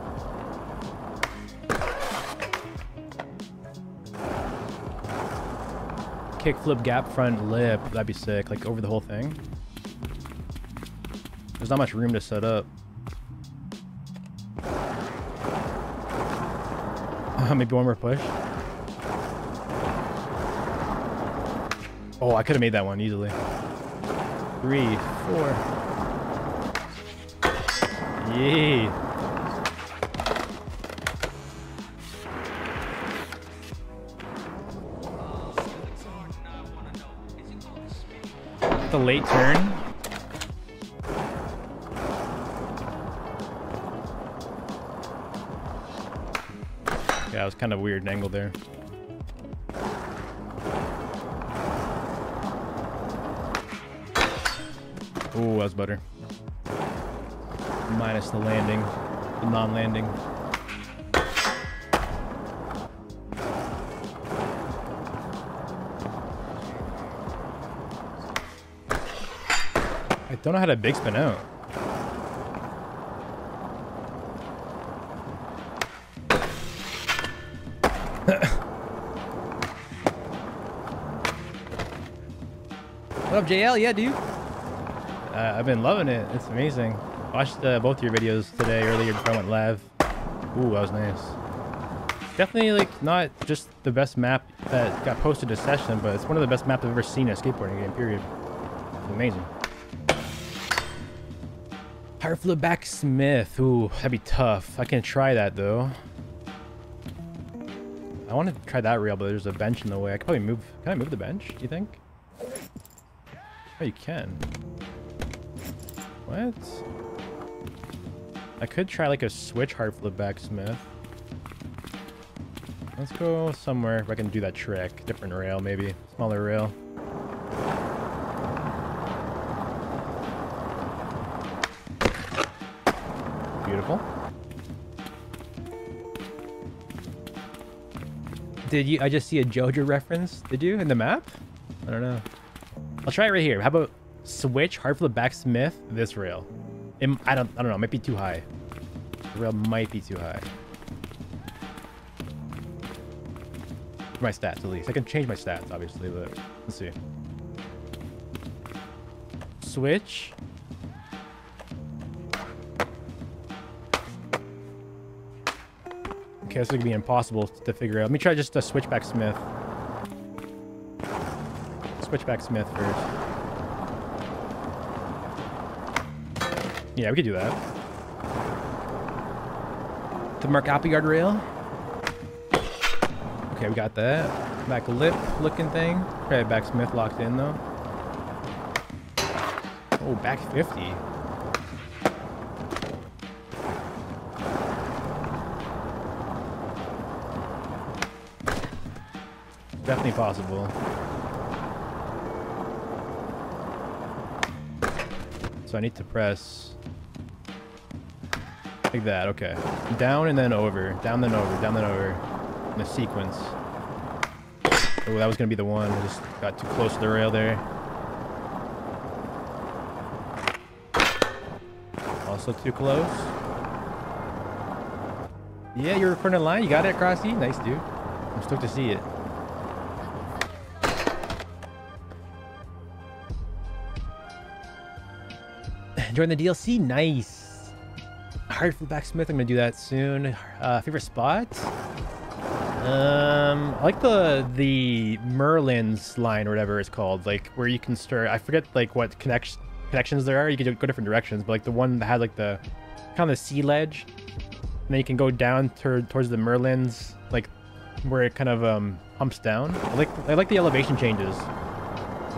Kick, flip, gap, front, lip. That'd be sick. Like over the whole thing. There's not much room to set up. Maybe one more push. Oh, I could have made that one easily. Three, four. Yay. The late turn. Yeah, it was kind of a weird angle there. Ooh, that was better. Minus the landing, the non-landing. I don't know how to big spin out. What up, J L? Yeah, dude. Uh, I've been loving it. It's amazing. Watched uh, both your videos today, earlier before I went live. Ooh, that was nice. Definitely, like, not just the best map that got posted to Session, but it's one of the best maps I've ever seen in a skateboarding game, period. It's amazing. Power flip back Smith. Ooh, that'd be tough. I can try that, though. I want to try that rail, but there's a bench in the way. I could probably move. Can I move the bench, do you think? Oh, you can. What? I could try like a switch hard flip back Smith. Let's go somewhere where I can do that trick. Different rail, maybe. Smaller rail. Beautiful. Did you? I just see a JoJo reference. Did you? In the map? I don't know. I'll try it right here. How about switch hard flip back Smith this rail? It, I don't. I don't know. It might be too high. The rail might be too high. For my stats, at least. I can change my stats, obviously. But let's see. Switch. Okay, this is gonna be impossible to figure out. Let me try just a switch back Smith. Switchback Smith first. Yeah, we could do that. The Mark Appyard rail. Okay, we got that. Back lip looking thing. Probably back Smith locked in though. Oh, back fifty. Definitely possible. So I need to press like that, okay. Down and then over, down then over, down then over in the sequence. Oh, that was gonna be the one. I just got too close to the rail there. Also too close. Yeah, you're recording a line. You got it, Crossy. Nice, dude. I'm stoked to see it. Join the D L C, nice. Hard flip back Smith, I'm gonna do that soon. Uh, favorite spot? Um, I like the the Merlin's line or whatever it's called, like where you can stir. I forget like what connect, connections there are. You can go different directions, but like the one that had like the kind of the sea ledge, and then you can go down to, towards the Merlin's, like where it kind of um, humps down. I like I like the elevation changes,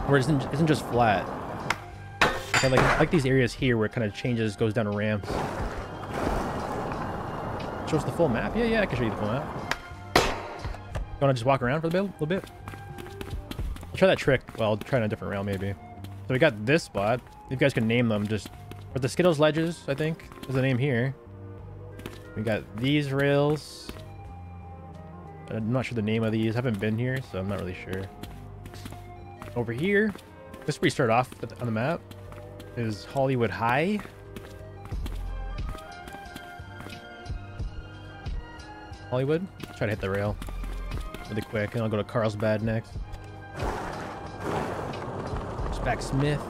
where it isn't isn't just flat. Like I, like, I like these areas here where it kind of changes, goes down to ramps. Shows the full map. Yeah, yeah, I can show you the full map. You wanna just walk around for a bit, little bit? I'll try that trick. Well, I'll try it on a different rail maybe. So we got this spot. If you guys can name them, just with the Skittles ledges, I think is the name here. We got these rails. I'm not sure the name of these. I haven't been here, so I'm not really sure. Over here, this is where you start off on the map, is Hollywood High. Hollywood? Let's try to hit the rail really quick, and I'll go to Carlsbad next. Just back Smith.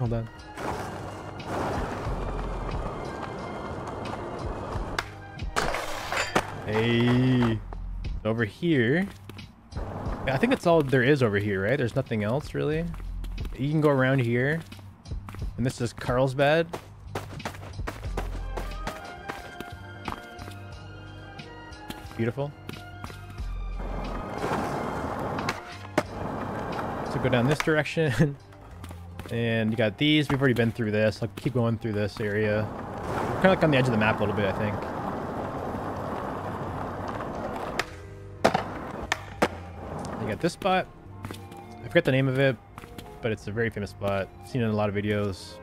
Hold on. Hey. Over here. I think that's all there is over here, right? There's nothing else, really. You can go around here. And this is Carlsbad. Beautiful. So go down this direction. And you got these. We've already been through this. I'll keep going through this area. We're kind of like on the edge of the map a little bit, I think. You got this spot. I forget the name of it, but it's a very famous spot. I've seen it in a lot of videos.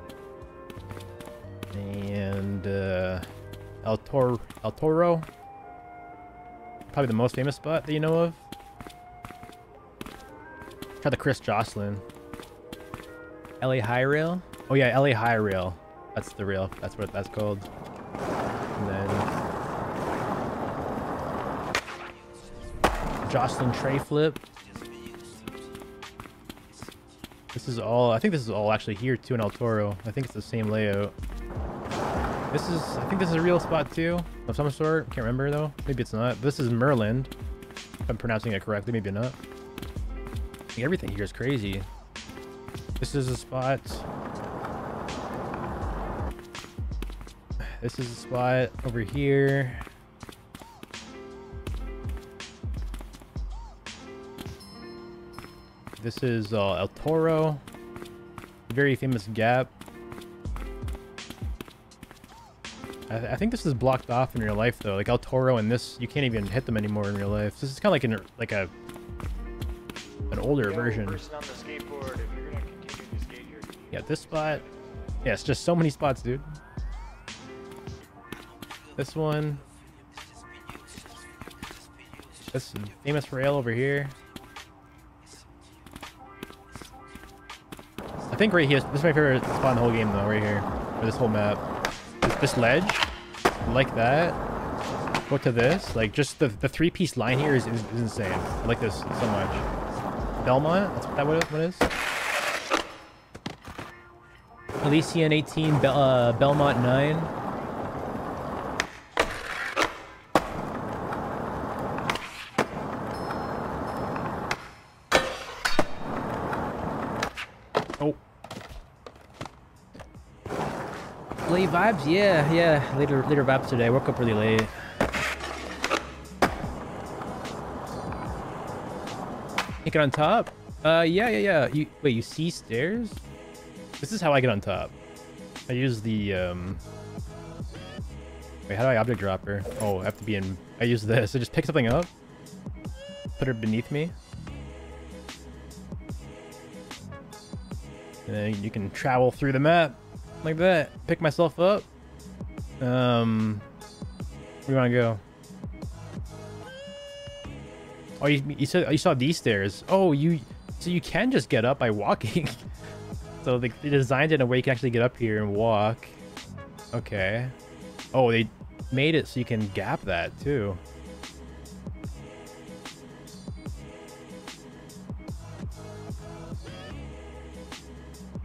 And uh, El Toro, El Toro. Probably the most famous spot that you know of. Try the Chris Jocelyn. L A High Rail. Oh yeah, L A High Rail. That's the rail. That's what that's called. And then Jocelyn Tray Flip. This is all. I think this is all actually here too in El Toro. I think it's the same layout. This is. I think this is a real spot too of some sort. Can't remember though. Maybe it's not. This is Merlin. If I'm pronouncing it correctly, maybe not. I mean, everything here is crazy. This is a spot. This is a spot over here. This is uh, El Toro. Very famous gap. I, th I think this is blocked off in real life though. Like El Toro and this, you can't even hit them anymore in real life. This is kind of like an like a an older Yo, version. Yeah, this spot. Yeah, it's just so many spots, dude. This one. This famous rail over here. I think right here. This is my favorite spot in the whole game, though. Right here, or this whole map. This ledge, like that. Go to this. Like, just the the three-piece line here is, is is insane. I like this so much. Belmont. That's what that what it is. Elysian eighteen, Bel uh, Belmont nine. Oh. Late vibes? Yeah, yeah. Later, later vibes today. I woke up really late. Make it on top? Uh, yeah, yeah, yeah. You wait. You see stairs? This is how I get on top. I use the, um... Wait, how do I object drop her? Oh, I have to be in... I use this. I just pick something up. Put her beneath me. And then you can travel through the map. Like that. Pick myself up. Um... Where do you want to go? Oh, you, you said... You saw these stairs. Oh, you... So you can just get up by walking. So they designed it in a way you can actually get up here and walk. Okay. Oh, they made it so you can gap that too.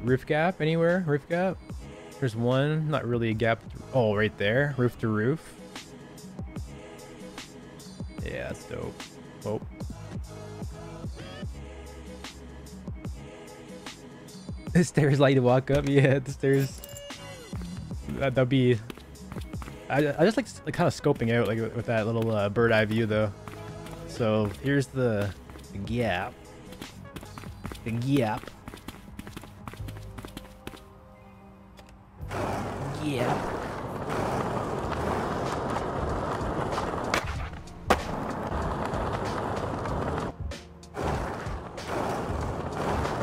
Roof gap anywhere? Roof gap? There's one. Not really a gap. Oh, right there. Roof to roof. Yeah, that's dope. Oh. The stairs like to walk up. Yeah, the stairs. that that'd be. I I just like, like kind of scoping out like with that little uh, bird eye view though. So here's the, the gap. The gap. Yeah.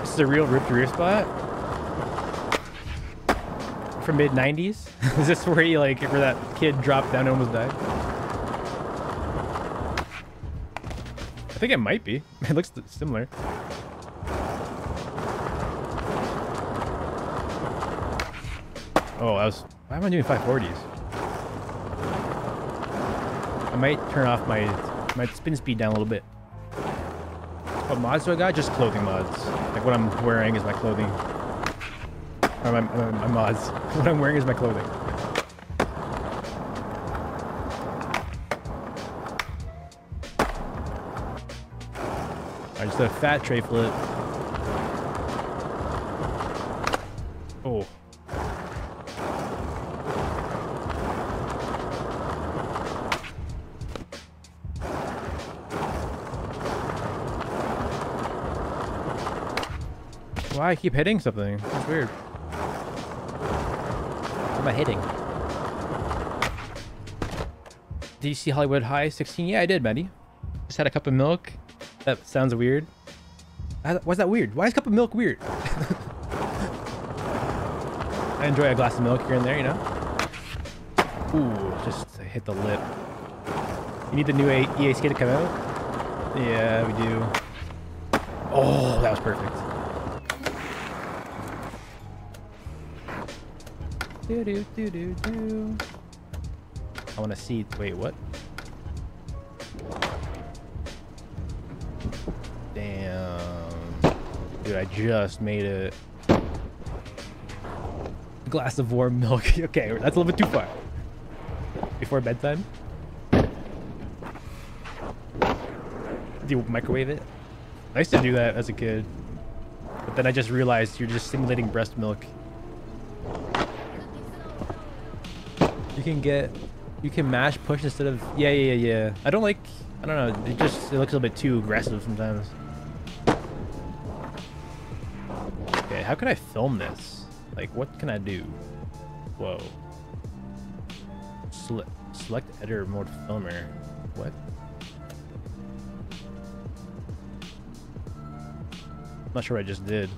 This is a real ripped rear spot from mid nineties. Is this where you like where that kid dropped down and almost died? I think it might be. It looks similar. Oh, I was. Why am I doing five forties? I might turn off my my spin speed down a little bit. What mods do I got? Just clothing mods. Like what I'm wearing is my clothing. Or my, my, my mods. What I'm wearing is my clothing. I just did a fat tray flip. Oh. Why I keep hitting something? That's weird. What am I hitting? Did you see Hollywood High sixteen? Yeah, I did, Maddie. Just had a cup of milk. That sounds weird. Why's that weird? Why is a cup of milk weird? I enjoy a glass of milk here and there, you know? Ooh, just hit the lip. You need the new E A Skate to come out? Yeah, we do. Oh, that was perfect. Do, do, do, do, do. I want to see. Wait, what? Damn. Dude, I just made a glass of warm milk. Okay, that's a little bit too far. Before bedtime? Do you microwave it? I used to do that as a kid. But then I just realized you're just simulating breast milk. You can get, you can mash push instead of, yeah, yeah, yeah. I don't like, I don't know, it just, it looks a little bit too aggressive sometimes. Okay, how can I film this? Like, what can I do? Whoa. Select, select editor mode filmer. What? Not sure what I just did.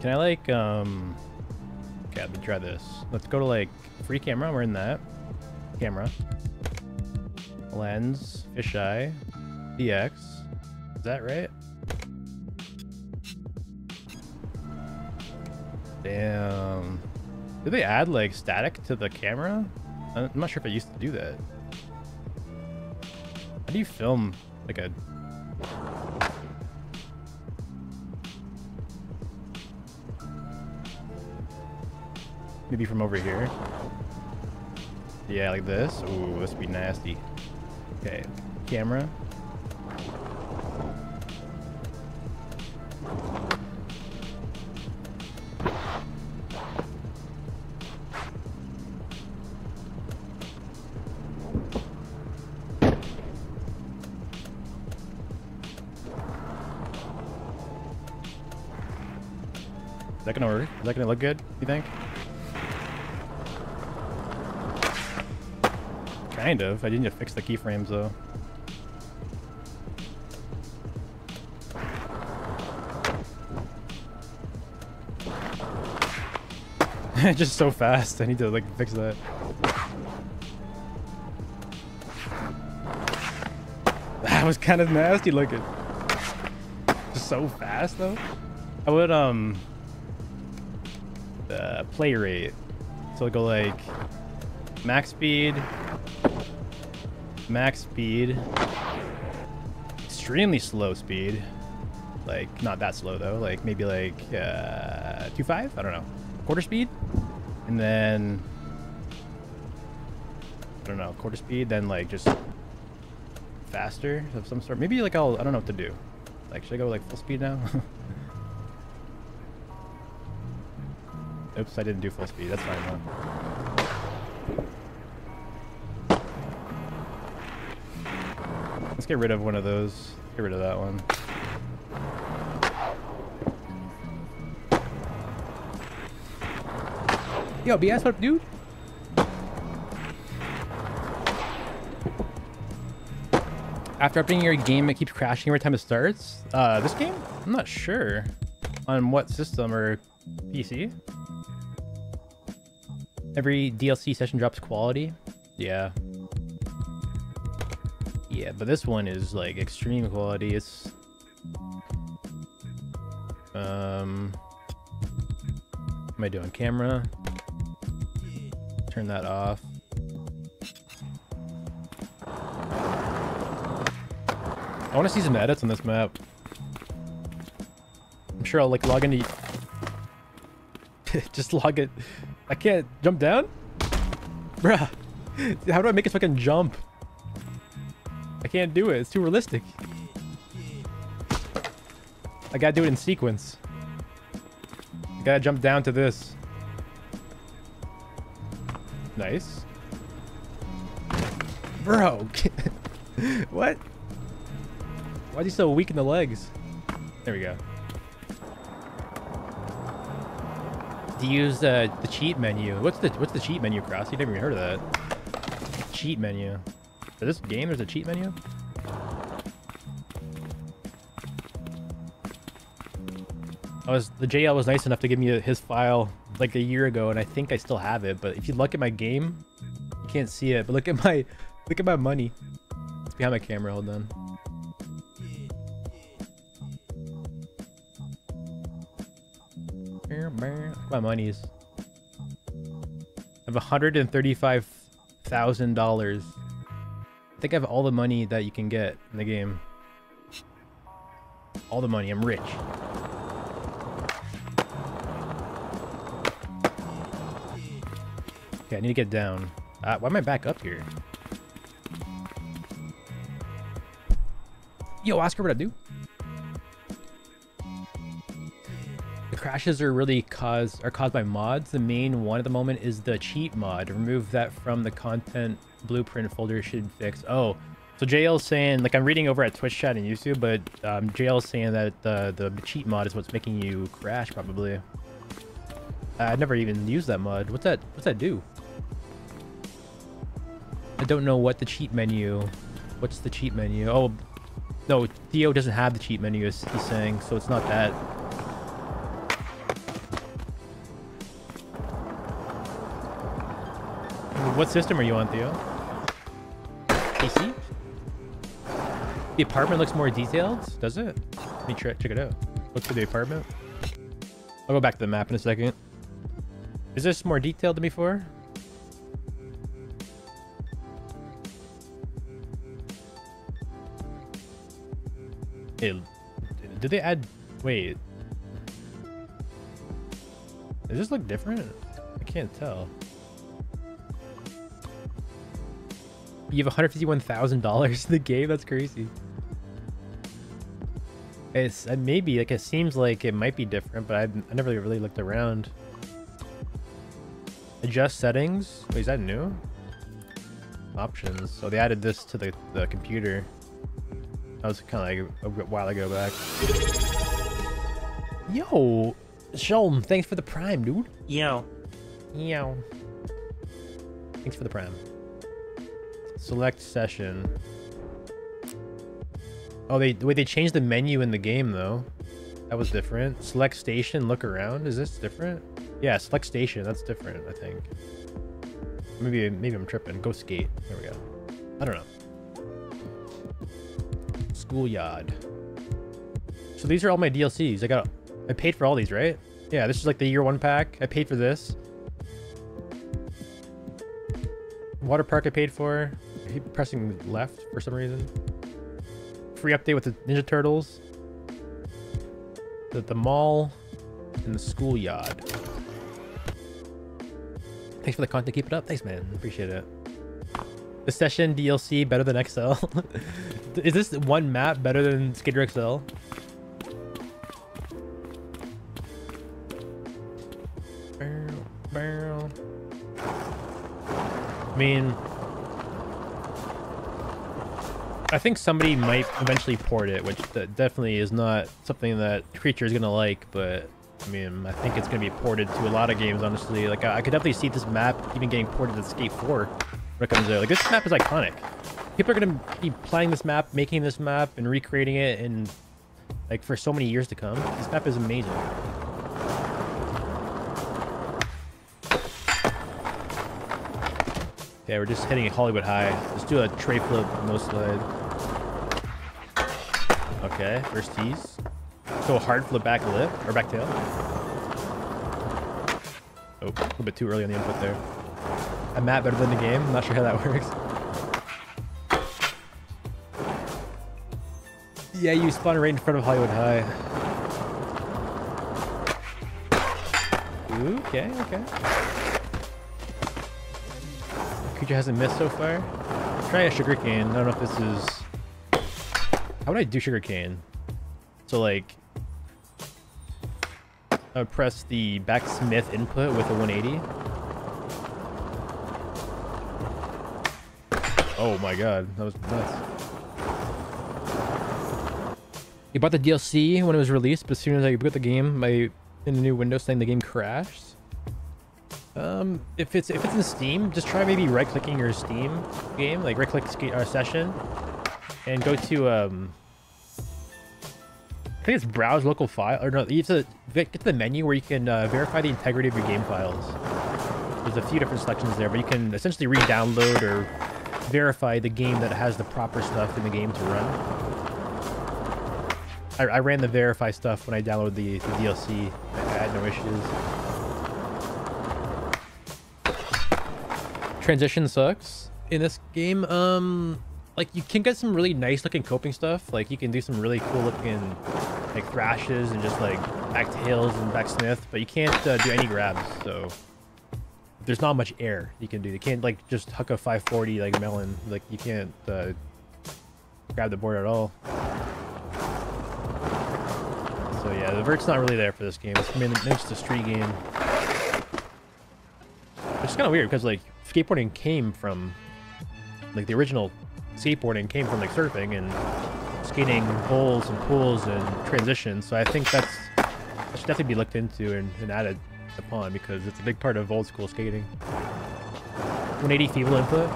Can I like, um, okay, let me try this. Let's go to like free camera, we're in that. Camera. Lens, fisheye, D X. Is that right? Damn. Did they add like static to the camera? I'm not sure if I used to do that. How do you film like a... Maybe from over here. Yeah, like this. Ooh, this would be nasty. Okay, camera. Is that gonna work? Is that gonna look good, you think? Kind of. I didn't need to fix the keyframes though. Just so fast. I need to like fix that. That was kind of nasty looking. Just so fast though. I would um uh, play rate. So I go like max speed. Max speed, extremely slow speed, like not that slow though, like maybe like uh, two point five, I don't know, quarter speed, and then, I don't know, quarter speed, then like just faster of some sort. Maybe like I'll, I don't know what to do. Like, should I go like full speed now? Oops, I didn't do full speed. That's fine though. Let's get rid of one of those. Get rid of that one. Yo, B S up, dude. After updating your game, it keeps crashing every time it starts. Uh, this game? I'm not sure on what system or P C. Every D L C session drops quality. Yeah. Yeah, but this one is like extreme quality. It's um, what am I doing? Camera. Turn that off. I want to see some edits on this map. I'm sure I'll like log into... Just log it. I can't jump down? Bruh. How do I make it so I can jump? I can't do it. It's too realistic. I gotta do it in sequence. I gotta jump down to this. Nice. Bro. What? Why is he so weak in the legs? There we go. Do you use uh, the cheat menu? What's the what's the cheat menu, Crossy? Never even heard of that. Cheat menu. For this game, there's a cheat menu? I was the J L was nice enough to give me his file like a year ago, and I think I still have it. But if you look at my game, you can't see it. But look at my look at my money. It's behind my camera. Hold on. My money's. I have one hundred thirty-five thousand dollars. I think I have all the money that you can get in the game. All the money. I'm rich. Okay, I need to get down. Uh, why am I back up here? Yo, Oscar, what I do? Crashes are really caused are caused by mods. The main one at the moment is the cheat mod. Remove that from the content blueprint folder should fix. Oh, so J L's saying, like I'm reading over at Twitch chat and YouTube, but um, J L's saying that uh, the cheat mod is what's making you crash probably. I never even used that mod. What's that? What's that do? I don't know what the cheat menu. What's the cheat menu? Oh, no, Theo doesn't have the cheat menu. He's saying so it's not that. What system are you on, Theo? P C? The apartment looks more detailed, does it? Let me check it out. Look for the apartment. I'll go back to the map in a second. Is this more detailed than before? Hey, did they add... Wait. Does this look different? I can't tell. You have one hundred fifty-one thousand dollars in the game? That's crazy. It's uh, maybe, like, it seems like it might be different, but I've, I never really looked around. Adjust settings? Wait, is that new? Options. So they added this to the, the computer. That was kind of like a, a while ago back. Yo! Sholm, thanks for the prime, dude. Yo. Yo. Thanks for the prime. Select session. Oh, they wait, they changed the menu in the game though. That was different. Select station, look around. Is this different? Yeah, select station. That's different, I think. Maybe maybe I'm tripping. Go skate. There we go. I don't know. Schoolyard. So these are all my D L Cs. I got. I paid for all these, right? Yeah. This is like the year one pack. I paid for this. Water park I paid for. I keep pressing left for some reason. Free update with the Ninja Turtles. The, the mall and the schoolyard. Thanks for the content. Keep it up. Thanks, man. Appreciate it. The Session D L C better than X L? Is this one map better than Skater X L? I mean, I think somebody might eventually port it, which that definitely is not something that Creature is gonna like, but I mean, I think it's gonna be ported to a lot of games, honestly. Like, I, I could definitely see this map even getting ported to Skate four when it comes out. Like, this map is iconic. People are gonna be playing this map, making this map, and recreating it, and like for so many years to come. This map is amazing. Okay, we're just hitting a Hollywood High. Let's do a tray flip, no slide. Okay, first tease. So hard flip back lip, or back tail. Oh, a little bit too early on the input there. A map better than the game. I'm not sure how that works. Yeah, you spawn right in front of Hollywood High. Ooh, okay, okay. Creature hasn't missed so far. Try a sugarcane. I don't know if this is... How would I do sugarcane? So like, I would press the backsmith input with a one eighty. Oh my god, that was nuts. I bought the D L C when it was released, but as soon as I got the game, my in the new window saying the game crashed. Um, if it's if it's in Steam, just try maybe right-clicking your Steam game, like right-click Skate uh, Session, and go to um. I think it's browse local file, or no, you have to get to the menu where you can uh, verify the integrity of your game files. There's a few different selections there, but you can essentially re-download or verify the game that has the proper stuff in the game to run. I, I ran the verify stuff when I downloaded the, the D L C. I had no issues. Transition sucks in this game. Um, like, you can get some really nice looking coping stuff. Like, you can do some really cool looking... like thrashes and just like back tails and back smith, but you can't uh, do any grabs, so there's not much air you can do. You can't like just huck a five forty like Melon. Like, you can't uh, grab the board at all. So yeah, the vert's not really there for this game. It's mainly just a street game, which is kind of weird because like skateboarding came from like the original skateboarding came from like surfing and skating holes and pools and transitions, so I think that's that should definitely be looked into and, and added upon, because it's a big part of old school skating. one eighty feeble input.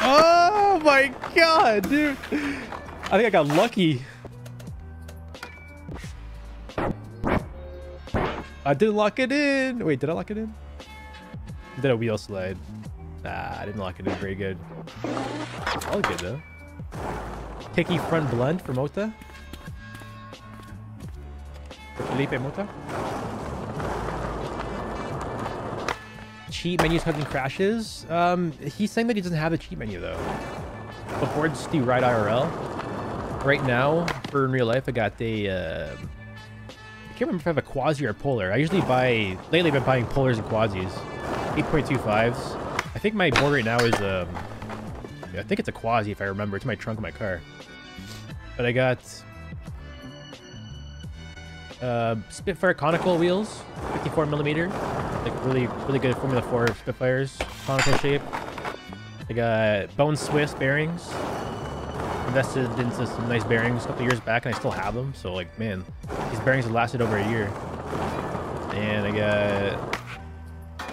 Oh my god, dude! I think I got lucky. I did lock it in. Wait, did I lock it in? I did a wheel slide. Nah, I didn't lock it in very good. All good though. Kicky front blunt for Mota. For Felipe Mota. Cheat menus hugging crashes. Um, he's saying that he doesn't have a cheat menu though. Before it's the ride I R L. Right now, for in real life, I got a. Uh, I can't remember if I have a quasi or a polar. I usually buy. Lately, I've been buying polars and quasis. eight point two fives. I think my board right now is um. I think it's a quasi if I remember. It's in my trunk of my car. But I got uh, Spitfire conical wheels, fifty-four millimeter, like really, really good Formula four Spitfires, conical shape. I got Bone Swiss bearings. Invested into some nice bearings a couple years back, and I still have them. So like, man, these bearings have lasted over a year. And I got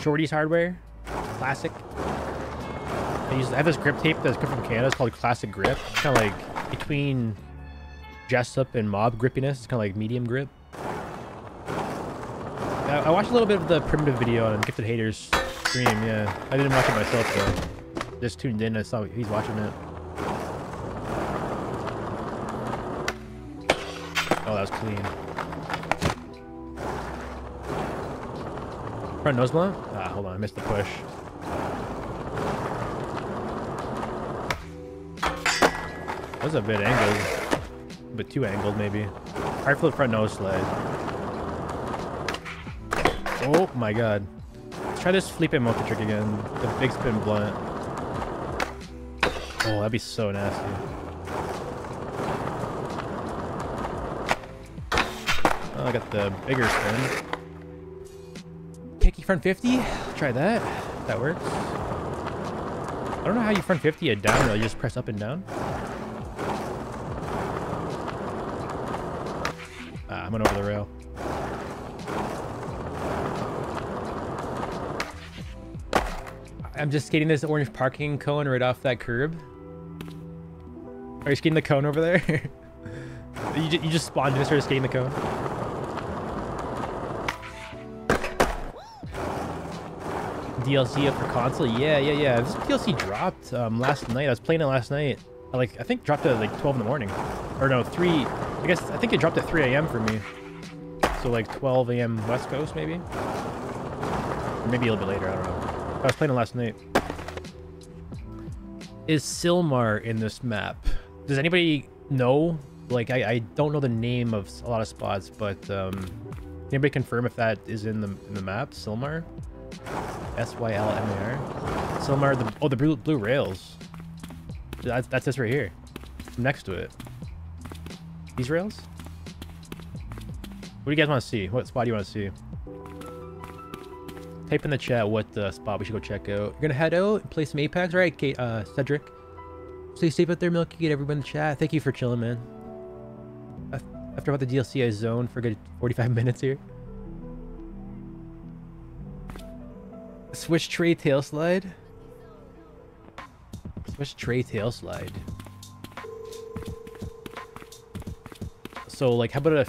Shorty's hardware, classic. I, use, I have this grip tape that's come from Canada. It's called Classic Grip. It's kind of like between Jessup and Mob grippiness. It's kind of like medium grip. I, I watched a little bit of the Primitive video on Gifted Haters stream. Yeah, I didn't watch it myself though. Just tuned in. I saw he's watching it. Oh, that was clean. Front nose blunt? Ah, hold on. I missed the push. That was a bit angled, but too angled maybe. Hard flip front nose slide. Oh my god. try this Felipe Mocha trick again. The big spin blunt. Oh, that'd be so nasty. Oh, I got the bigger spin. Kicky front fifty. Try that. That works. I don't know how you front fifty a down rail. You just press up and down. Ah, I went over the rail. I'm just skating this orange parking cone right off that curb. Are you skating the cone over there? you, just, you just spawned and started skating the cone. D L C up for console? Yeah, yeah, yeah. This D L C dropped um, last night. I was playing it last night. I, like, I think dropped at like twelve in the morning. Or no, three. I guess, I think it dropped at three A M for me. So like twelve A M West Coast, maybe? Or maybe a little bit later, I don't know. I was playing it last night. Is Silmar in this map? Does anybody know? Like, I, I don't know the name of a lot of spots, but um, can anybody confirm if that is in the in the map? Silmar? S Y L M A R. Silmar, the, oh, the blue, blue rails. That's, that's this right here. Next to it. These rails? What do you guys want to see? What spot do you want to see? Type in the chat what uh, spot we should go check out. You're going to head out and play some Apex. All right, Kate, uh, Cedric. Stay safe out there, Milky. Get everyone in the chat. Thank you for chilling, man. After about the D L C, I zoned for a good forty-five minutes here. Switch tray tail slide. Switch tray tail slide. So, like, how about a...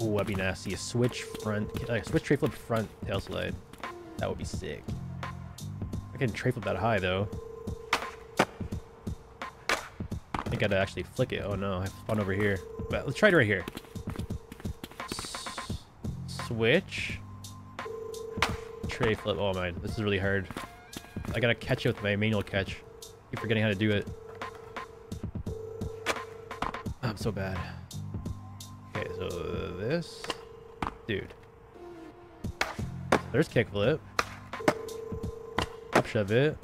Oh, that'd be nasty. A switch front... Like, switch tray flip front tail slide. That would be sick. I can tray flip that high, though. I think I'd actually flick it. Oh, no. I have fun over here. But let's try it right here. S switch... Tray flip. Oh man, this is really hard. I gotta catch it with my manual catch. Keep forgetting how to do it. I'm so bad. Okay, so this dude. There's kickflip. Up shove it.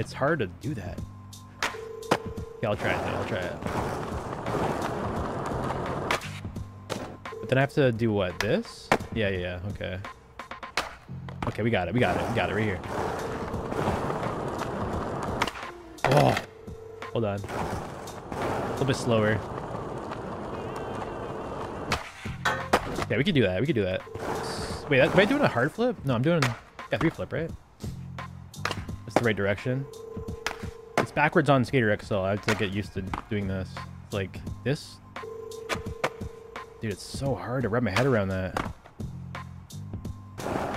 It's hard to do that. Yeah, I'll try it. I'll try it. But then I have to do what? This? Yeah, yeah, yeah. Okay. Okay, we got it, we got it, we got it right here. Oh, hold on. A little bit slower. Yeah, we could do that, we could do that. Wait, am I doing a hard flip? No, I'm doing yeah, three flip, right? That's the right direction. It's backwards on Skater X L. I have to get used to doing this. Like this. Dude, it's so hard to wrap my head around that.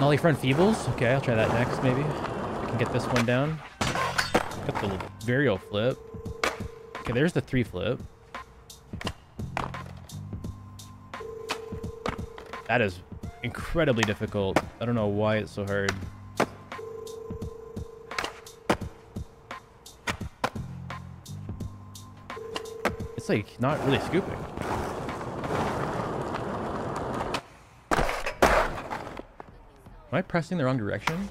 Nollie front feebles. Okay, I'll try that next, maybe. I can get this one down. Got the varial flip. Okay, there's the three flip. That is incredibly difficult. I don't know why it's so hard. It's like not really scooping. Am I pressing the wrong direction?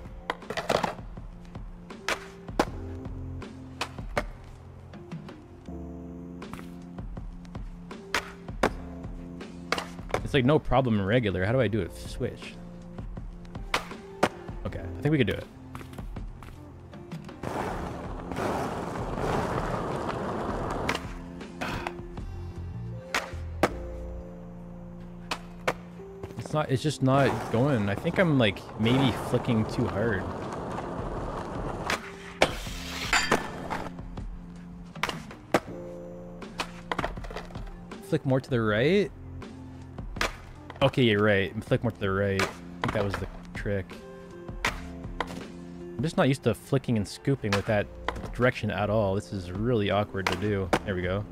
It's like no problem in regular. How do I do it? Switch. Okay, I think we can do it. It's not, it's just not going. I think I'm like maybe flicking too hard. Flick more to the right. Okay, you're right. Flick more to the right. I think that was the trick. I'm just not used to flicking and scooping with that direction at all. This is really awkward to do. There we go.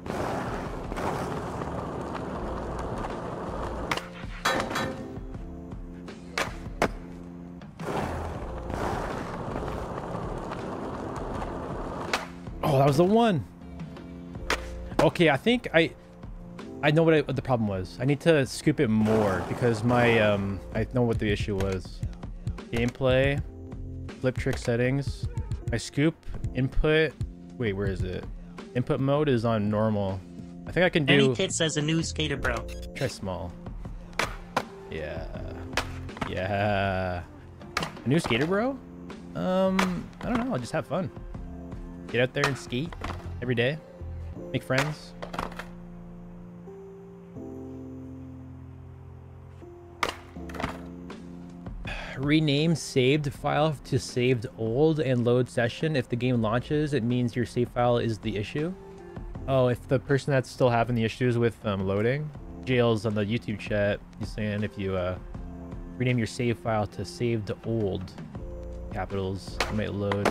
Was the one. Okay, I think I I know what, I, what the problem was. I need to scoop it more because my um I know what the issue was. Gameplay, flip trick settings. My scoop input. Wait, where is it? Input mode is on normal. I think I can do. Any kid says a new skater, bro. Try small. Yeah. Yeah. A new skater, bro? Um, I don't know. I'll just have fun. Get out there and skate every day. Make friends. Rename saved file to saved old and load session. If the game launches, it means your save file is the issue. Oh, if the person that's still having the issues with um, loading, J L's on the YouTube chat, he's saying if you uh, rename your save file to saved old capitals, it might load.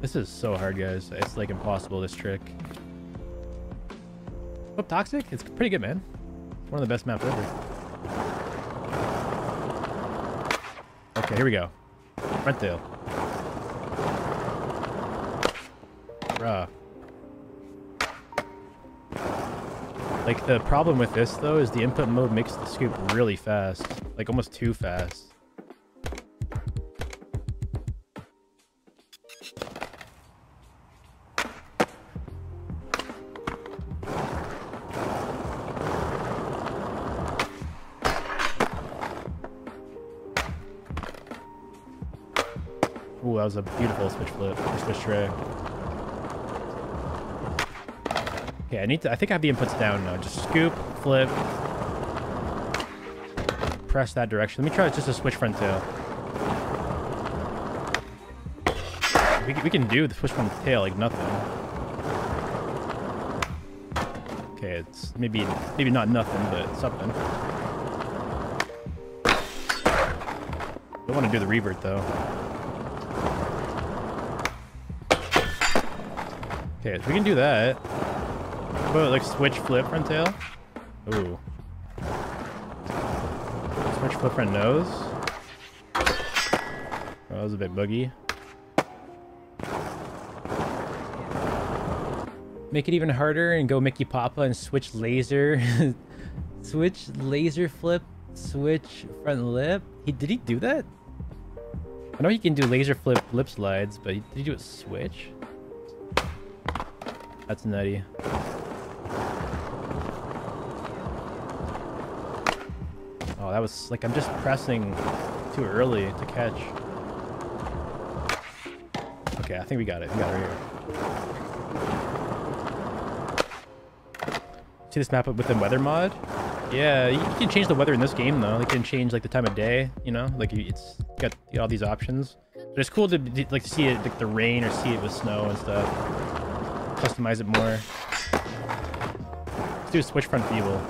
This is so hard, guys. It's like impossible, this trick. Oh, Toxic? It's pretty good, man. It's one of the best maps ever. Okay, here we go. Front tail. Raw. Like, the problem with this, though, is the input mode makes the scoop really fast. Like, almost too fast. Ooh, that was a beautiful switch flip, or switch tray. Okay, I need to, I think I have the inputs down now. Just scoop, flip, press that direction. Let me try just a switch front tail. We, we can do the switch front tail like nothing. Okay, it's maybe, maybe not nothing, but something. Don't want to do the revert though. Okay, we can do that. But like switch flip front tail. Ooh. Switch flip front nose. Oh, that was a bit buggy. Make it even harder and go Mickey Papa and switch laser. Switch laser flip. Switch front lip. He did he do that? I know he can do laser flip lip slides, but did he do a switch? That's nutty. Oh, that was like I'm just pressing too early to catch. Okay, I think we got it. We got it right here. See this map with the weather mod? Yeah, you can change the weather in this game though. You can change like the time of day. You know, like it's got all these options. But it's cool to like to see it like the rain or see it with snow and stuff. Customize it more. Let's do a switch front feeble.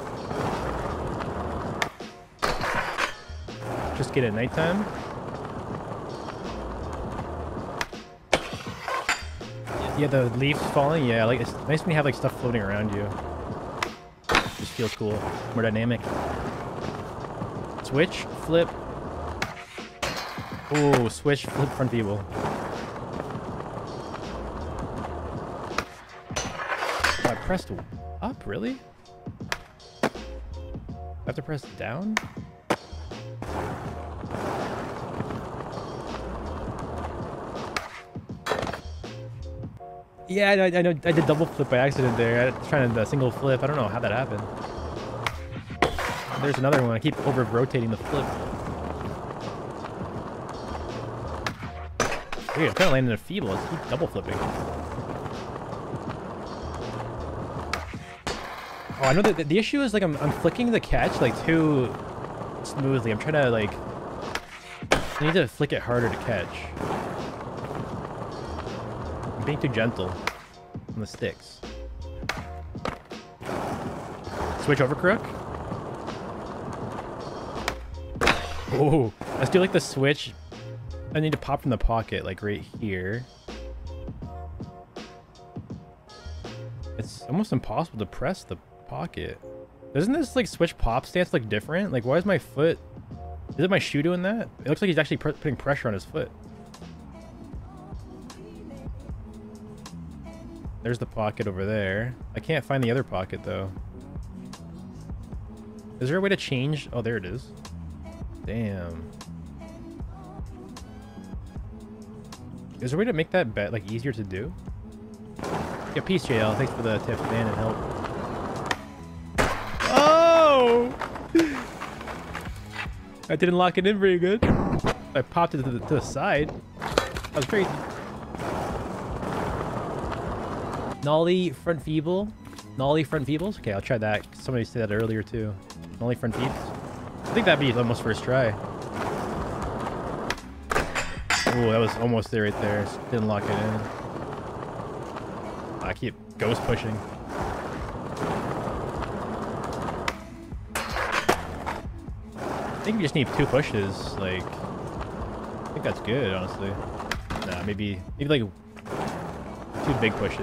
Just get it at nighttime. Yeah, the leaves falling. Yeah, like it's nice when you have like stuff floating around you. Just feels cool, more dynamic. Switch flip. Oh, switch flip front feeble. Pressed up, really? I have to press down? Yeah, I, I know I did double flip by accident there. I was trying to single flip. I don't know how that happened. There's another one. I keep over rotating the flip. Dude, I'm kind of landing a feeble. I keep double flipping. Oh, I know that the issue is like I'm, I'm flicking the catch like too smoothly. I'm trying to like, I need to flick it harder to catch. I'm being too gentle on the sticks. Switch over crook. Oh, let's do like the switch. I need to pop from the pocket like right here. It's almost impossible to press the pocket. Doesn't this like switch pop stance look different? Like why is my foot, is it my shoe doing that? It looks like he's actually pr putting pressure on his foot. There's the pocket over there. I can't find the other pocket though. Is there a way to change? Oh, there it is. Damn. Is there a way to make that bet like easier to do? Yeah, peace, J L. Thanks for the tip, man, and help. Oh! I didn't lock it in very good. I popped it to the, to the side. That was crazy. Nollie front feeble. Nollie front feebles? Okay, I'll try that. Somebody said that earlier too. Nollie front feebles. I think that'd be almost first try. Oh, that was almost there right there. Didn't lock it in. I keep ghost pushing. I think we just need two pushes. Like, I think that's good, honestly. Nah, maybe, maybe like two big pushes.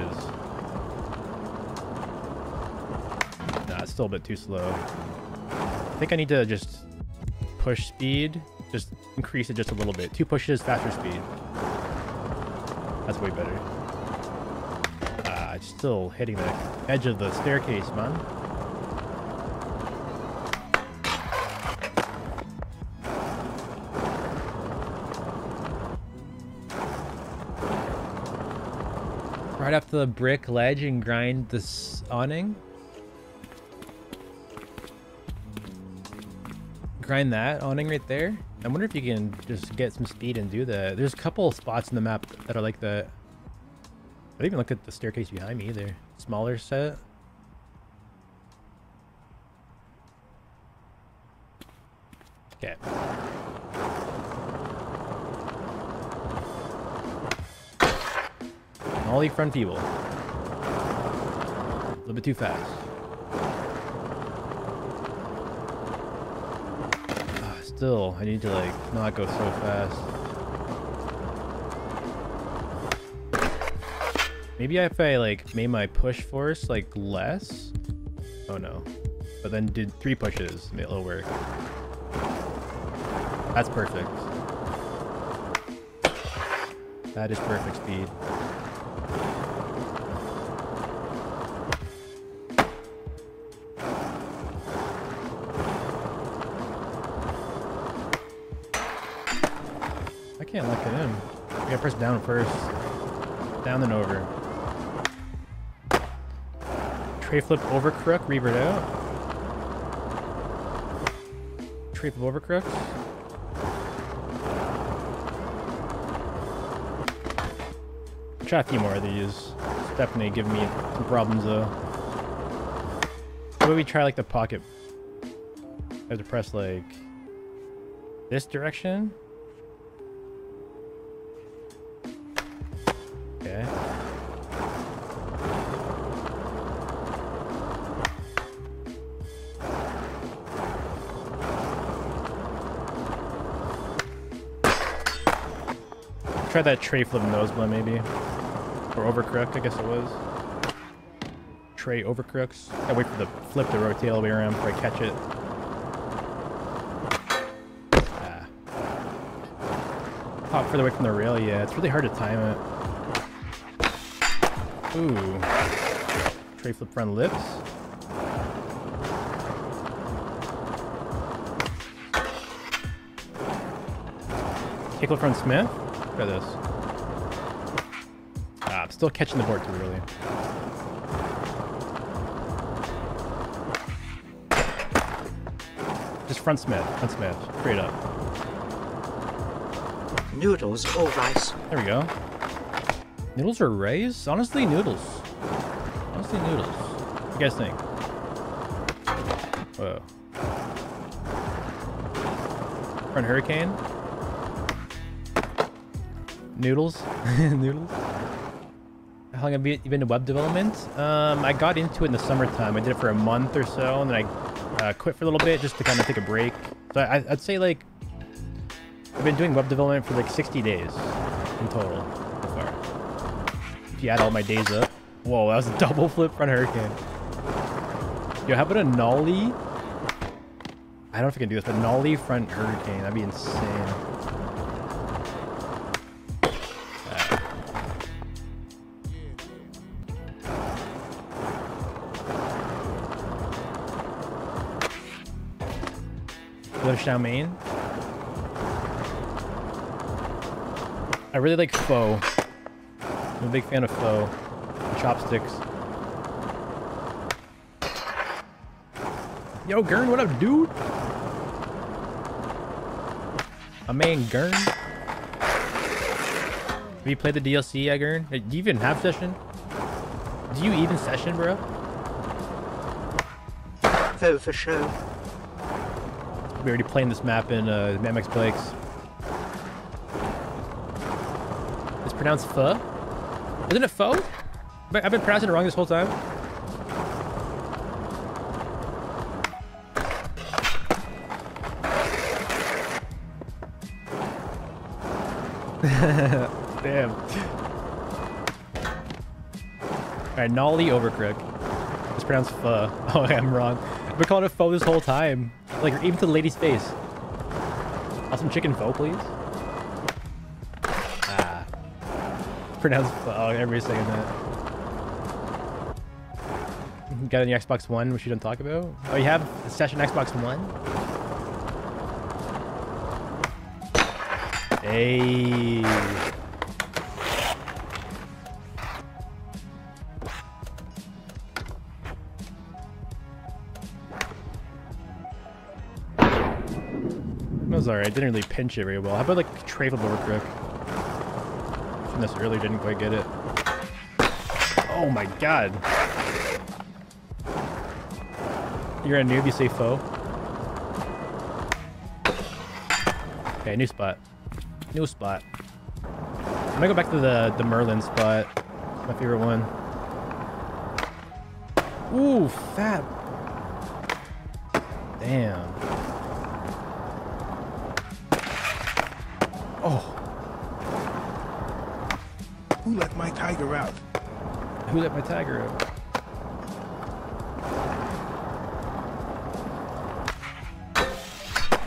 Nah, it's still a bit too slow. I think I need to just push speed. Just increase it just a little bit. Two pushes, faster speed. That's way better. Ah, it's still hitting the edge of the staircase, man. Right up to the brick ledge and grind this awning. Grind that awning right there. I wonder if you can just get some speed and do that. There's a couple spots in the map that are like that. I didn't even look at the staircase behind me either. Smaller set. Okay. Nollie front feeble. A little bit too fast. Still, I need to like not go so fast. Maybe if I like made my push force like less. Oh no. But then did three pushes, it'll work. That's perfect. That is perfect speed. Can't lock it in. I gotta press down first. Down and over. Tray flip over crook, revert out. Tray flip over crook. Try a few more of these. It's definitely giving me some problems though. Maybe we try like the pocket. I have to press like this direction. Try that tray flip nose blend maybe, or over crook. I guess it was tray over crooks. I wait for the flip to rotate all the way around before I catch it. Ah. Pop further away from the rail. Yeah, it's really hard to time it. Ooh, tray flip front lips. Kickflip front Smith. Try this. Ah, I'm still catching the board too early. Just front smash, front smash, straight up. Noodles or rice? There we go. Noodles or rice? Honestly, noodles. Honestly, noodles. What do you guys think? Whoa. Front hurricane. Noodles. Noodles. How long have you been in web development? Um, I got into it in the summertime. I did it for a month or so, and then I uh, quit for a little bit just to kind of take a break. So I, I'd say, like, I've been doing web development for, like, sixty days in total so far. If you add all my days up. Whoa, that was a double flip front hurricane. Yo, how about a nollie? I don't know if I can do this, but nollie front hurricane. That'd be insane. Bush down main. I really like Foe. I'm a big fan of Foe. Chopsticks. Yo, Gurn, what up, dude? My man, Gurn. Have you played the D L C, yeah, Gurn? Do you even have Session? Do you even Session, bro? Foe for sure. We're already playing this map in uh, M X Plagues. It's pronounced Fuh. Isn't it Foe? I've been pronouncing it wrong this whole time. Damn. Alright, Nolly Overcrook. It's pronounced Fuh. Oh, I'm wrong. I've been calling it Foe this whole time. Like, even to the lady's face. Awesome chicken Foe, please. Ah. It's pronounced Fuh. Oh, everybody's saying that. Got on your Xbox One, which you don't talk about. Oh, you have Session Xbox One? Hey. That was alright. Didn't really pinch it very well. How about like Trave of Overcrook? From this earlier, didn't quite get it. Oh my god. You're a noob, you say Foe. Okay, new spot. New spot. I'm gonna go back to the, the Merlin spot. My favorite one. Ooh, fat. Damn. Oh. Who let my tiger out? Who let my tiger out?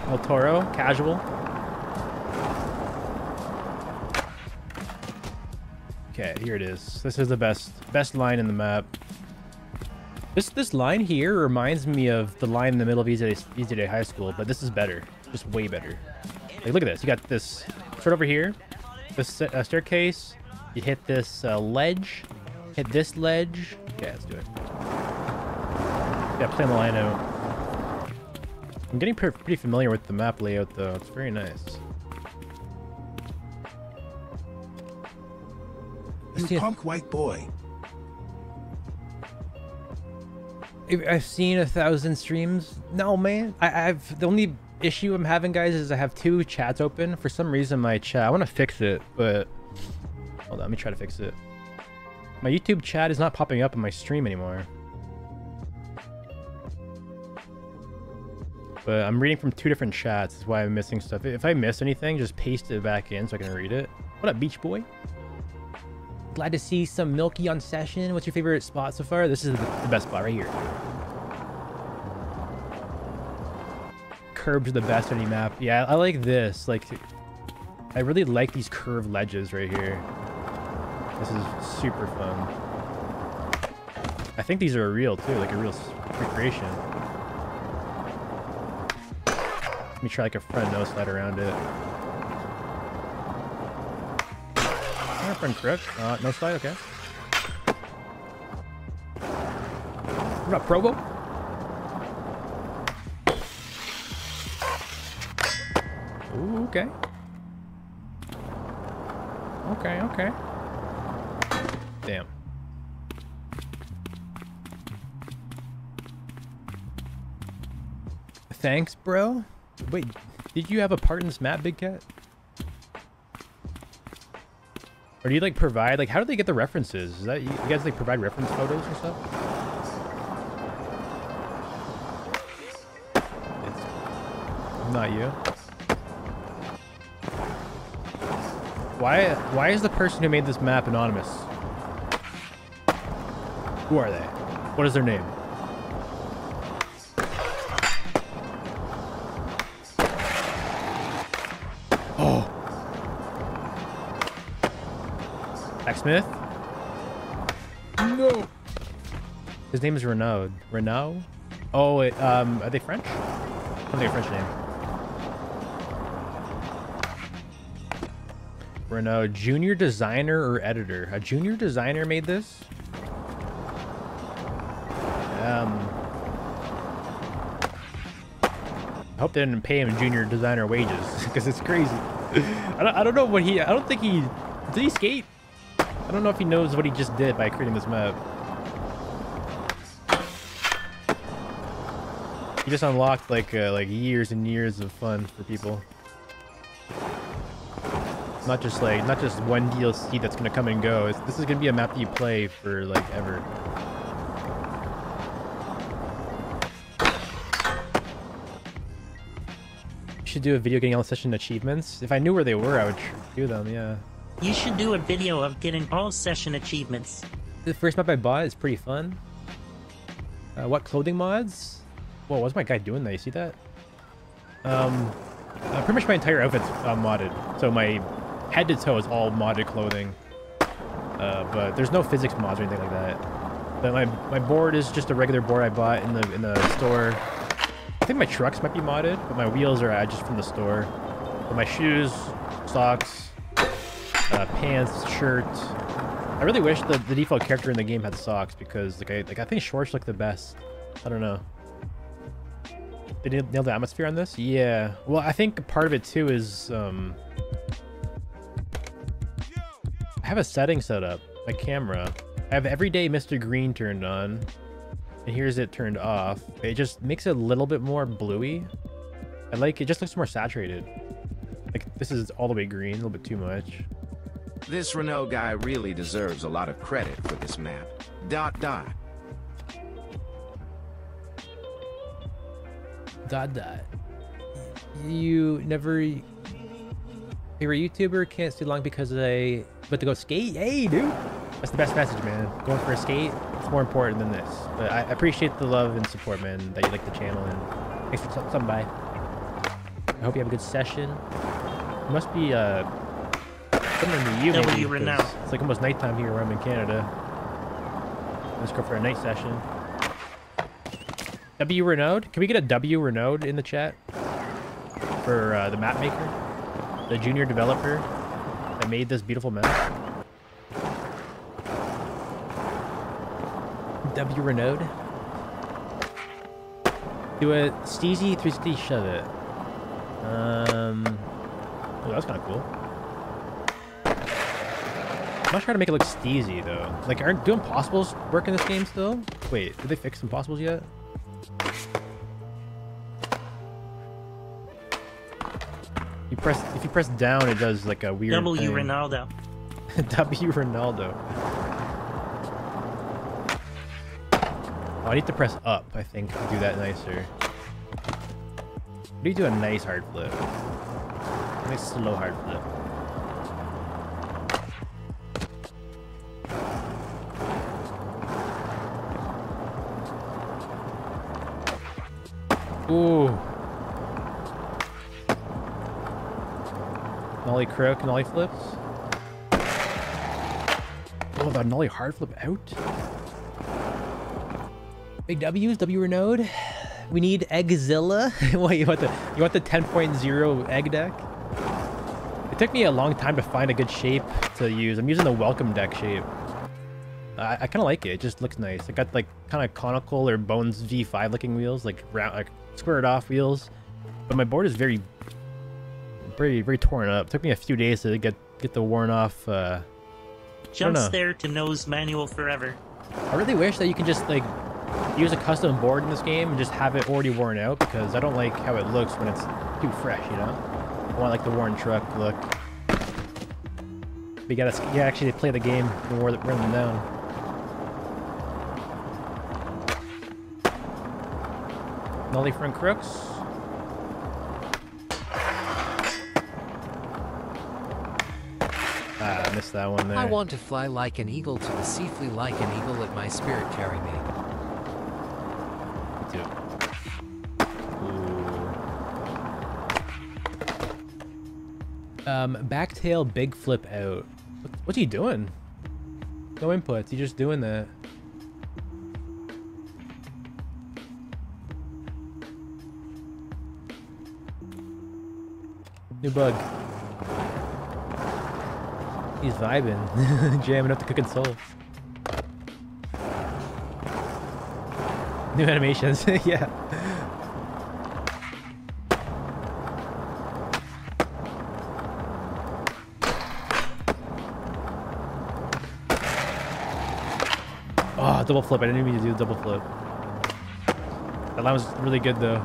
El Toro, casual. Okay, here it is. This is the best best line in the map. This this line here reminds me of the line in the middle of Easy Day, Easy Day High School, but this is better. Just way better. Like, look at this. You got this sort over here, this uh, staircase. You hit this uh, ledge. Hit this ledge. Okay, let's do it. Yeah, play the line out. I'm getting pretty familiar with the map layout, though. It's very nice. You punk white boy. I've seen a thousand streams. No, man. I, I've the only issue I'm having, guys, is I have two chats open. For some reason, my chat. I want to fix it, but hold on. Let me try to fix it. My YouTube chat is not popping up in my stream anymore. But I'm reading from two different chats. That's why I'm missing stuff. If I miss anything, just paste it back in so I can read it. What up, Beach Boy? Glad to see some Milky on Session. What's your favorite spot so far? This is the best spot right here. Curves are the best on any map. Yeah, I like this. Like, I really like these curved ledges right here. This is super fun. I think these are real too, like a real recreation. Let me try like a front nose slide around it. Oh, front crook. Uh, nose slide, okay. What about Provo? Ooh, okay. Okay, okay. Damn. Thanks, bro. Wait, did you have a part in this map, Big Cat? Or do you like provide, like, how do they get the references? Is that you guys like provide reference photos or stuff? It's not you. Why why is the person who made this map anonymous? Who are they? What is their name? Smith? No. His name is Renaud. Renaud? Oh, it, um, are they French? I don't think a French name. Renaud, junior designer or editor? A junior designer made this? Um... I hope they didn't pay him junior designer wages, because it's crazy. I, don't, I don't know what he... I don't think he... Did he skate? I don't know if he knows what he just did by creating this map. He just unlocked like uh, like years and years of fun for people. Not just like not just one D L C that's gonna come and go. It's, this is gonna be a map that you play for like ever. You should do a video getting all the session achievements. If I knew where they were, I would do them. Yeah. You should do a video of getting all session achievements. The first map I bought is pretty fun. Uh, what clothing mods? Whoa, what's my guy doing that? You see that? Um, uh, pretty much my entire outfit's uh, modded. So my head to toe is all modded clothing. Uh, but there's no physics mods or anything like that. But my my board is just a regular board I bought in the in the store. I think my trucks might be modded, but my wheels are uh, just from the store. But my shoes, socks, uh, pants, shirt. I really wish the the default character in the game had socks because like I like I think shorts look the best. I don't know. They nailed the atmosphere on this? Yeah. Well, I think part of it too is um, I have a setting set up. My camera. I have everyday Mister Green turned on. And here's it turned off. It just makes it a little bit more bluey. I like it, just looks more saturated. Like this is all the way green, a little bit too much. This Renaud guy really deserves a lot of credit for this map. Dot dot. Dot dot. You never favorite YouTuber can't stay long because I but to go skate. Hey, dude, that's the best message, man. Going for a skate, it's more important than this. But I appreciate the love and support, man. That you like the channel and thanks for stopping by. I hope you have a good session. It must be uh something to you, maybe, you now. It's like almost nighttime here where I'm in Canada. Let's go for a night session. W Renaud? Can we get a W Renaud in the chat? For uh, the map maker? The junior developer that made this beautiful map? W Renaud? Do a Steezy three sixty shove it. Um, oh, that was kind of cool. I'm not trying to make it look steezy though. Like, aren't do impossibles work in this game still? Wait, did they fix impossibles yet? You press if you press down, it does like a weird W thing. Ronaldo. W Ronaldo. Oh, I need to press up, I think, to do that nicer. How do you do a nice hard flip? Nice slow hard flip. Ooh. Nollie crook, nollie flips. Oh, the nollie hard flip out. Big W's, W Renaud. We need Eggzilla. What, you want the you want the ten point oh egg deck? It took me a long time to find a good shape to use. I'm using the welcome deck shape. I, I kind of like it. It just looks nice. It got like kind of conical or Bones V five looking wheels, like round, like squared off wheels. But my board is very, very, very torn up. It took me a few days to get get the worn off. Uh, Jumps there to nose manual forever. I really wish that you could just like use a custom board in this game and just have it already worn out because I don't like how it looks when it's too fresh. You know, I want like the worn truck look. But you gotta, yeah, actually play the game and wear them down. Nollie front crooks. Ah, I missed that one there. I want to fly like an eagle to the sea, flee like an eagle, let my spirit carry me. Me too. Ooh. Um, back tail big flip out. What's he doing? No inputs. He's just doing that. New bug. He's vibing, jamming up the cooking soul. New animations, yeah. Oh, double flip. I didn't even mean to do the double flip. That line was really good, though.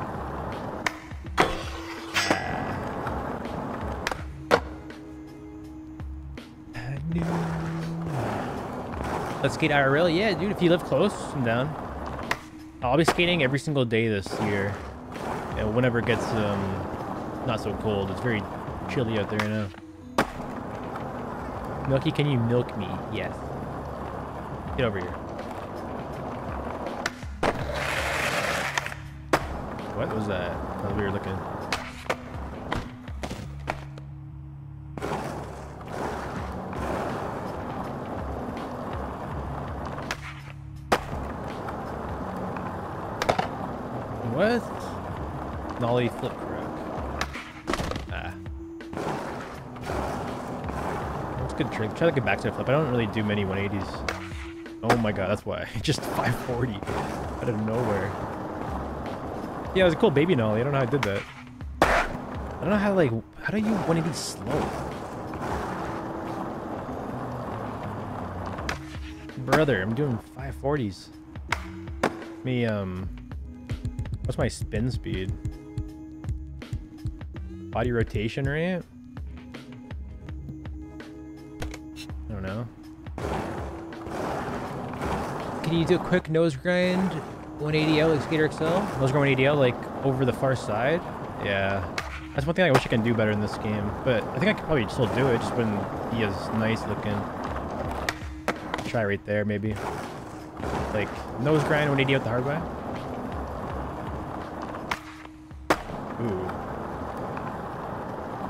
Let's skate I R L. Yeah, dude, if you live close, I'm down. I'll be skating every single day this year, and whenever it gets um, not so cold. It's very chilly out there right now. Milky, can you milk me? Yes. Get over here. What was that? That was weird looking. What? Nollie flip crook. Ah. That's a good trick. Try to get back to the flip. I don't really do many one eighties. Oh my god, that's why. Just five forty out of nowhere. Yeah, it was a cool baby nollie. I don't know how I did that. I don't know how, like, how do you one eighty slow? Brother, I'm doing five forties. Me, um... What's my spin speed? Body rotation rate? I don't know. Can you do a quick nose grind one eighty L like Skater X L? Nose grind one eighty L like over the far side? Yeah. That's one thing I wish I could do better in this game. But I think I could probably still do it. Just wouldn't be as nice looking. Try right there maybe. Like nose grind one eighty out the hard way. Ooh. All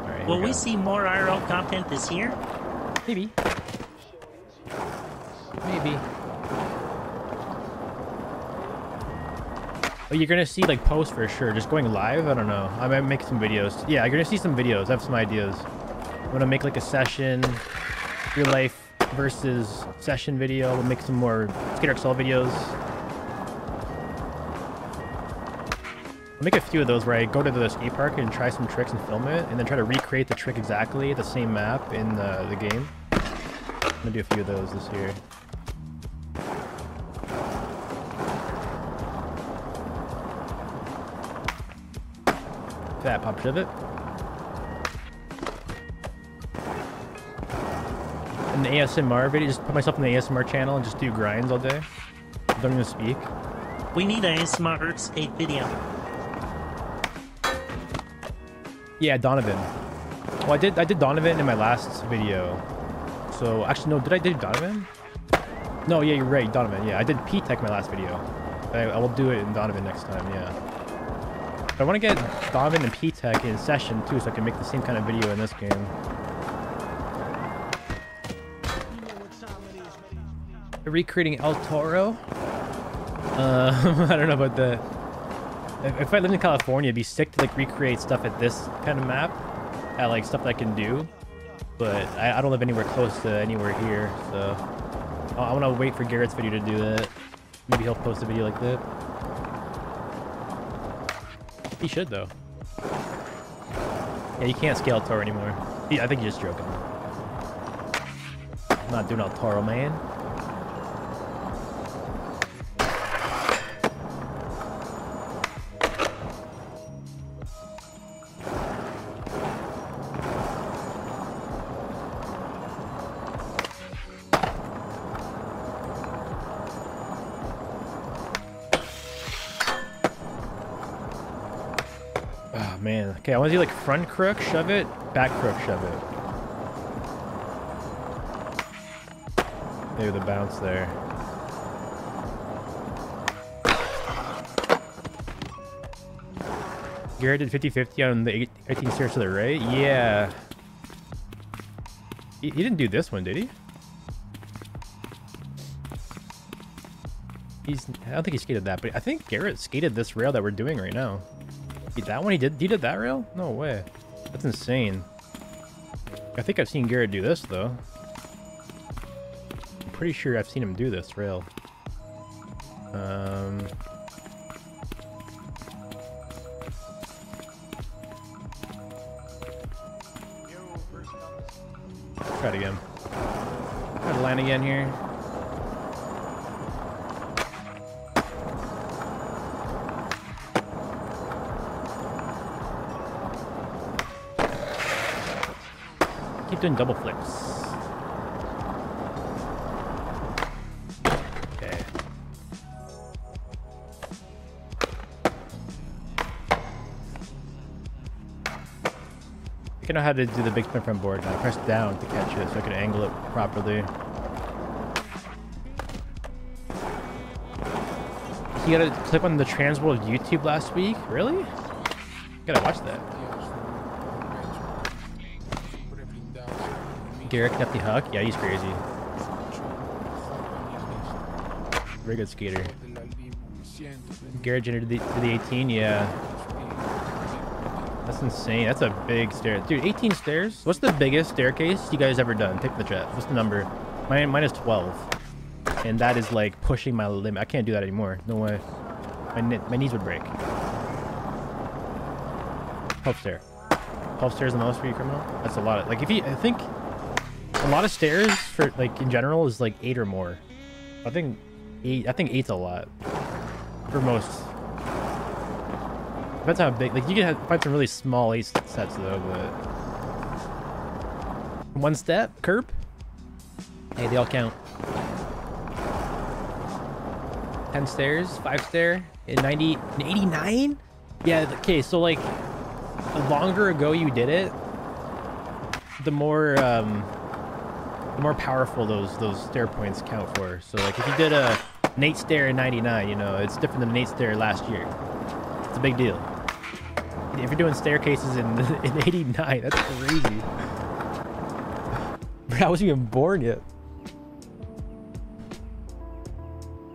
right, will we, we see more I R L content this year? Maybe. Maybe. Oh, you're gonna see like posts for sure. Just going live? I don't know. I might make some videos. Yeah, you're gonna see some videos. I have some ideas. I'm gonna make like a session, real life versus session video. We'll make some more Skater X L videos. Make a few of those where I go to the skate park and try some tricks and film it, and then try to recreate the trick exactly the same map in the, the game. I'm gonna do a few of those this year. Fat pop shove it. In the A S M R video, just put myself in the A S M R channel and just do grinds all day. I don't even speak. We need an A S M R skate video. Yeah, Donovan. Well, I did I did Donovan in my last video. So, actually, no, did I do Donovan? No, yeah, you're right, Donovan. Yeah, I did P-Tech my last video. I, I will do it in Donovan next time, yeah. But I want to get Donovan and P-Tech in session, too, so I can make the same kind of video in this game. Recreating El Toro? Uh, I don't know about that. If I lived in California, it'd be sick to like recreate stuff at this kind of map, at like stuff that I can do, but I, I don't live anywhere close to anywhere here, so I, I want to wait for Garrett's video to do that. Maybe he'll post a video like that. He should though. Yeah, you can't scale El Toro anymore. He, I think you're just joking. I'm not doing El Toro, man. Okay, I want to do like front crook, shove it, back crook, shove it. Maybe the bounce there. Garrett did fifty fifty on the eighteen stairs to the right? Yeah. He, he didn't do this one, did he? He's, I don't think he skated that, but I think Garrett skated this rail that we're doing right now. That one he did he did that rail? No way. That's insane. I think I've seen Garrett do this though. pretty sure I've seen him do this rail. Um... Try it again. Try to land again here. Keep doing double flips. Okay. I don't know how to do the big spin front board. I pressed down to catch it so I could angle it properly. He got a clip on the Trans World YouTube last week? Really? You gotta watch that. Garrett can up the Huck? Yeah, he's crazy. Very good skater. Garrett generated the, to the eighteen? Yeah. That's insane. That's a big stair. Dude, eighteen stairs? What's the biggest staircase you guys ever done? Pick the chat. What's the number? Mine, mine is twelve. And that is like pushing my limit. I can't do that anymore. No way. My, my knees would break. twelve stair. twelve stairs in the most for you, criminal? That's a lot of... Like, if you... I think... A lot of stairs for, like, in general is like eight or more. I think... eight. I think eight's a lot. For most... Depends how big, like you can have, find some really small ace sets though, but... One step, curb? Hey, they all count. ten stairs, five stair, and ninety, and eighty-nine? Yeah, okay, so like, the longer ago you did it, the more, um, the more powerful those, those stair points count for. So like, if you did a, an eight stair in ninety-nine, you know, it's different than an eight stair last year. It's a big deal. If you're doing staircases in in eighty-nine, that's crazy. Bro, I wasn't even born yet.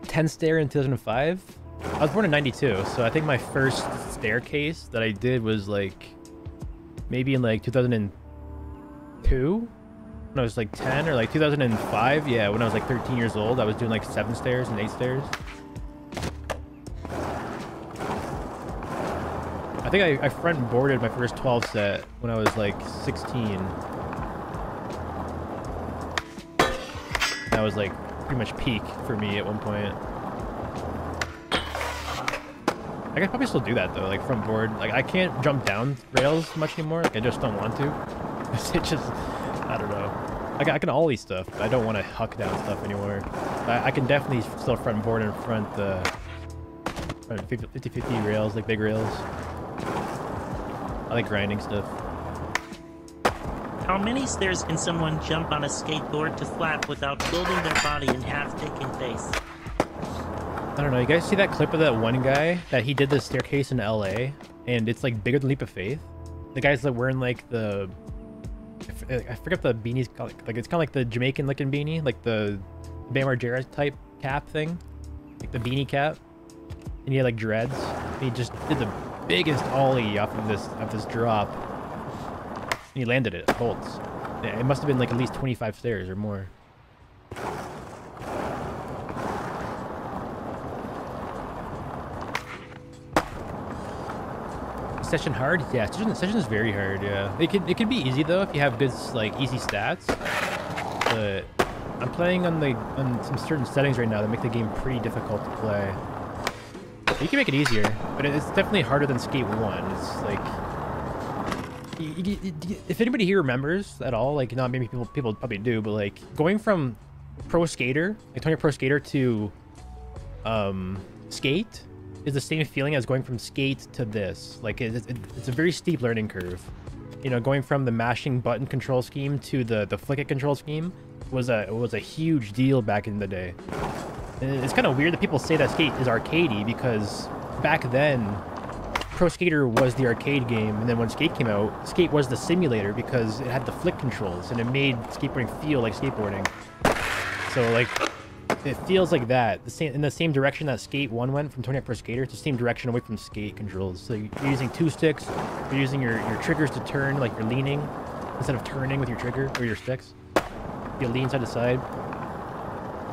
ten stair in two thousand five? I was born in ninety-two, so I think my first staircase that I did was like maybe in like two thousand two? When I was like ten or like two thousand five? Yeah, when I was like thirteen years old, I was doing like seven stairs and eight stairs. I think I, I front boarded my first twelve set when I was like sixteen. That was like pretty much peak for me at one point. I could probably still do that though, like front board. Like I can't jump down rails much anymore. Like I just don't want to. It just, I don't know. Like I can ollie stuff, but I don't want to huck down stuff anymore. I, I can definitely still front board and front the fifty fifty rails, like big rails. I like grinding stuff. How many stairs can someone jump on a skateboard to flap without building their body in half-taken face? I don't know. You guys see that clip of that one guy that he did the staircase in L A? And it's like bigger than Leap of Faith. The guys that wearing like the... I forget the beanies. Like it's kind of like the Jamaican looking beanie. Like the Bam Margera type cap thing. Like the beanie cap. And he had like dreads. And he just did the... biggest ollie off of this off this drop, and he landed it. Holds. Yeah, it must have been like at least twenty-five stairs or more. Session hard? Yeah, session, session is very hard. Yeah, it could it could be easy though if you have good like easy stats. But I'm playing on the on some certain settings right now that make the game pretty difficult to play. You can make it easier, but it's definitely harder than Skate one. It's like, you, you, you, if anybody here remembers at all, like not many people people probably do, but like going from Pro Skater, like Tony Hawk Pro Skater to um, Skate is the same feeling as going from Skate to this. Like it, it, it's a very steep learning curve. You know, going from the mashing button control scheme to the the flick it control scheme was a was a huge deal back in the day. It's kind of weird that people say that Skate is arcadey because back then, Pro Skater was the arcade game, and then when Skate came out, Skate was the simulator because it had the flick controls and it made skateboarding feel like skateboarding. So like, it feels like that. The same in the same direction that Skate one went from Tony Hawk Pro Skater, it's the same direction away from Skate controls. So you're using two sticks, you're using your your triggers to turn, like you're leaning instead of turning with your trigger or your sticks. You lean side to side.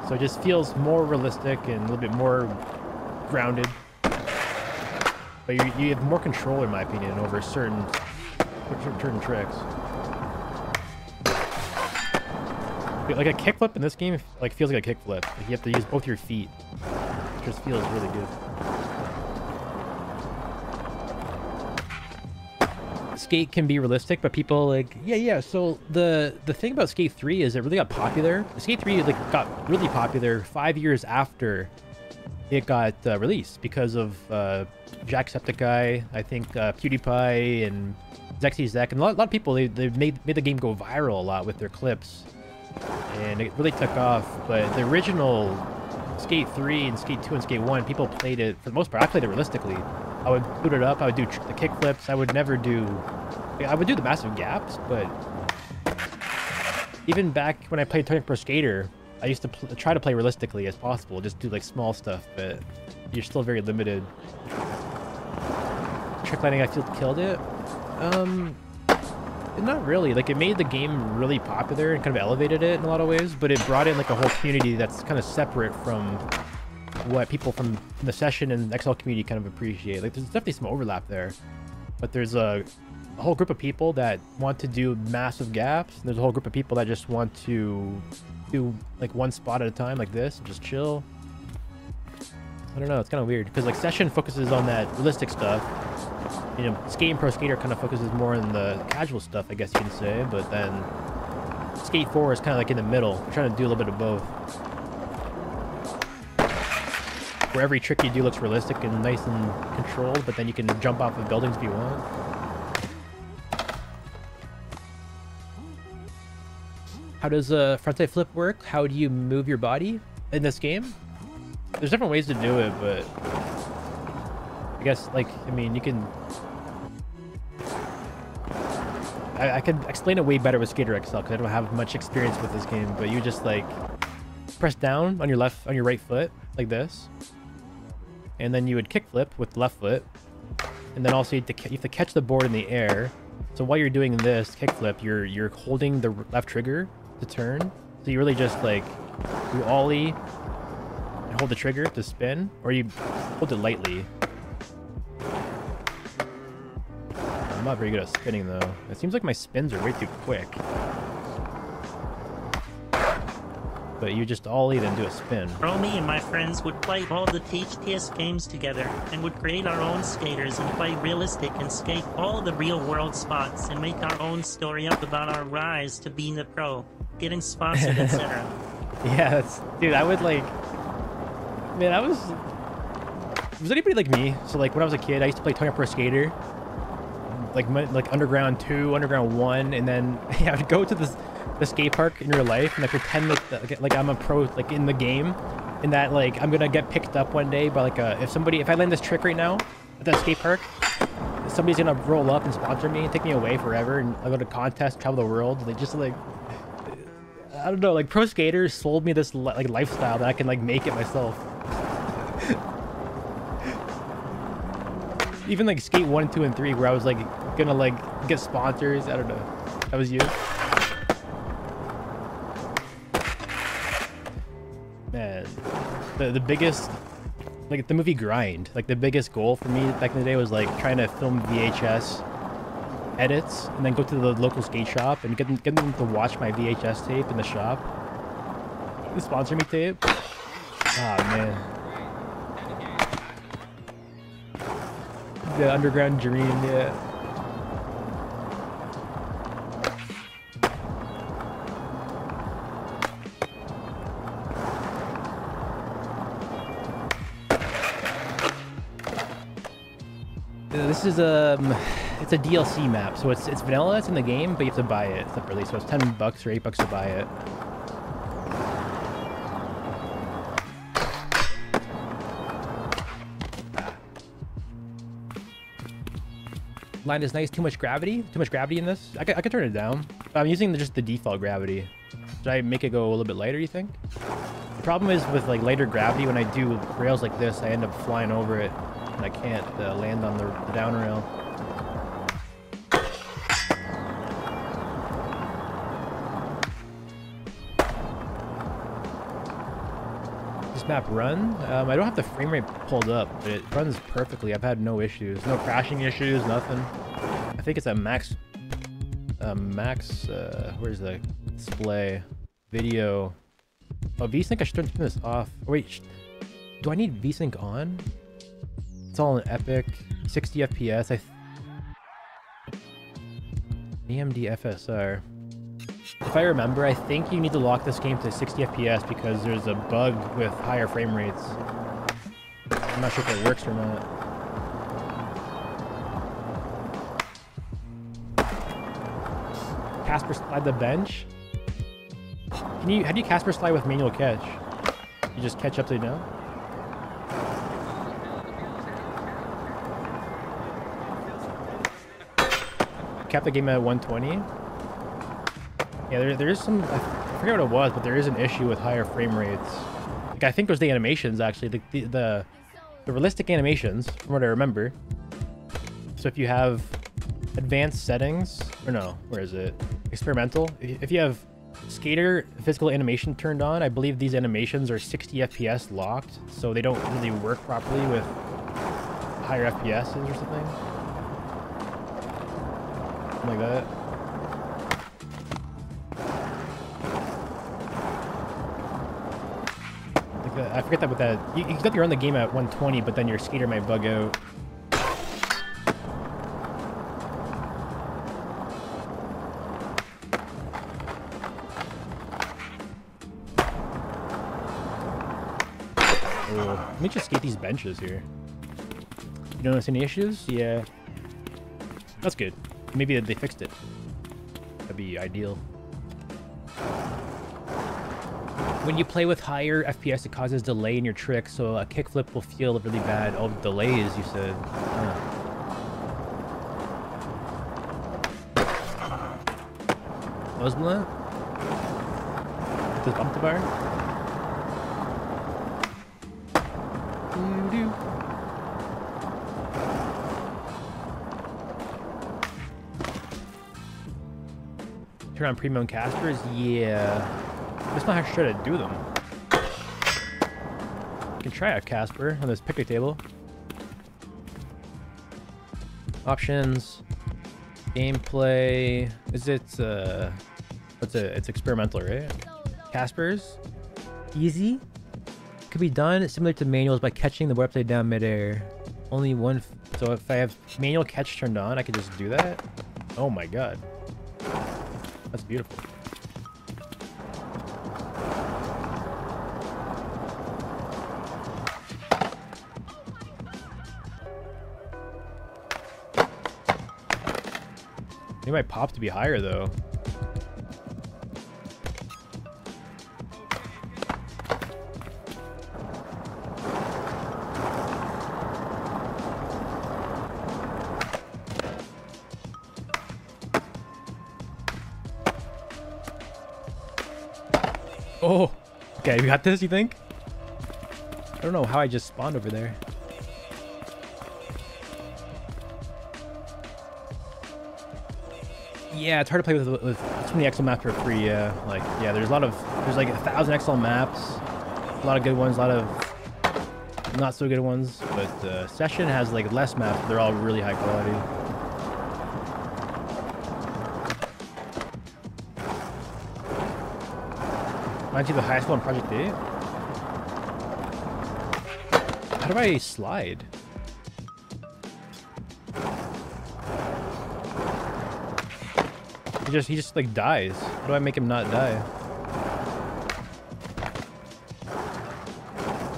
So it just feels more realistic and a little bit more grounded. But you, you have more control, in my opinion, over certain, certain tricks. Like a kickflip in this game, like feels like a kickflip. Like you have to use both your feet. It just feels really good. Skate can be realistic, but people like, yeah, yeah. So the the thing about Skate three is it really got popular. Skate three like got really popular five years after it got uh, released because of uh, Jacksepticeye, I think uh, PewDiePie, and Zexy Zach, and a lot, a lot of people. They they made made the game go viral a lot with their clips. And it really took off, but the original Skate three and Skate two and Skate one, people played it, for the most part, I played it realistically. I would boot it up, I would do the kick flips, I would never do... I would do the massive gaps, but... Even back when I played Tony Hawk Pro Skater, I used to pl try to play realistically as possible, just do like small stuff, but you're still very limited. Trick landing, I feel, killed it. Um... Not really. Like, it made the game really popular and kind of elevated it in a lot of ways, but it brought in, like, a whole community that's kind of separate from what people from the Session and X L community kind of appreciate. Like, there's definitely some overlap there, but there's a, a whole group of people that want to do massive gaps, and there's a whole group of people that just want to do, like, one spot at a time like this and just chill. I don't know. It's kind of weird, because, like, Session focuses on that realistic stuff. You know, Skate and Pro Skater kind of focuses more on the casual stuff, I guess you can say, but then Skate four is kind of like in the middle. We're trying to do a little bit of both. Where every trick you do looks realistic and nice and controlled, but then you can jump off of buildings if you want. How does a frontside flip work? How do you move your body in this game? There's different ways to do it, but... I guess, like, I mean, you can... I, I could explain it way better with Skater X L because I don't have much experience with this game, but you just, like, press down on your left, on your right foot, like this. And then you would kickflip with the left foot. And then also you have, to, you have to catch the board in the air. So while you're doing this kickflip, you're, you're holding the left trigger to turn. So you really just, like, you ollie and hold the trigger to spin, or you hold it lightly. I'm not very good at spinning, though. It seems like my spins are way too quick. But you just ollie then do a spin. Romy and my friends would play all the T H T S games together and would create our own skaters and play realistic and skate all the real-world spots and make our own story up about our rise to being a pro, getting sponsored, et cetera. Yeah, that's... Dude, I would, like... Man, I was... Was anybody like me? So, like, when I was a kid, I used to play Tony Hawk Pro Skater. Like, like Underground two, Underground one, and then yeah, I would go to this, the skate park in real life and I pretend like, the, like I'm a pro, like in the game, and that like I'm gonna get picked up one day by like a, if somebody, if I land this trick right now at that skate park, somebody's gonna roll up and sponsor me and take me away forever, and I'll go to contest, travel the world. They just like, I don't know, like pro skaters sold me this like lifestyle that I can like make it myself. Even like Skate one, two, and three where I was like gonna like get sponsors. I don't know. That was you. Man, the the biggest, like the movie Grind, like the biggest goal for me back in the day was like trying to film V H S edits and then go to the local skate shop and get them, get them to watch my V H S tape in the shop. The sponsor me tape. Ah, man. The underground dream, yeah. This is um, it's a D L C map, so it's it's vanilla. It's in the game, but you have to buy it separately. So it's ten bucks or eight bucks to buy it. Line is nice. Too much gravity. Too much gravity in this. I could, I could turn it down. I'm using the, just the default gravity. Should I make it go a little bit lighter, you think? The problem is with like lighter gravity, when I do rails like this, I end up flying over it and I can't uh, land on the, the down rail. this map run? Um, I don't have the frame rate pulled up, but it runs perfectly. I've had no issues, no crashing issues, nothing. I think it's a max, a max, uh, where's the display, video. Oh, VSync, I should turn this off. Oh, wait, do I need VSync on? It's all in Epic, sixty F P S, I th A M D F S R. If I remember, I think you need to lock this game to sixty F P S because there's a bug with higher frame rates. I'm not sure if it works or not. Casper slide the bench? Can you, how do you Casper slide with manual catch? You just catch up to now? Cap the game at one twenty? Yeah, there, there is some, I forget what it was, but there is an issue with higher frame rates. Like, I think it was the animations, actually, the, the, the, the realistic animations, from what I remember. So if you have advanced settings, or no, where is it? Experimental. If you have skater physical animation turned on, I believe these animations are sixty F P S locked, so they don't really work properly with higher F P Ss or something. Something like that. I forget that with that. You, you can definitely run the game at one twenty, but then your skater might bug out. Ooh. Let me just skate these benches here. You don't notice any issues? Yeah. That's good. Maybe they fixed it. That'd be ideal. When you play with higher F P S, it causes delay in your trick, so a kickflip will feel really bad. Oh, the delays, you said. Huh. Was blunt? Just bump the bar? Doo-doo. Turn on pre-mown casters? Yeah. That's not how sure to do them. You can try out Casper on this picnic table. Options, gameplay. Is it uh, what's it? It's experimental, right? Casper's easy. Could be done similar to manuals by catching the board upside down midair. Only one. F so if I have manual catch turned on, I could just do that. Oh my god, that's beautiful. Need my pops to be higher though. Oh, okay, we got this, you think? I don't know how I just spawned over there. Yeah, it's hard to play with, with, with too many X L maps for free. Yeah, like yeah, there's a lot of there's like a thousand X L maps, a lot of good ones, a lot of not so good ones. But uh, Session has like less maps, but they're all really high quality. Reminds you of the high school on Project eight. How do I slide? He just, he just like dies. How do I make him not die?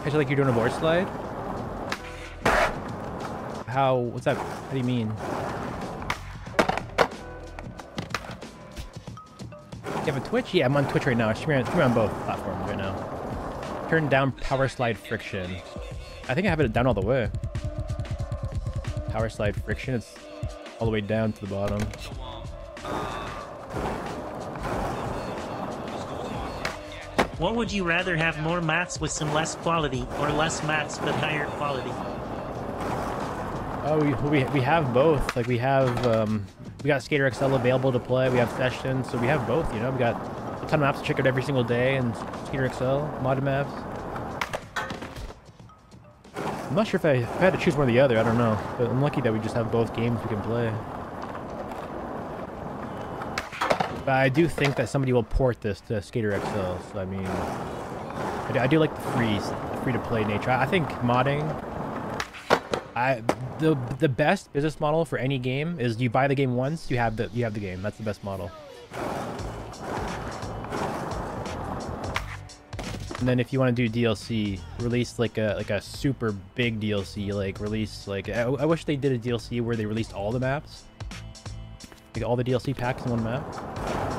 It's like you're doing a board slide? How, what's that, what do you mean? You have a Twitch? Yeah, I'm on Twitch right now. I'm streaming on both platforms right now. Turn down power slide friction. I think I have it down all the way. Power slide friction, it's all the way down to the bottom. What would you rather have, more mats with some less quality, or less mats but higher quality? Oh, we, we, we have both. Like we have, um, we got Skater X L available to play. We have Session, so we have both. You know, we got a ton of maps to check out every single day, and Skater X L modded maps. I'm not sure if I, if I had to choose one or the other, I don't know. But I'm lucky that we just have both games we can play. But I do think that somebody will port this to Skater X L, so I mean... I do, I do like the free, free-to-play nature. I think modding... I, the the best business model for any game is you buy the game once, you have the you have the game. That's the best model. And then if you want to do D L C, release like a like a super big D L C. Like release like I, I wish they did a D L C where they released all the maps, like all the D L C packs in one map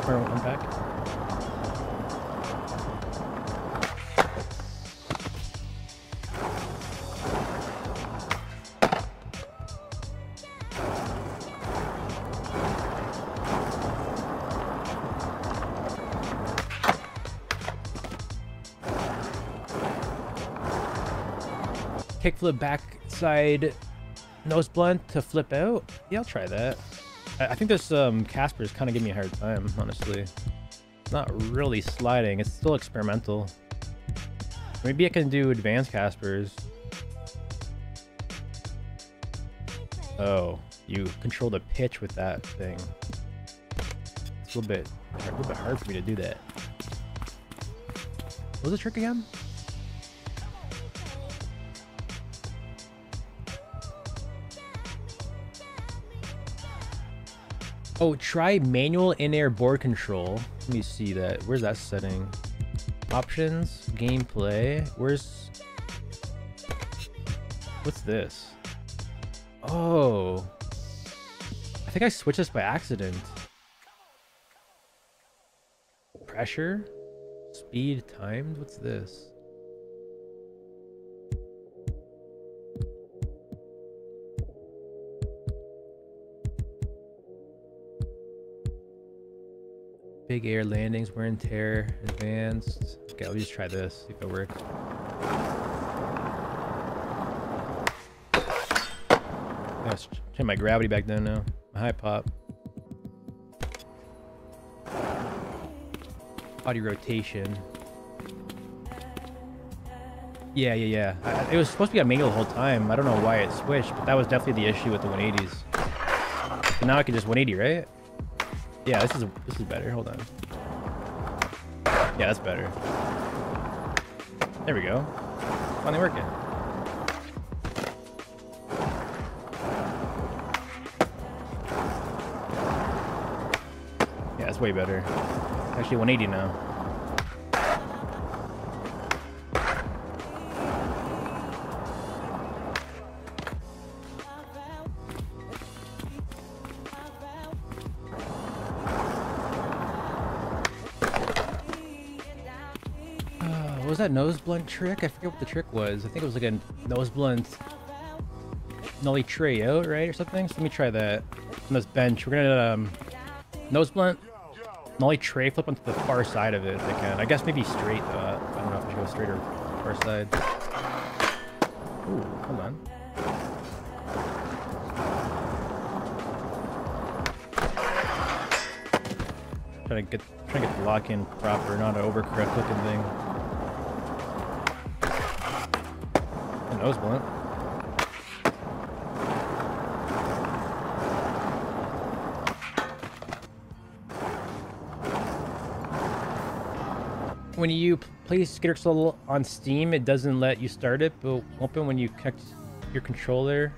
or one pack. Kickflip backside nose blunt to flip out. Yeah, I'll try that. I, I think this um, Casper's kind of giving me a hard time, honestly. It's not really sliding. It's still experimental. Maybe I can do advanced Caspers. Oh, you control the pitch with that thing. It's a little bit, a little bit hard for me to do that. What was the trick again? Oh, try manual in-air board control. Let me see that. Where's that setting? Options, gameplay. Where's... What's this? Oh. I think I switched this by accident. Pressure? Speed timed? What's this? Big air landings, wear and tear, advanced. Okay, I'll just try this, see if it works. Let's turn my gravity back down now. My high pop. Body rotation. Yeah, yeah, yeah. I, it was supposed to be a manual the whole time. I don't know why it switched, but that was definitely the issue with the one eighties. But now I can just one eighty, right? Yeah, this is a, this is better. Hold on. Yeah, that's better. There we go. Finally working. Yeah, that's way better. It's actually one eighty now. That nose blunt trick? I forget what the trick was. I think it was like a nose blunt nollie tray out, right, or something. So let me try that on this bench. We're gonna um, nose blunt nollie tray flip onto the far side of it if I can. I guess maybe straight though. I don't know if I should go straight or far side. Ooh, hold on. Trying to get trying to get the lock in proper, not an overcorrect looking thing. Nose blunt. When you play Skater X L on Steam, it doesn't let you start it, but open when you connect your controller.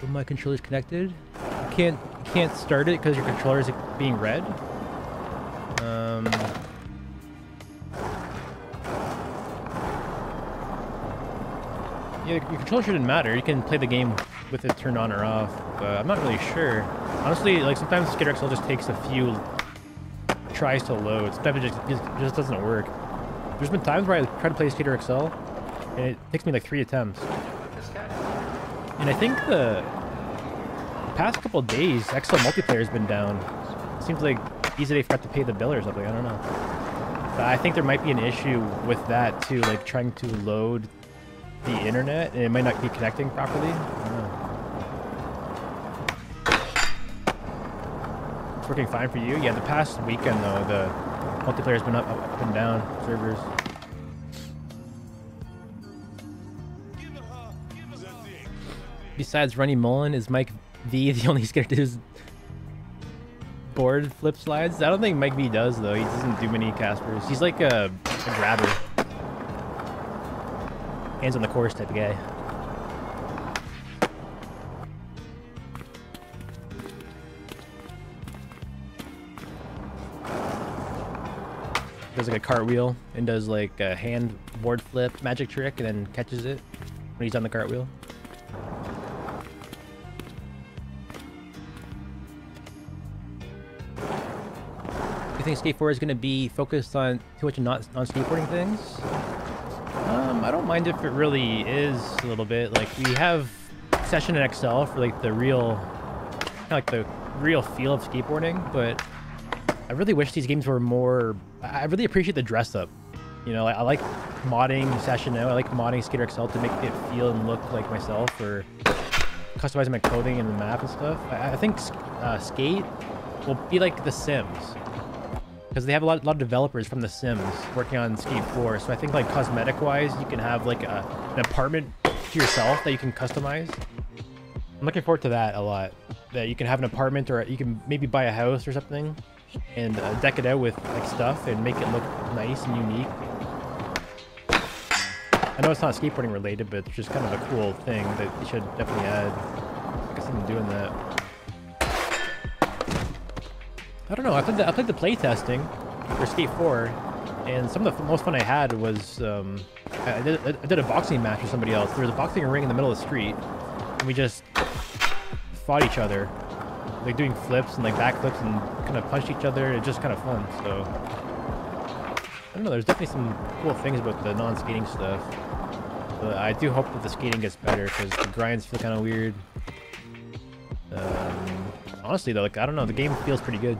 When my controller's connected, you can't you can't start it because your controller is being read. Um. Yeah, your controller shouldn't matter. You can play the game with it turned on or off. But I'm not really sure. Honestly, like sometimes Skater X L just takes a few tries to load. Sometimes it just, just doesn't work. There's been times where I try to play Skater X L, and it takes me like three attempts. And I think the past couple of days, X L multiplayer has been down. It seems like Easy Day forgot to pay the bill or something. I don't know. But I think there might be an issue with that too, like trying to load the internet, and it might not be connecting properly. I don't know. It's working fine for you? Yeah, the past weekend though, the multiplayer's been up, up and down servers. besides Rodney Mullen, is Mike V the only skater to do board flip slides? I don't think Mike V does, though. He doesn't do many Caspers. He's like a, a grabber. Hands on the course type of guy. Does like a cartwheel and does like a hand board flip magic trick and then catches it when he's on the cartwheel. Do you think Skate four is going to be focused on too much non skateboarding things? Um, I don't mind if it really is a little bit. Like we have Session and X L for like the real, kind of like the real feel of skateboarding, but I really wish these games were more. I really appreciate the dress up. You know, I, I like modding Session. I like modding Skater X L to make it feel and look like myself, or customizing my clothing and the map and stuff. I, I think uh, Skate will be like The Sims, because they have a lot, a lot of developers from The Sims working on Skate four. So I think like cosmetic wise, you can have like a, an apartment to yourself that you can customize. I'm looking forward to that a lot. That you can have an apartment, or you can maybe buy a house or something, and uh, deck it out with like stuff and make it look nice and unique. I know it's not skateboarding related, but it's just kind of a cool thing that you should definitely add. I guess I'm doing that. I don't know. I played the, I played the playtesting for Skate four, and some of the most fun I had was um, I, did, I did a boxing match with somebody else. There was a boxing ring in the middle of the street, and we just fought each other, like doing flips and like backflips and kind of punched each other. It's just kind of fun. So I don't know, there's definitely some cool things about the non-skating stuff, but I do hope that the skating gets better, because the grinds feel kind of weird. Um, honestly though, like I don't know, the game feels pretty good.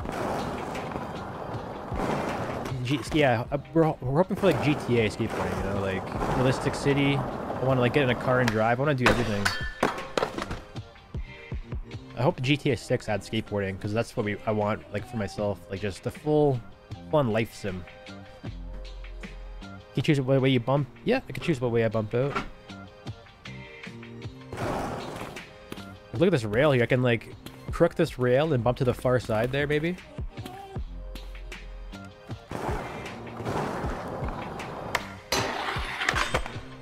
G yeah, we're, we're hoping for like G T A skateboarding, you know, like realistic city. I want to like get in a car and drive. I want to do everything. I hope G T A six adds skateboarding, because that's what we I want, like for myself, like just the full fun life sim. Can you choose what way you bump? Yeah, I can choose what way I bump out. Look at this rail here. I can like crook this rail and bump to the far side there, maybe.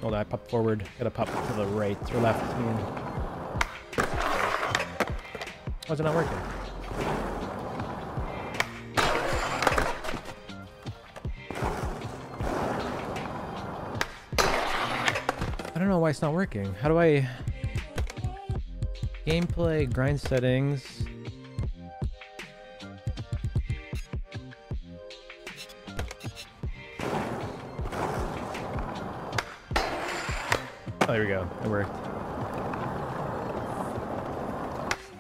Hold on, I pop forward. Gotta pop to the right or left. Mm. Oh, is it not working? I don't know why it's not working. How do I... Gameplay, grind settings... Oh, there we go. It worked.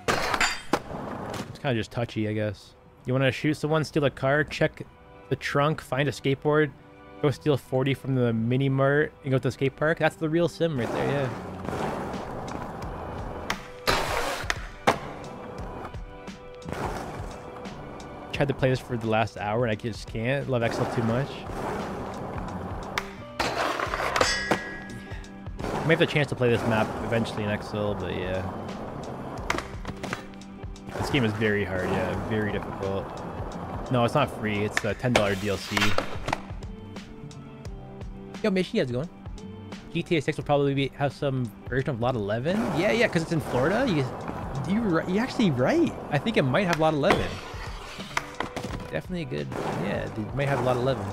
Kind of just touchy, I guess. You want to shoot someone, steal a car, check the trunk, find a skateboard, go steal forty from the mini mart, and go to the skate park. That's the real sim right there, yeah. Tried to play this for the last hour and I just can't. Love X L too much. I may have the chance to play this map eventually in X L, but yeah. This game is very hard, yeah, very difficult. No, it's not free, it's a ten dollar D L C. Yo, Michi, how's it going? G T A six will probably be, have some version of Lot eleven? Yeah, yeah, because it's in Florida. You, you, you're actually right. I think it might have Lot eleven. Definitely a good, yeah, it might have Lot eleven.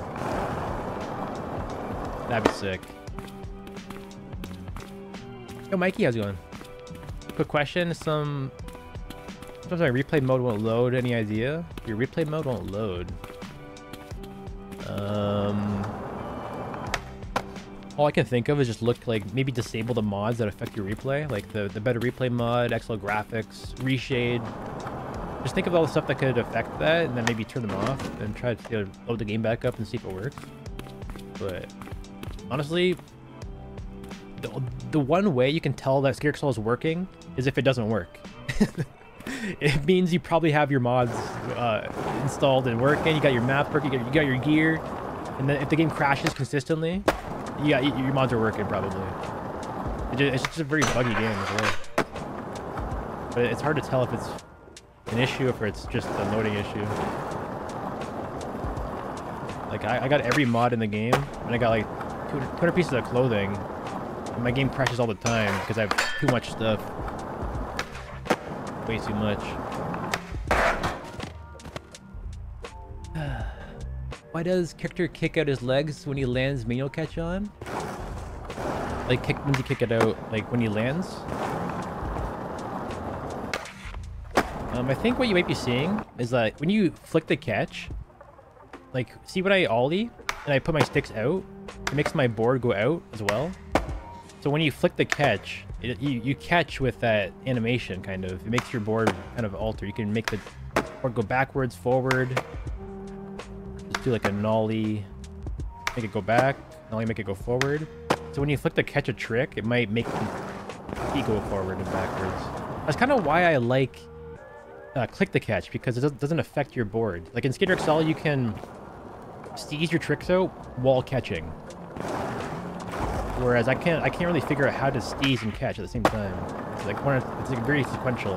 That'd be sick. Yo, Mikey, how's it going? Quick question, some... Sometimes my replay mode won't load. Any idea? Your replay mode won't load. Um, all I can think of is just look like maybe disable the mods that affect your replay, like the the better replay mod, X L graphics, reshade. Just think of all the stuff that could affect that, and then maybe turn them off and try to you know, load the game back up and see if it works. But honestly, the the one way you can tell that Skater X L is working is if it doesn't work. It means you probably have your mods uh, installed and working. You got your map working, you got, you got your gear, and then if the game crashes consistently, you got, your mods are working probably. It just, it's just a very buggy game as well. But it's hard to tell if it's an issue or if it's just a loading issue. Like, I, I got every mod in the game, and I got like two hundred pieces of clothing. And my game crashes all the time because I have too much stuff. Way too much. Why does character kick out his legs when he lands manual catch on? Like, kick, when does he kick it out? Like, when he lands? Um, I think what you might be seeing is that when you flick the catch, like, see when I ollie and I put my sticks out, it makes my board go out as well. So when you flick the catch, it, you, you catch with that animation, kind of. It makes your board kind of alter. You can make the board go backwards, forward. Just do like a nollie, make it go back, nollie, make it go forward. So when you flick the catch a trick, it might make you go forward and backwards. That's kind of why I like uh, click the catch, because it doesn't affect your board. Like in Skater X L, you can seize your tricks out while catching. Whereas I can't, I can't really figure out how to seize and catch at the same time. It's like one, it's like very sequential.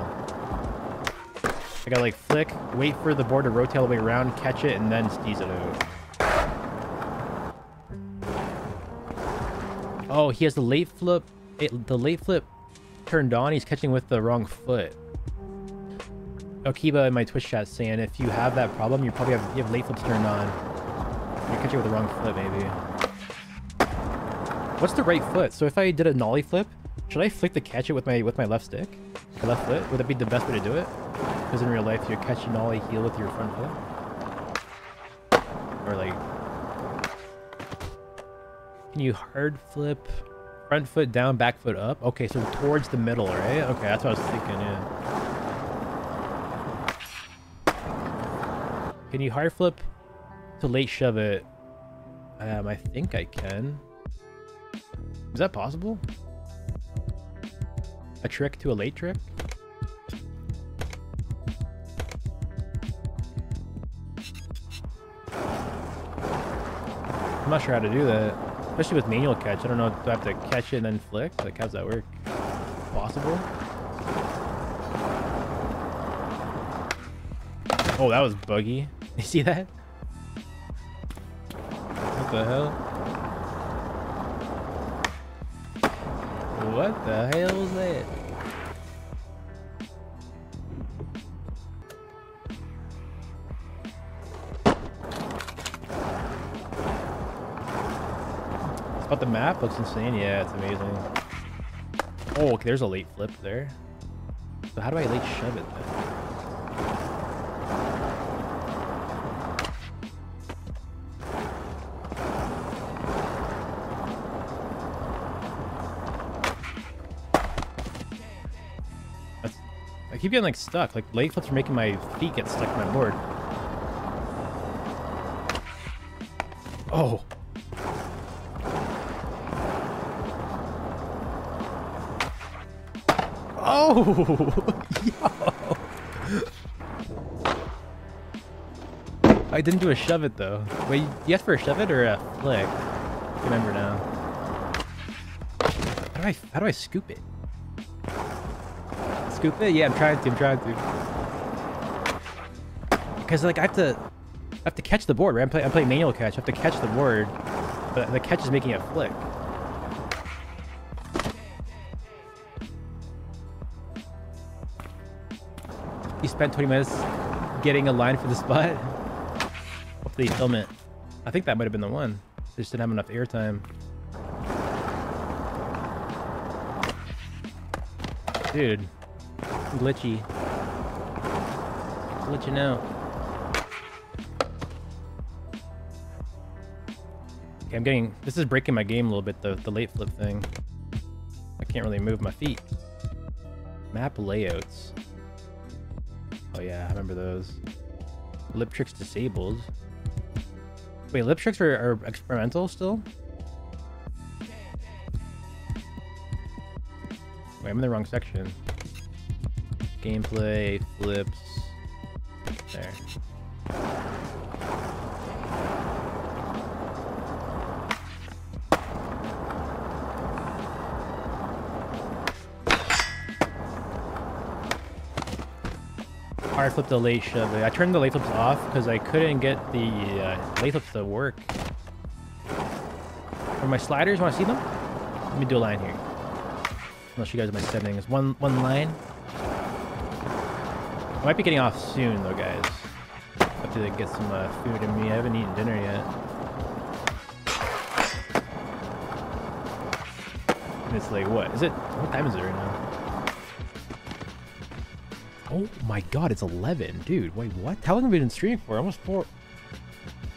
I gotta like flick, wait for the board to rotate all the way around, catch it, and then seize it out. Oh, he has the late flip, it, the late flip turned on. He's catching with the wrong foot. Okiba in my Twitch chat saying if you have that problem, you probably have, you have late flips turned on. You're catching with the wrong foot, maybe. What's the right foot? So if I did a nollie flip, should I flick the catch it with my with my left stick, my left foot? Would that be the best way to do it? Because in real life, you catch a nollie heel with your front foot, or like. Can you hard flip front foot down, back foot up? Okay, so towards the middle, right? Okay, that's what I was thinking, yeah. Can you hard flip to late shove it? Um, I think I can. Is that possible? A trick to a late trick? I'm not sure how to do that. Especially with manual catch, I don't know, do I have to catch it and then flick? Like, how's that work? Possible? Oh, that was buggy. You see that? What the hell? What the hell was that? But the map looks insane. Yeah, it's amazing. Oh, okay, there's a late flip there. So how do I late shove it then? That's, I keep getting like stuck. Like late flips are making my feet get stuck in my board. Oh. Yo. I didn't do a shove it though. Wait, you asked for a shove it or a flick? I can't remember now. How do I how do I scoop it? Scoop it? Yeah, I'm trying to. I'm trying to. Because like I have to, I have to catch the board. Right? I'm playing. I'm playing manual catch. I have to catch the board, but the catch is making it flick. You spent twenty minutes getting a line for the spot. Hopefully you film it. I think that might have been the one. They just didn't have enough airtime. Dude, I'm glitchy. I'm glitching out. Okay, I'm getting. This is breaking my game a little bit. The the late flip thing. I can't really move my feet. Map layouts. Oh yeah, I remember those. Lip tricks disabled. Wait, lip tricks are, are experimental still? Wait, I'm in the wrong section. Gameplay, flips. There. hard flip the late shove. I turned the late flips off because I couldn't get the uh, late flips to work. For my sliders, want to see them? Let me do a line here. I'll show you guys my settings. One one line. I might be getting off soon though, guys. I have to like, get some uh, food in me. I haven't eaten dinner yet. It's like, what is it? What time is it right now? Oh my god, it's eleven, dude. Wait, what? How long have we been streaming for? Almost four.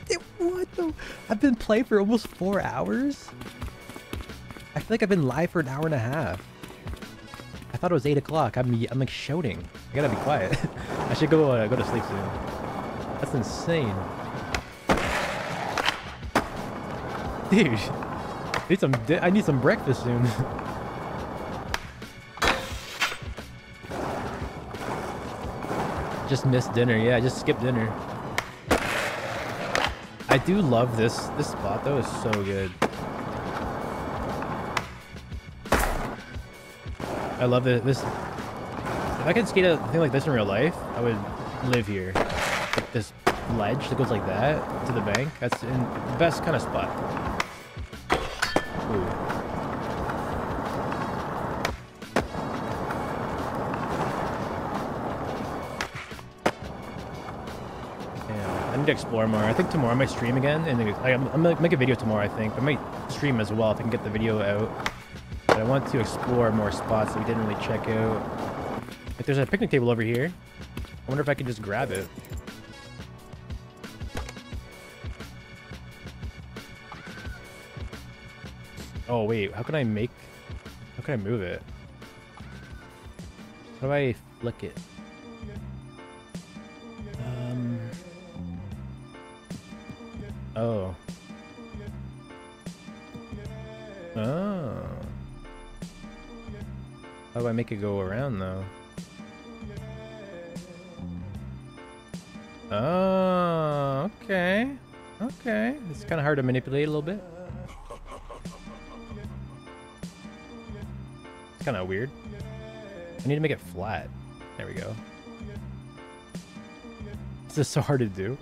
It, what the? I've been playing for almost four hours? I feel like I've been live for an hour and a half. I thought it was eight o'clock. I'm, I'm like shouting. I gotta be quiet. I should go, uh, go to sleep soon. That's insane. Dude. I need some di I need some breakfast soon. Just missed dinner. Yeah, I just skipped dinner. I do love this. This spot though is so good. I love it. This. If I could skate a thing like this in real life, I would live here. Like this ledge that goes like that to the bank. That's in the best kind of spot. To explore more. I think tomorrow I might stream again, and like, I'm, I'm gonna make a video tomorrow. I think I might stream as well if I can get the video out. But I want to explore more spots that we didn't really check out. If there's a picnic table over here, I wonder if I could just grab it. Oh wait, how can I make? How can I move it? How do I flick it? Oh. Oh. How do I make it go around though? Oh, okay. Okay. It's kind of hard to manipulate a little bit. It's kind of weird. I need to make it flat. There we go. This is so hard to do.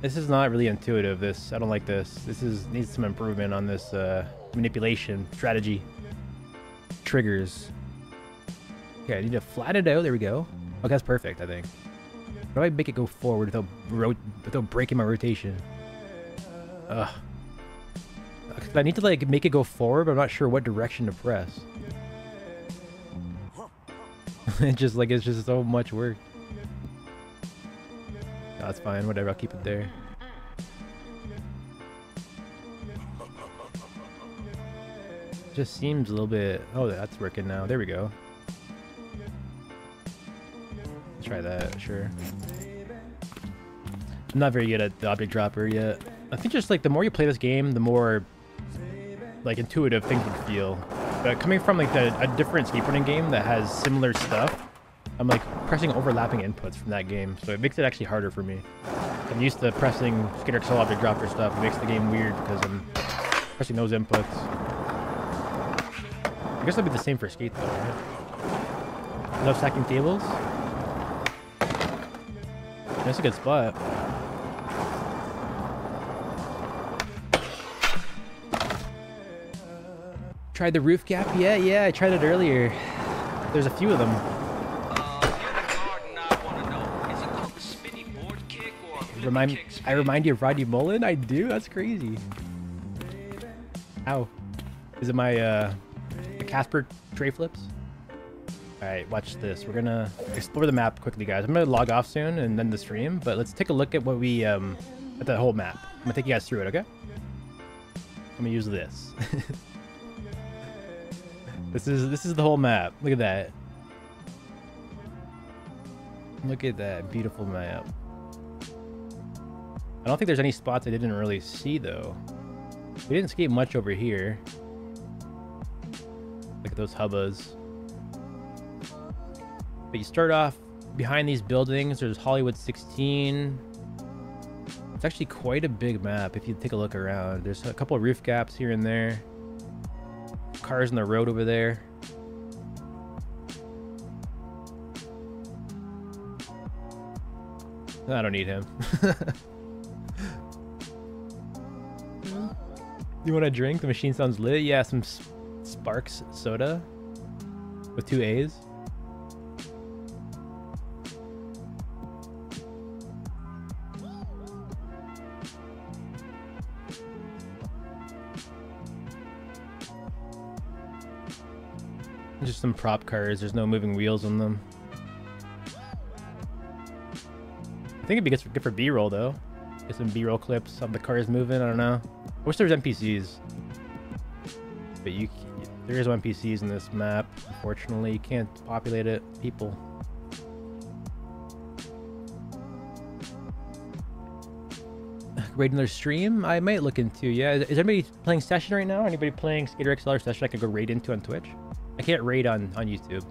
This is not really intuitive. This I don't like this. This is needs some improvement on this uh, manipulation strategy. Triggers. Okay, I need to flatten it out. There we go. Okay, that's perfect. I think. How do I make it go forward without ro without breaking my rotation? Ugh. I need to like make it go forward, but I'm not sure what direction to press. It just like it's just so much work. That's fine, whatever, I'll keep it there. Just seems a little bit... Oh, that's working now. There we go. Let's try that, sure. I'm not very good at the object dropper yet. I think just like the more you play this game, the more like intuitive things would feel. But coming from like the, a different skateboarding game that has similar stuff, I'm like pressing overlapping inputs from that game, so it makes it actually harder for me. I'm used to pressing Skater X L object dropper stuff. It makes the game weird because I'm pressing those inputs. I guess that'd be the same for Skate though, right? Love stacking tables. That's a good spot. Tried the roof gap? Yeah, yeah, I tried it earlier. There's a few of them. Remind, I remind you of Rodney Mullen? I do? That's crazy. Ow. Is it my, uh, Casper tray flips? Alright, watch this. We're gonna explore the map quickly, guys. I'm gonna log off soon and then the stream, but let's take a look at what we, um, at the whole map. I'm gonna take you guys through it, okay? I'm gonna use this. This is, this is the whole map. Look at that. Look at that beautiful map. I don't think there's any spots I didn't really see though. We didn't skate much over here. Look at those hubbas. But you start off behind these buildings. There's Hollywood sixteen. It's actually quite a big map if you take a look around. There's a couple of roof gaps here and there. Cars in the road over there. I don't need him. You want a drink? The machine sounds lit. Yeah, some Sparks soda with two A's. Just some prop cars. There's no moving wheels on them. I think it'd be good for B-roll though. Get some B-roll clips of the cars moving. I don't know. I wish there was N P Cs, but you there is no N P Cs in this map. Unfortunately, you can't populate it. People. Raid another stream? I might look into. Yeah, is, is anybody playing Session right now? Anybody playing Skater X L or Session I could go raid into on Twitch? I can't raid on on YouTube.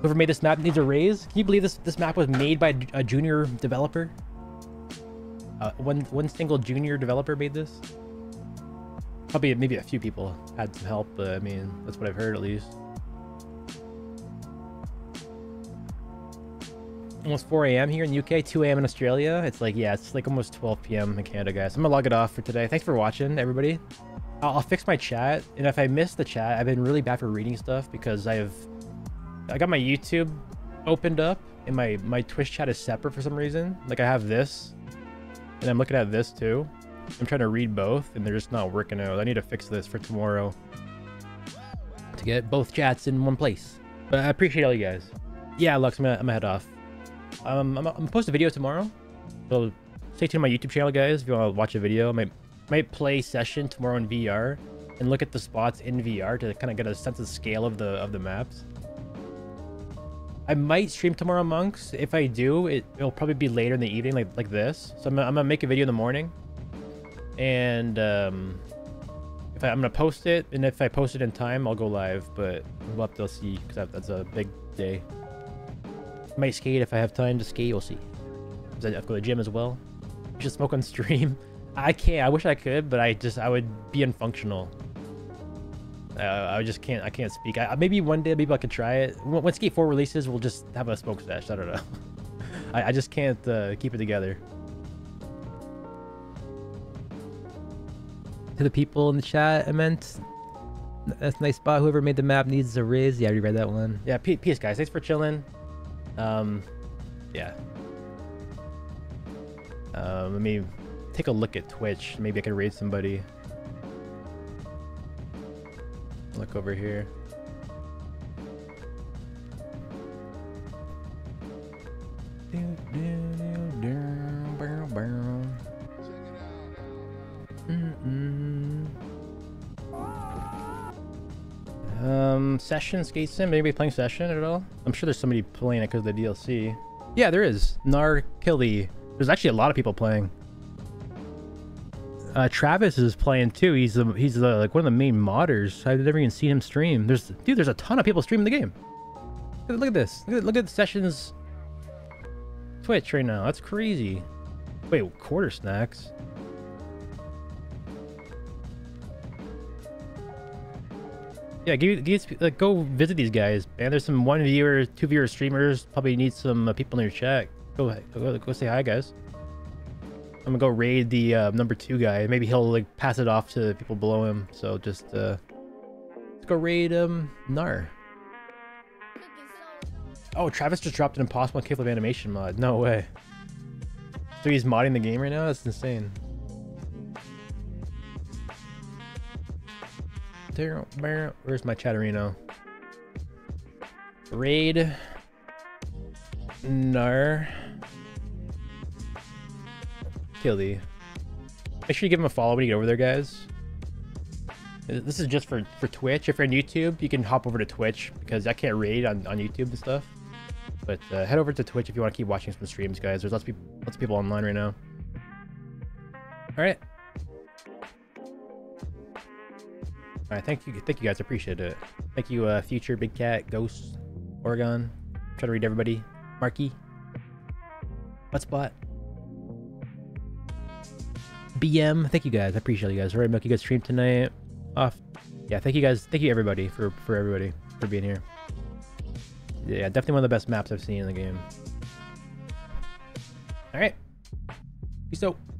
Whoever made this map needs a raise. Can you believe this? This map was made by a junior developer. Uh, one one single junior developer made this. Probably maybe a few people had some help, but I mean that's what I've heard at least. Almost four A M here in the U K, two A M in Australia. It's like yeah, it's like almost twelve P M in Canada, guys. I'm gonna log it off for today. Thanks for watching, everybody. I'll, I'll fix my chat, and if I miss the chat, I've been really bad for reading stuff because I have. I got my YouTube opened up and my, my Twitch chat is separate for some reason. Like I have this and I'm looking at this too. I'm trying to read both and they're just not working out. I need to fix this for tomorrow to get both chats in one place. But I appreciate all you guys. Yeah, Lux, I'm gonna, I'm gonna head off. Um, I'm, I'm gonna post a video tomorrow. So stay tuned to my YouTube channel, guys. If you want to watch a video, I might, might play Session tomorrow in V R and look at the spots in V R to kind of get a sense of scale of the, of the maps. I might stream tomorrow, monks. If I do, it, it'll probably be later in the evening, like like this. So I'm, I'm gonna make a video in the morning, and um, if I, I'm gonna post it, and if I post it in time, I'll go live. But we'll have to see, because that, that's a big day. I might skate if I have time to skate. We'll see. I have to go to the gym as well. Just smoke on stream. I can't. I wish I could, but I just I would be unfunctional. Uh, I just can't. I can't speak. I, maybe one day, maybe I could try it. When Skate four releases, we'll just have a smoke stash. I don't know. I, I just can't uh, keep it together. To the people in the chat, I meant that's a nice spot. Whoever made the map needs a raise. Yeah, I already read that one. Yeah, peace, guys. Thanks for chilling. Um, yeah. Um, let me take a look at Twitch. Maybe I can raid somebody. Look over here. Mm-mm. Um, Session, Skate Sim. Anybody playing Session at all? I'm sure there's somebody playing it because of the D L C. Yeah, there is. Narkilly. There's actually a lot of people playing. Uh, Travis is playing too. He's the he's the, like one of the main modders. I've never even seen him stream. There's dude. There's a ton of people streaming the game. Look, look at this. Look at, look at Session's Twitch right now. That's crazy. Wait, quarter snacks. Yeah, give, give like go visit these guys, man. There's some one viewer, two viewer streamers. Probably need some uh, people in your chat. Go, go go say hi, guys. I'm gonna go raid the uh, number two guy. Maybe he'll like pass it off to the people below him. So just uh, let's go raid um Nar. Oh, Travis just dropped an impossible kickflip animation mod. No way. So he's modding the game right now. That's insane. Where's my Chatterino? Raid Nar. Make sure you give him a follow when you get over there, guys. This is just for for Twitch. If you're on YouTube, you can hop over to Twitch because I can't raid on, on YouTube and stuff. But uh, head over to Twitch if you want to keep watching some streams, guys. There's lots of, lots of people online right now. All right. All right. Thank you. Thank you, guys. I appreciate it. Thank you, uh, Future, Big Cat, Ghost, Oregon. I'm trying to read everybody. Marky. Buttspot. B M. Thank you guys. I appreciate you guys. All right, Milky, good stream tonight. Off. Yeah, thank you guys. Thank you everybody for for everybody for being here. Yeah, definitely one of the best maps I've seen in the game. All right. Peace out.